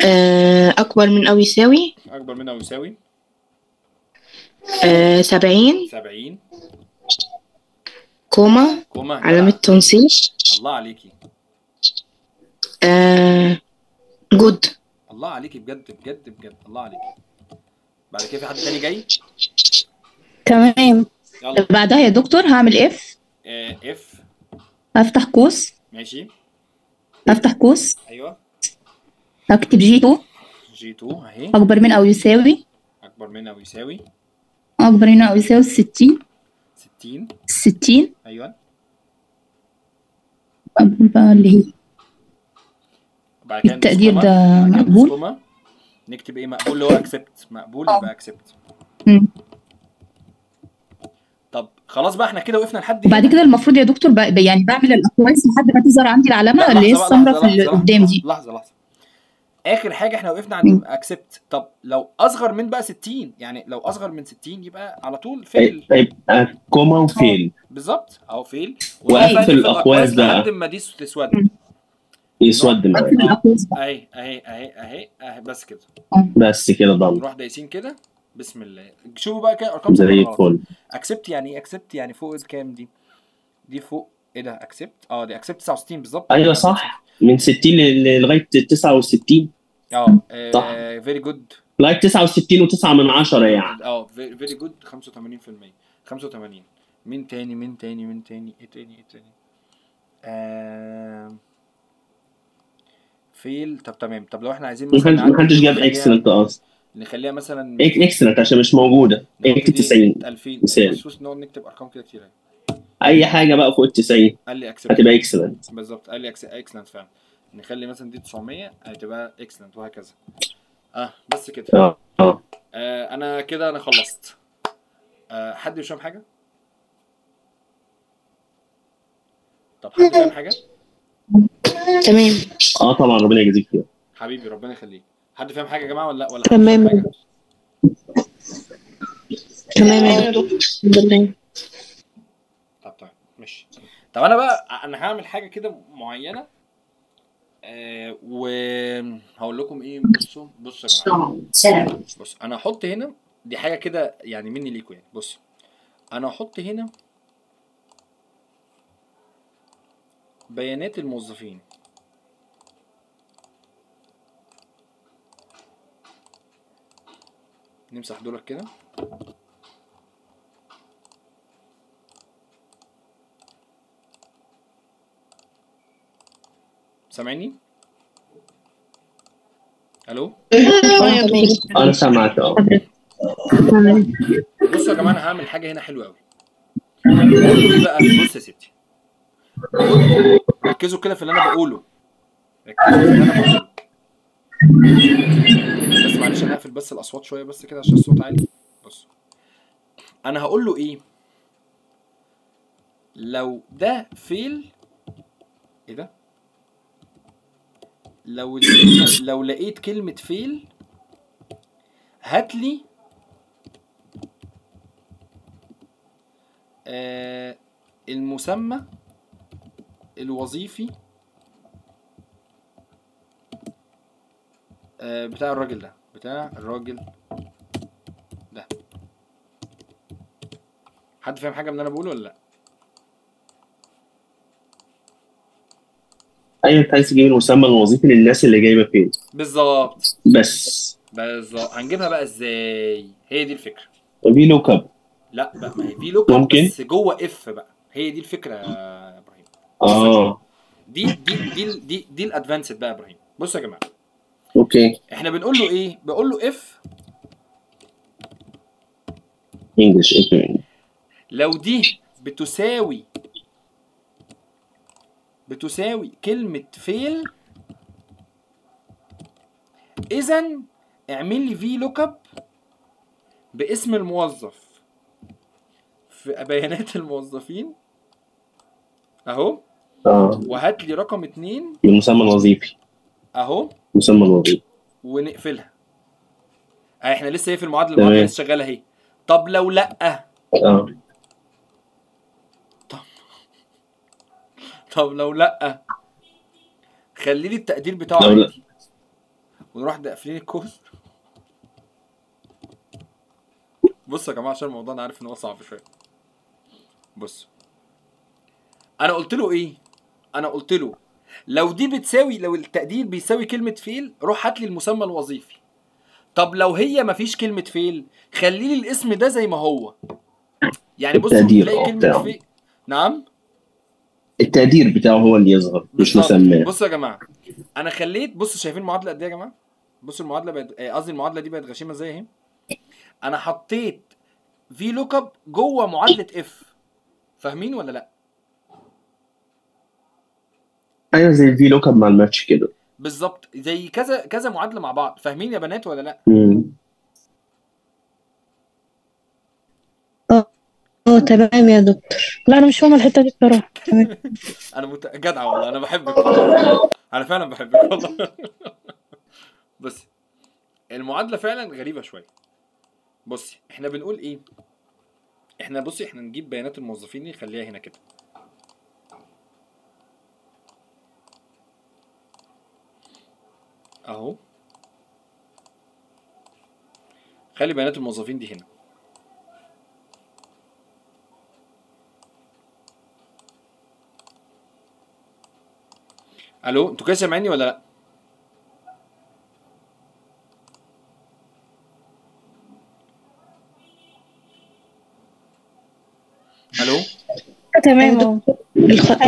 آه اكبر من او يساوي اكبر من او يساوي آه سبعين سبعين كوما كوما علامة تنصيب الله عليكي آه جود الله عليكي بجد بجد بجد الله عليكي. بعد كده في حد تاني جاي؟ تمام. يلا بعدها يا دكتور هعمل اف آه اف افتح قوس ماشي افتح قوس ايوه اكتب جي اتنين جي اتنين اهي اكبر من او يساوي اكبر من او يساوي اكبر من او يساوي ستين ستين ستين ايوه اقول بقى اللي هي التقدير ده مقبول نكتب ايه مقبول اللي هو اكسبت مقبول يبقى اكسبت. طب خلاص بقى احنا كده وقفنا لحد بعد كده المفروض يا دكتور يعني بعمل الاقواس لحد ما تظهر عندي العلامه اللي هي السمراء في اللي قدام دي. لحظه لحظه اخر حاجه احنا وقفنا عند اكسبت. طب لو اصغر من بقى ستين يعني لو اصغر من ستين يبقى على طول فيل يبقى كوما وفيل بالظبط اهو فيل واقفل الاقواس بقى لحد ما دي تسود يسود الاقواس اهي اهي اهي اهي بس كده بس كده ضل نروح دايسين كده بسم الله. شوفوا بقى كده ارقام زي الفل. اكسبت يعني ايه؟ اكسبت يعني فوق كام دي؟ دي فوق ايه ده اكسبت؟ اه دي اكسبت تسعة وستين بالظبط. ايوه صح من ستين لغايه تسعة وستين اه صح فيري جود لغايه تسعة وستين وتسعة من عشرة يعني اه فيري جود خمسة وثمانين بالمية خمسة وثمانين. مين تاني مين تاني مين تاني ايه تاني ايه تاني؟ آه... فيل. طب تمام. طب لو احنا عايزين مثلا محدش جاب اكسلنت اصلا نخليها مثلا اكسلنت عشان مش موجوده تسعين مثال بخصوص نقعد نكتب ارقام كده كتير اي حاجه بقى فوق ال تسعين قال لي اكسلنت هتبقى اكسلنت بالظبط قال لي اكسلنت فعلا. نخلي مثلا دي تسعمية هتبقى اكسلنت وهكذا. اه بس كده اه اه انا كده انا خلصت. آه حد مش فاهم حاجه؟ طب حد فاهم حاجه؟ تمام اه طبعا ربنا يجازيك خير حبيبي ربنا يخليك. حد فاهم حاجه يا جماعه ولا لا؟ ولا تمام تمام يا دكتور الحمد لله. طب طيب ماشي. طب انا بقى انا هعمل حاجه كده معينه آه وهقول لكم ايه. بصوا بصوا يا جماعه بص انا هحط هنا دي حاجه كده يعني مني ليكوا يعني. بص انا هحط هنا بيانات الموظفين نمسح دولك كده سامعني؟ الو؟ انا سامعك اه. بصوا يا جماعه انا هعمل حاجه هنا حلوه قوي. بقى بص يا ستي ركزوا كده في اللي انا بقوله ركزوا في اللي انا بقوله بس معلش انا هقفل بس الاصوات شويه بس كده عشان الصوت عالي. بص انا هقول له ايه لو ده فيل ايه ده لو لو لقيت كلمه فيل هات لي آه المسمى الوظيفي بتاع الراجل ده بتاع الراجل ده. حد فاهم حاجه من اللي انا بقوله ولا لا؟ ايوه انت عايز تجيب المسمى الوظيفي للناس اللي جايبه فين بالظبط بس بالظبط. هنجيبها بقى ازاي؟ هي دي الفكره. في لوك اب لا بقى ما هي في لوك اب بس جوه اف بقى. هي دي الفكره يا ابراهيم. اه دي دي دي دي, دي الادفانسد بقى يا ابراهيم. بصوا يا جماعه اوكي احنا بنقول له ايه؟ بقول له اف انجلش لو دي بتساوي بتساوي كلمة فيل. إذن اعمل لي في لوك اب باسم الموظف في بيانات الموظفين اهو، وهات لي رقم اتنين المسمى الوظيفي اهو، مسمى الوظيفي، ونقفلها. احنا لسه هي في المعادله، المعادله لسه شغاله اهي. طب لو لا اه طب طب لو لا خلي لي التقدير بتاعه عادي، ونروح قافلين الكوز. بصوا يا جماعه عشان الموضوع انا عارف ان هو صعب شويه. بصوا انا قلت له ايه؟ انا قلت له لو دي بتساوي، لو التقدير بيساوي كلمه فيل، روح هات لي المسمى الوظيفي. طب لو هي مفيش كلمه فيل، خلي لي الاسم ده زي ما هو. يعني بصوا تلاقي كلمه فيل، نعم، التقدير بتاعه هو اللي يظهر مش مسمى. بصوا يا جماعه انا خليت، بصوا شايفين المعادله قد ايه يا جماعه؟ بصوا المعادله بقت، قصدي المعادله دي بقت غشيمه زي اهي. انا حطيت في لوك اب جوه معادله اف، فاهمين ولا لا؟ ايوه زي في لوك اب مع الماتش كده بالظبط، زي كذا كذا معادله مع بعض، فاهمين يا بنات ولا لا؟ امم اه تمام يا دكتور. لا انا مش فاهمه الحته دي بصراحه. انا مت... جدعه والله، انا بحبك والله. انا فعلا بحبك والله. بس المعادله فعلا غريبه شويه. بصي احنا بنقول ايه؟ احنا بصي احنا نجيب بيانات الموظفين نخليها هنا كده. اهو خلي بيانات الموظفين دي هنا. الو انتوا كده سامعيني ولا لا؟ الو تمام. الخط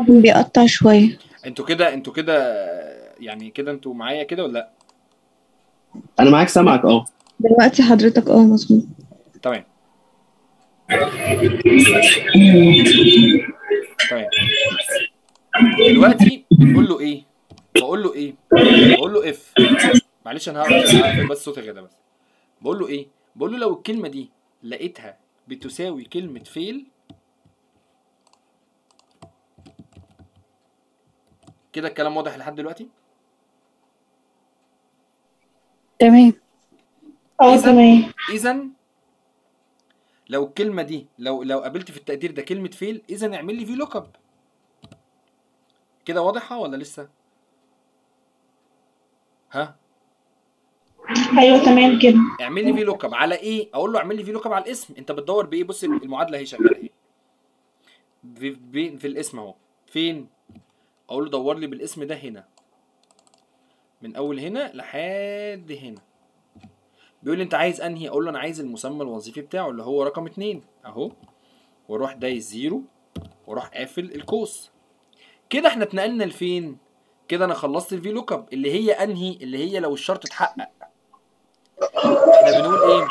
بيقطع شويه. انتوا كده انتوا كده يعني كده انتوا معايا كده ولا لا؟ انا معاك سامعك اه دلوقتي حضرتك اه مظبوط تمام. تمام دلوقتي بقول له ايه؟ بقول له ايه؟ بقول له اف، معلش انا هقفل بس صوتي كده بس. بقول له ايه؟ بقول له لو الكلمه دي لقيتها بتساوي كلمه فيل كده. الكلام واضح لحد دلوقتي؟ تمام اه تمام. اذا لو الكلمه دي لو لو قابلت في التقدير ده كلمه فيل، اذا اعمل لي في لوك اب. كده واضحه ولا لسه؟ ها؟ ايوه تمام كده. اعمل لي في لوك اب على ايه؟ اقول له اعمل لي في لوك اب على الاسم. انت بتدور بايه؟ بص المعادله اهي شغاله اهي في, في الاسم اهو. فين؟ اقول له دور لي بالاسم ده هنا من اول هنا لحد هنا. بيقول لي انت عايز انهي؟ اقول له انا عايز المسمى الوظيفي بتاعه اللي هو رقم اتنين اهو، واروح دايس زيرو واروح قافل القوس. كده احنا اتنقلنا لفين؟ كده انا خلصت الفي لوك اب اللي هي انهي؟ اللي هي لو الشرط اتحقق. احنا بنقول ايه؟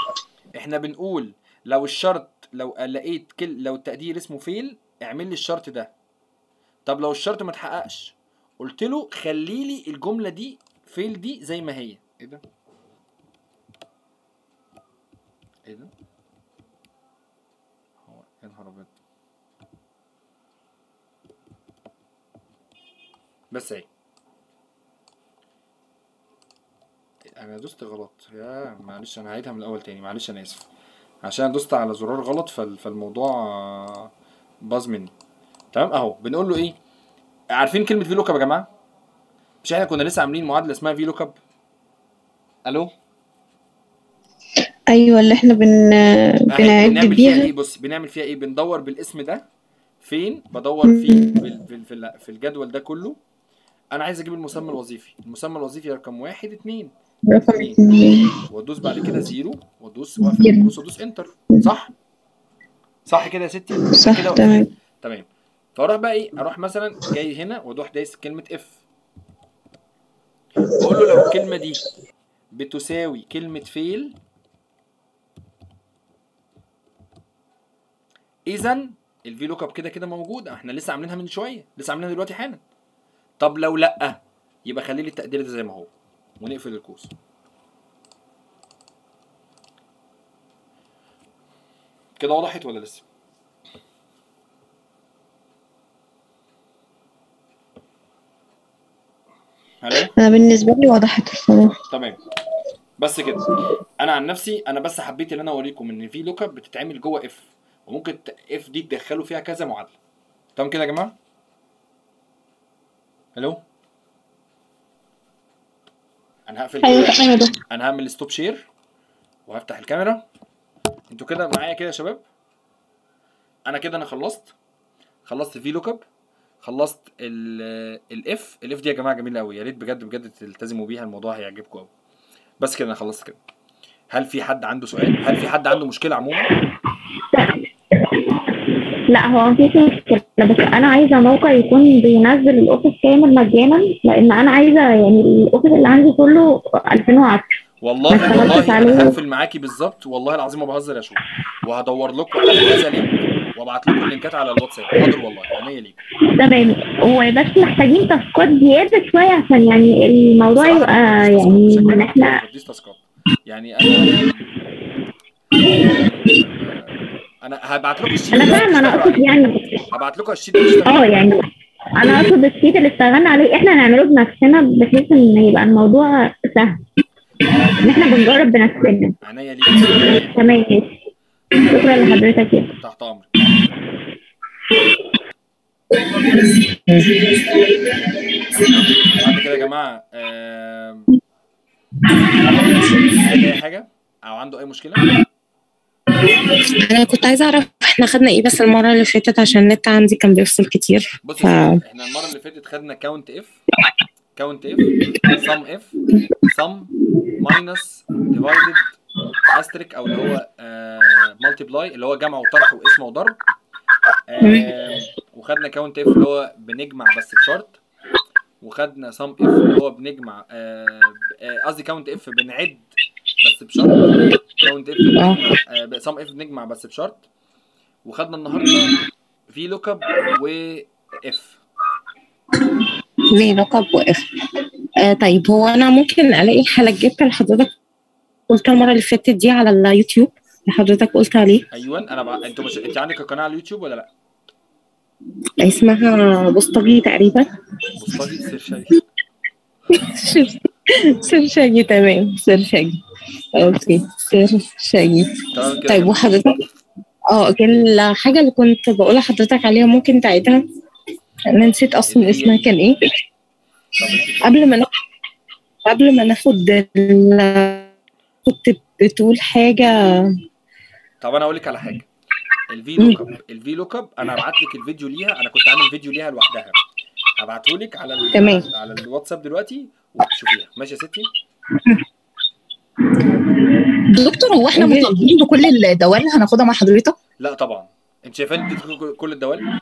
احنا بنقول لو الشرط، لو لقيت كل لو التقدير اسمه فيل اعمل لي الشرط ده. طب لو الشرط ما اتحققش، قلت له خلي لي الجمله دي فيل دي زي ما هي. ايه ده؟ ايه ده؟ هو يا نهار ابيض. بس اهي انا دوست غلط، يا معلش انا هعيدها من الاول تاني، معلش انا اسف عشان دوست على زرار غلط فالموضوع باظ مني. تمام اهو بنقول له ايه؟ عارفين كلمه في لوك اب يا جماعه؟ مش احنا كنا لسه عاملين معادله اسمها في لوك اب؟ الو ايوه اللي احنا بن بنعمل فيها ايه؟ بص بنعمل فيها ايه؟ بندور بالاسم ده فين؟ بدور فيه في في في الجدول ده كله. انا عايز اجيب المسمى الوظيفي، المسمى الوظيفي رقم واحد اتنين رقم اتنين، وادوس بعد كده زيرو وادوس واقفل القوس وادوس انتر. صح؟ صح كده يا ستي؟ صح كده تمام تمام. فاروح بقى ايه؟ اروح مثلا جاي هنا واروح دايس كلمه اف. بقول له لو الكلمه دي بتساوي كلمه فيل، اذا الفي لوك اب كده كده موجوده، احنا لسه عاملينها من شويه، لسه عاملينها دلوقتي حالا. طب لو لا يبقى خلي لي التقدير ده زي ما هو ونقفل القوس. كده وضحت ولا لسه؟ انا بالنسبه لي وضحت الصراحه. تمام بس كده. انا عن نفسي انا بس حبيت ان انا اوريكم ان في لوك اب بتتعمل جوه اف، وممكن اف دي تدخلوا فيها كذا معادله. تمام كده يا جماعه؟ الو انا هقفل. انا هعمل ستوب شير وهفتح الكاميرا. انتوا كده معايا كده يا شباب؟ انا كده انا خلصت، خلصت في لوك اب، خلصت الاف. الاف دي يا جماعه جميله قوي، يا ريت بجد بجد تلتزموا بيها، الموضوع هيعجبكم قوي. بس كده انا خلصت كده. هل في حد عنده سؤال؟ هل في حد عنده مشكله عموما؟ لا هو مفيش مشكله، بس انا عايزه موقع يكون بينزل الاوفيس كامل مجانا، لان انا عايزه يعني الاوفيس اللي عندي كله ألفين وعشرة. والله والله انا هقفل معاكي بالظبط، والله العظيم ما بهزر يا شو، وهدور لكم على كذا لينك وابعت لكم اللينكات على الواتساب. حاضر والله عينيا ليك. تمام، وبس محتاجين تاسكات زياده شويه عشان يعني الموضوع يبقى يعني ان احنا يعني انا انا هبعت لكم الشيت. انا فاهمه، انا اقصد يعني هبعت لكم الشيت اه يعني انا اقصد الشيت اللي اشتغلنا عليه احنا هنعمله بنفسنا، بحيث ان يبقى الموضوع سهل ان احنا بنجرب بنفسنا. عينيا ليك. تمام شكرا لحضرتك يا تحت امرك. بعد كده يا جماعه آه... اي حاجه او عنده اي مشكله؟ انا كنت عايزه اعرف احنا خدنا ايه بس المره اللي فاتت، عشان النت عندي كان بيفصل كتير. بص ف... احنا المره اللي فاتت خدنا كاونت اف، كاونت اف، سم اف، سم ماينس ديفايدد استريك او اللي هو مالتيبلاي اللي هو جمع وطرح وقسمه وضرب، آه وخدنا كاونت اف اللي هو بنجمع بس بشرط، وخدنا سم اف اللي هو بنجمع قصدي آه كاونت اف بنعد بس بشرط، كاونت اف سم اف بنجمع بس بشرط، وخدنا النهارده في لوك اب واف. في لوك اب واف. آه طيب هو انا ممكن الاقي حلقات لحضرتك قلتها المره اللي فاتت دي على اليوتيوب اللي حضرتك قلت عليه؟ ايوه انا بقى... انت مش انت عندك القناه على اليوتيوب ولا لا؟ اسمها بوسطجي تقريبا. بوسطجي سرشاجي. سرشاجي تمام، سرشاجي اوكي سرشاجي. طيب وحضرتك اه الحاجه اللي كنت بقول لحضرتك عليها ممكن تعيدها؟ انا نسيت اصلا اسمها كان ايه؟ قبل ما ناخد قبل ما ناخد كنت بتقول حاجه. طب انا اقول لك على حاجه، الفي لوك اب، الفي لوك اب انا هبعت لك الفيديو ليها، انا كنت عامل فيديو ليها لوحدها، هبعته لك على ال... على الواتساب دلوقتي وتشوفيها. ماشي يا ستي؟ دكتور هو احنا مطالبين بكل الدوال هناخدها مع حضرتك؟ لا طبعا، انت شايفاني كل الدوال؟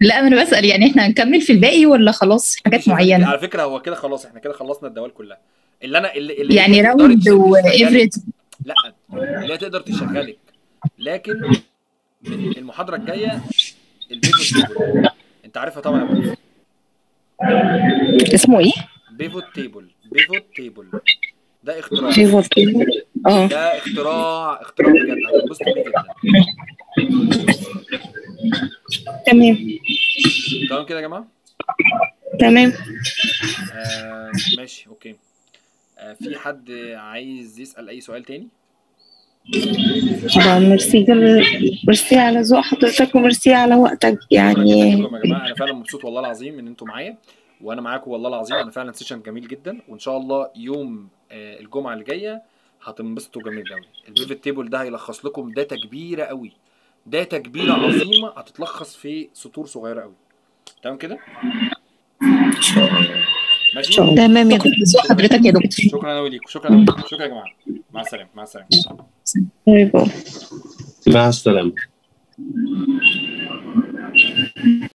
لا انا بسال يعني احنا هنكمل في الباقي ولا خلاص حاجات معينه؟ على فكره هو كده خلاص، احنا كده خلصنا الدوال كلها اللي انا اللي, اللي يعني راوند وافريج. لا لا تقدر تشغلك، لكن المحاضره الجايه البيفوت تيبل انت عارفها طبعا. اسمه ايه؟ بيفوت تيبل. بيفوت تيبل ده اختراع. بيفوت تيبل اه ده اختراع، اختراع بجد هتنبسطوا بيه جدا. تمام تمام كده يا جماعه؟ تمام آه ماشي اوكي. في حد عايز يسأل أي سؤال تاني؟ طبعا ميرسي ميرسي على ذوق حضرتك وميرسي على وقتك يعني. شكرا يا جماعة، أنا فعلا مبسوط والله العظيم إن أنتم معايا، وأنا معاكم والله العظيم، أنا فعلا سيشن جميل جدا، وإن شاء الله يوم الجمعة اللي جاية هتنبسطوا جميل قوي. البيفت تيبل ده هيلخص لكم داتا كبيرة قوي، داتا كبيرة عظيمة هتتلخص في سطور صغيرة قوي. تمام كده؟ إن شاء الله. ماشي تمام يا دكتور. شكرا حضرتك يا دكتور. شكرا قوي ليكم، شكرا قوي ليكم، شكرا يا جماعه. مع السلامه، مع السلامه. مع السلامه.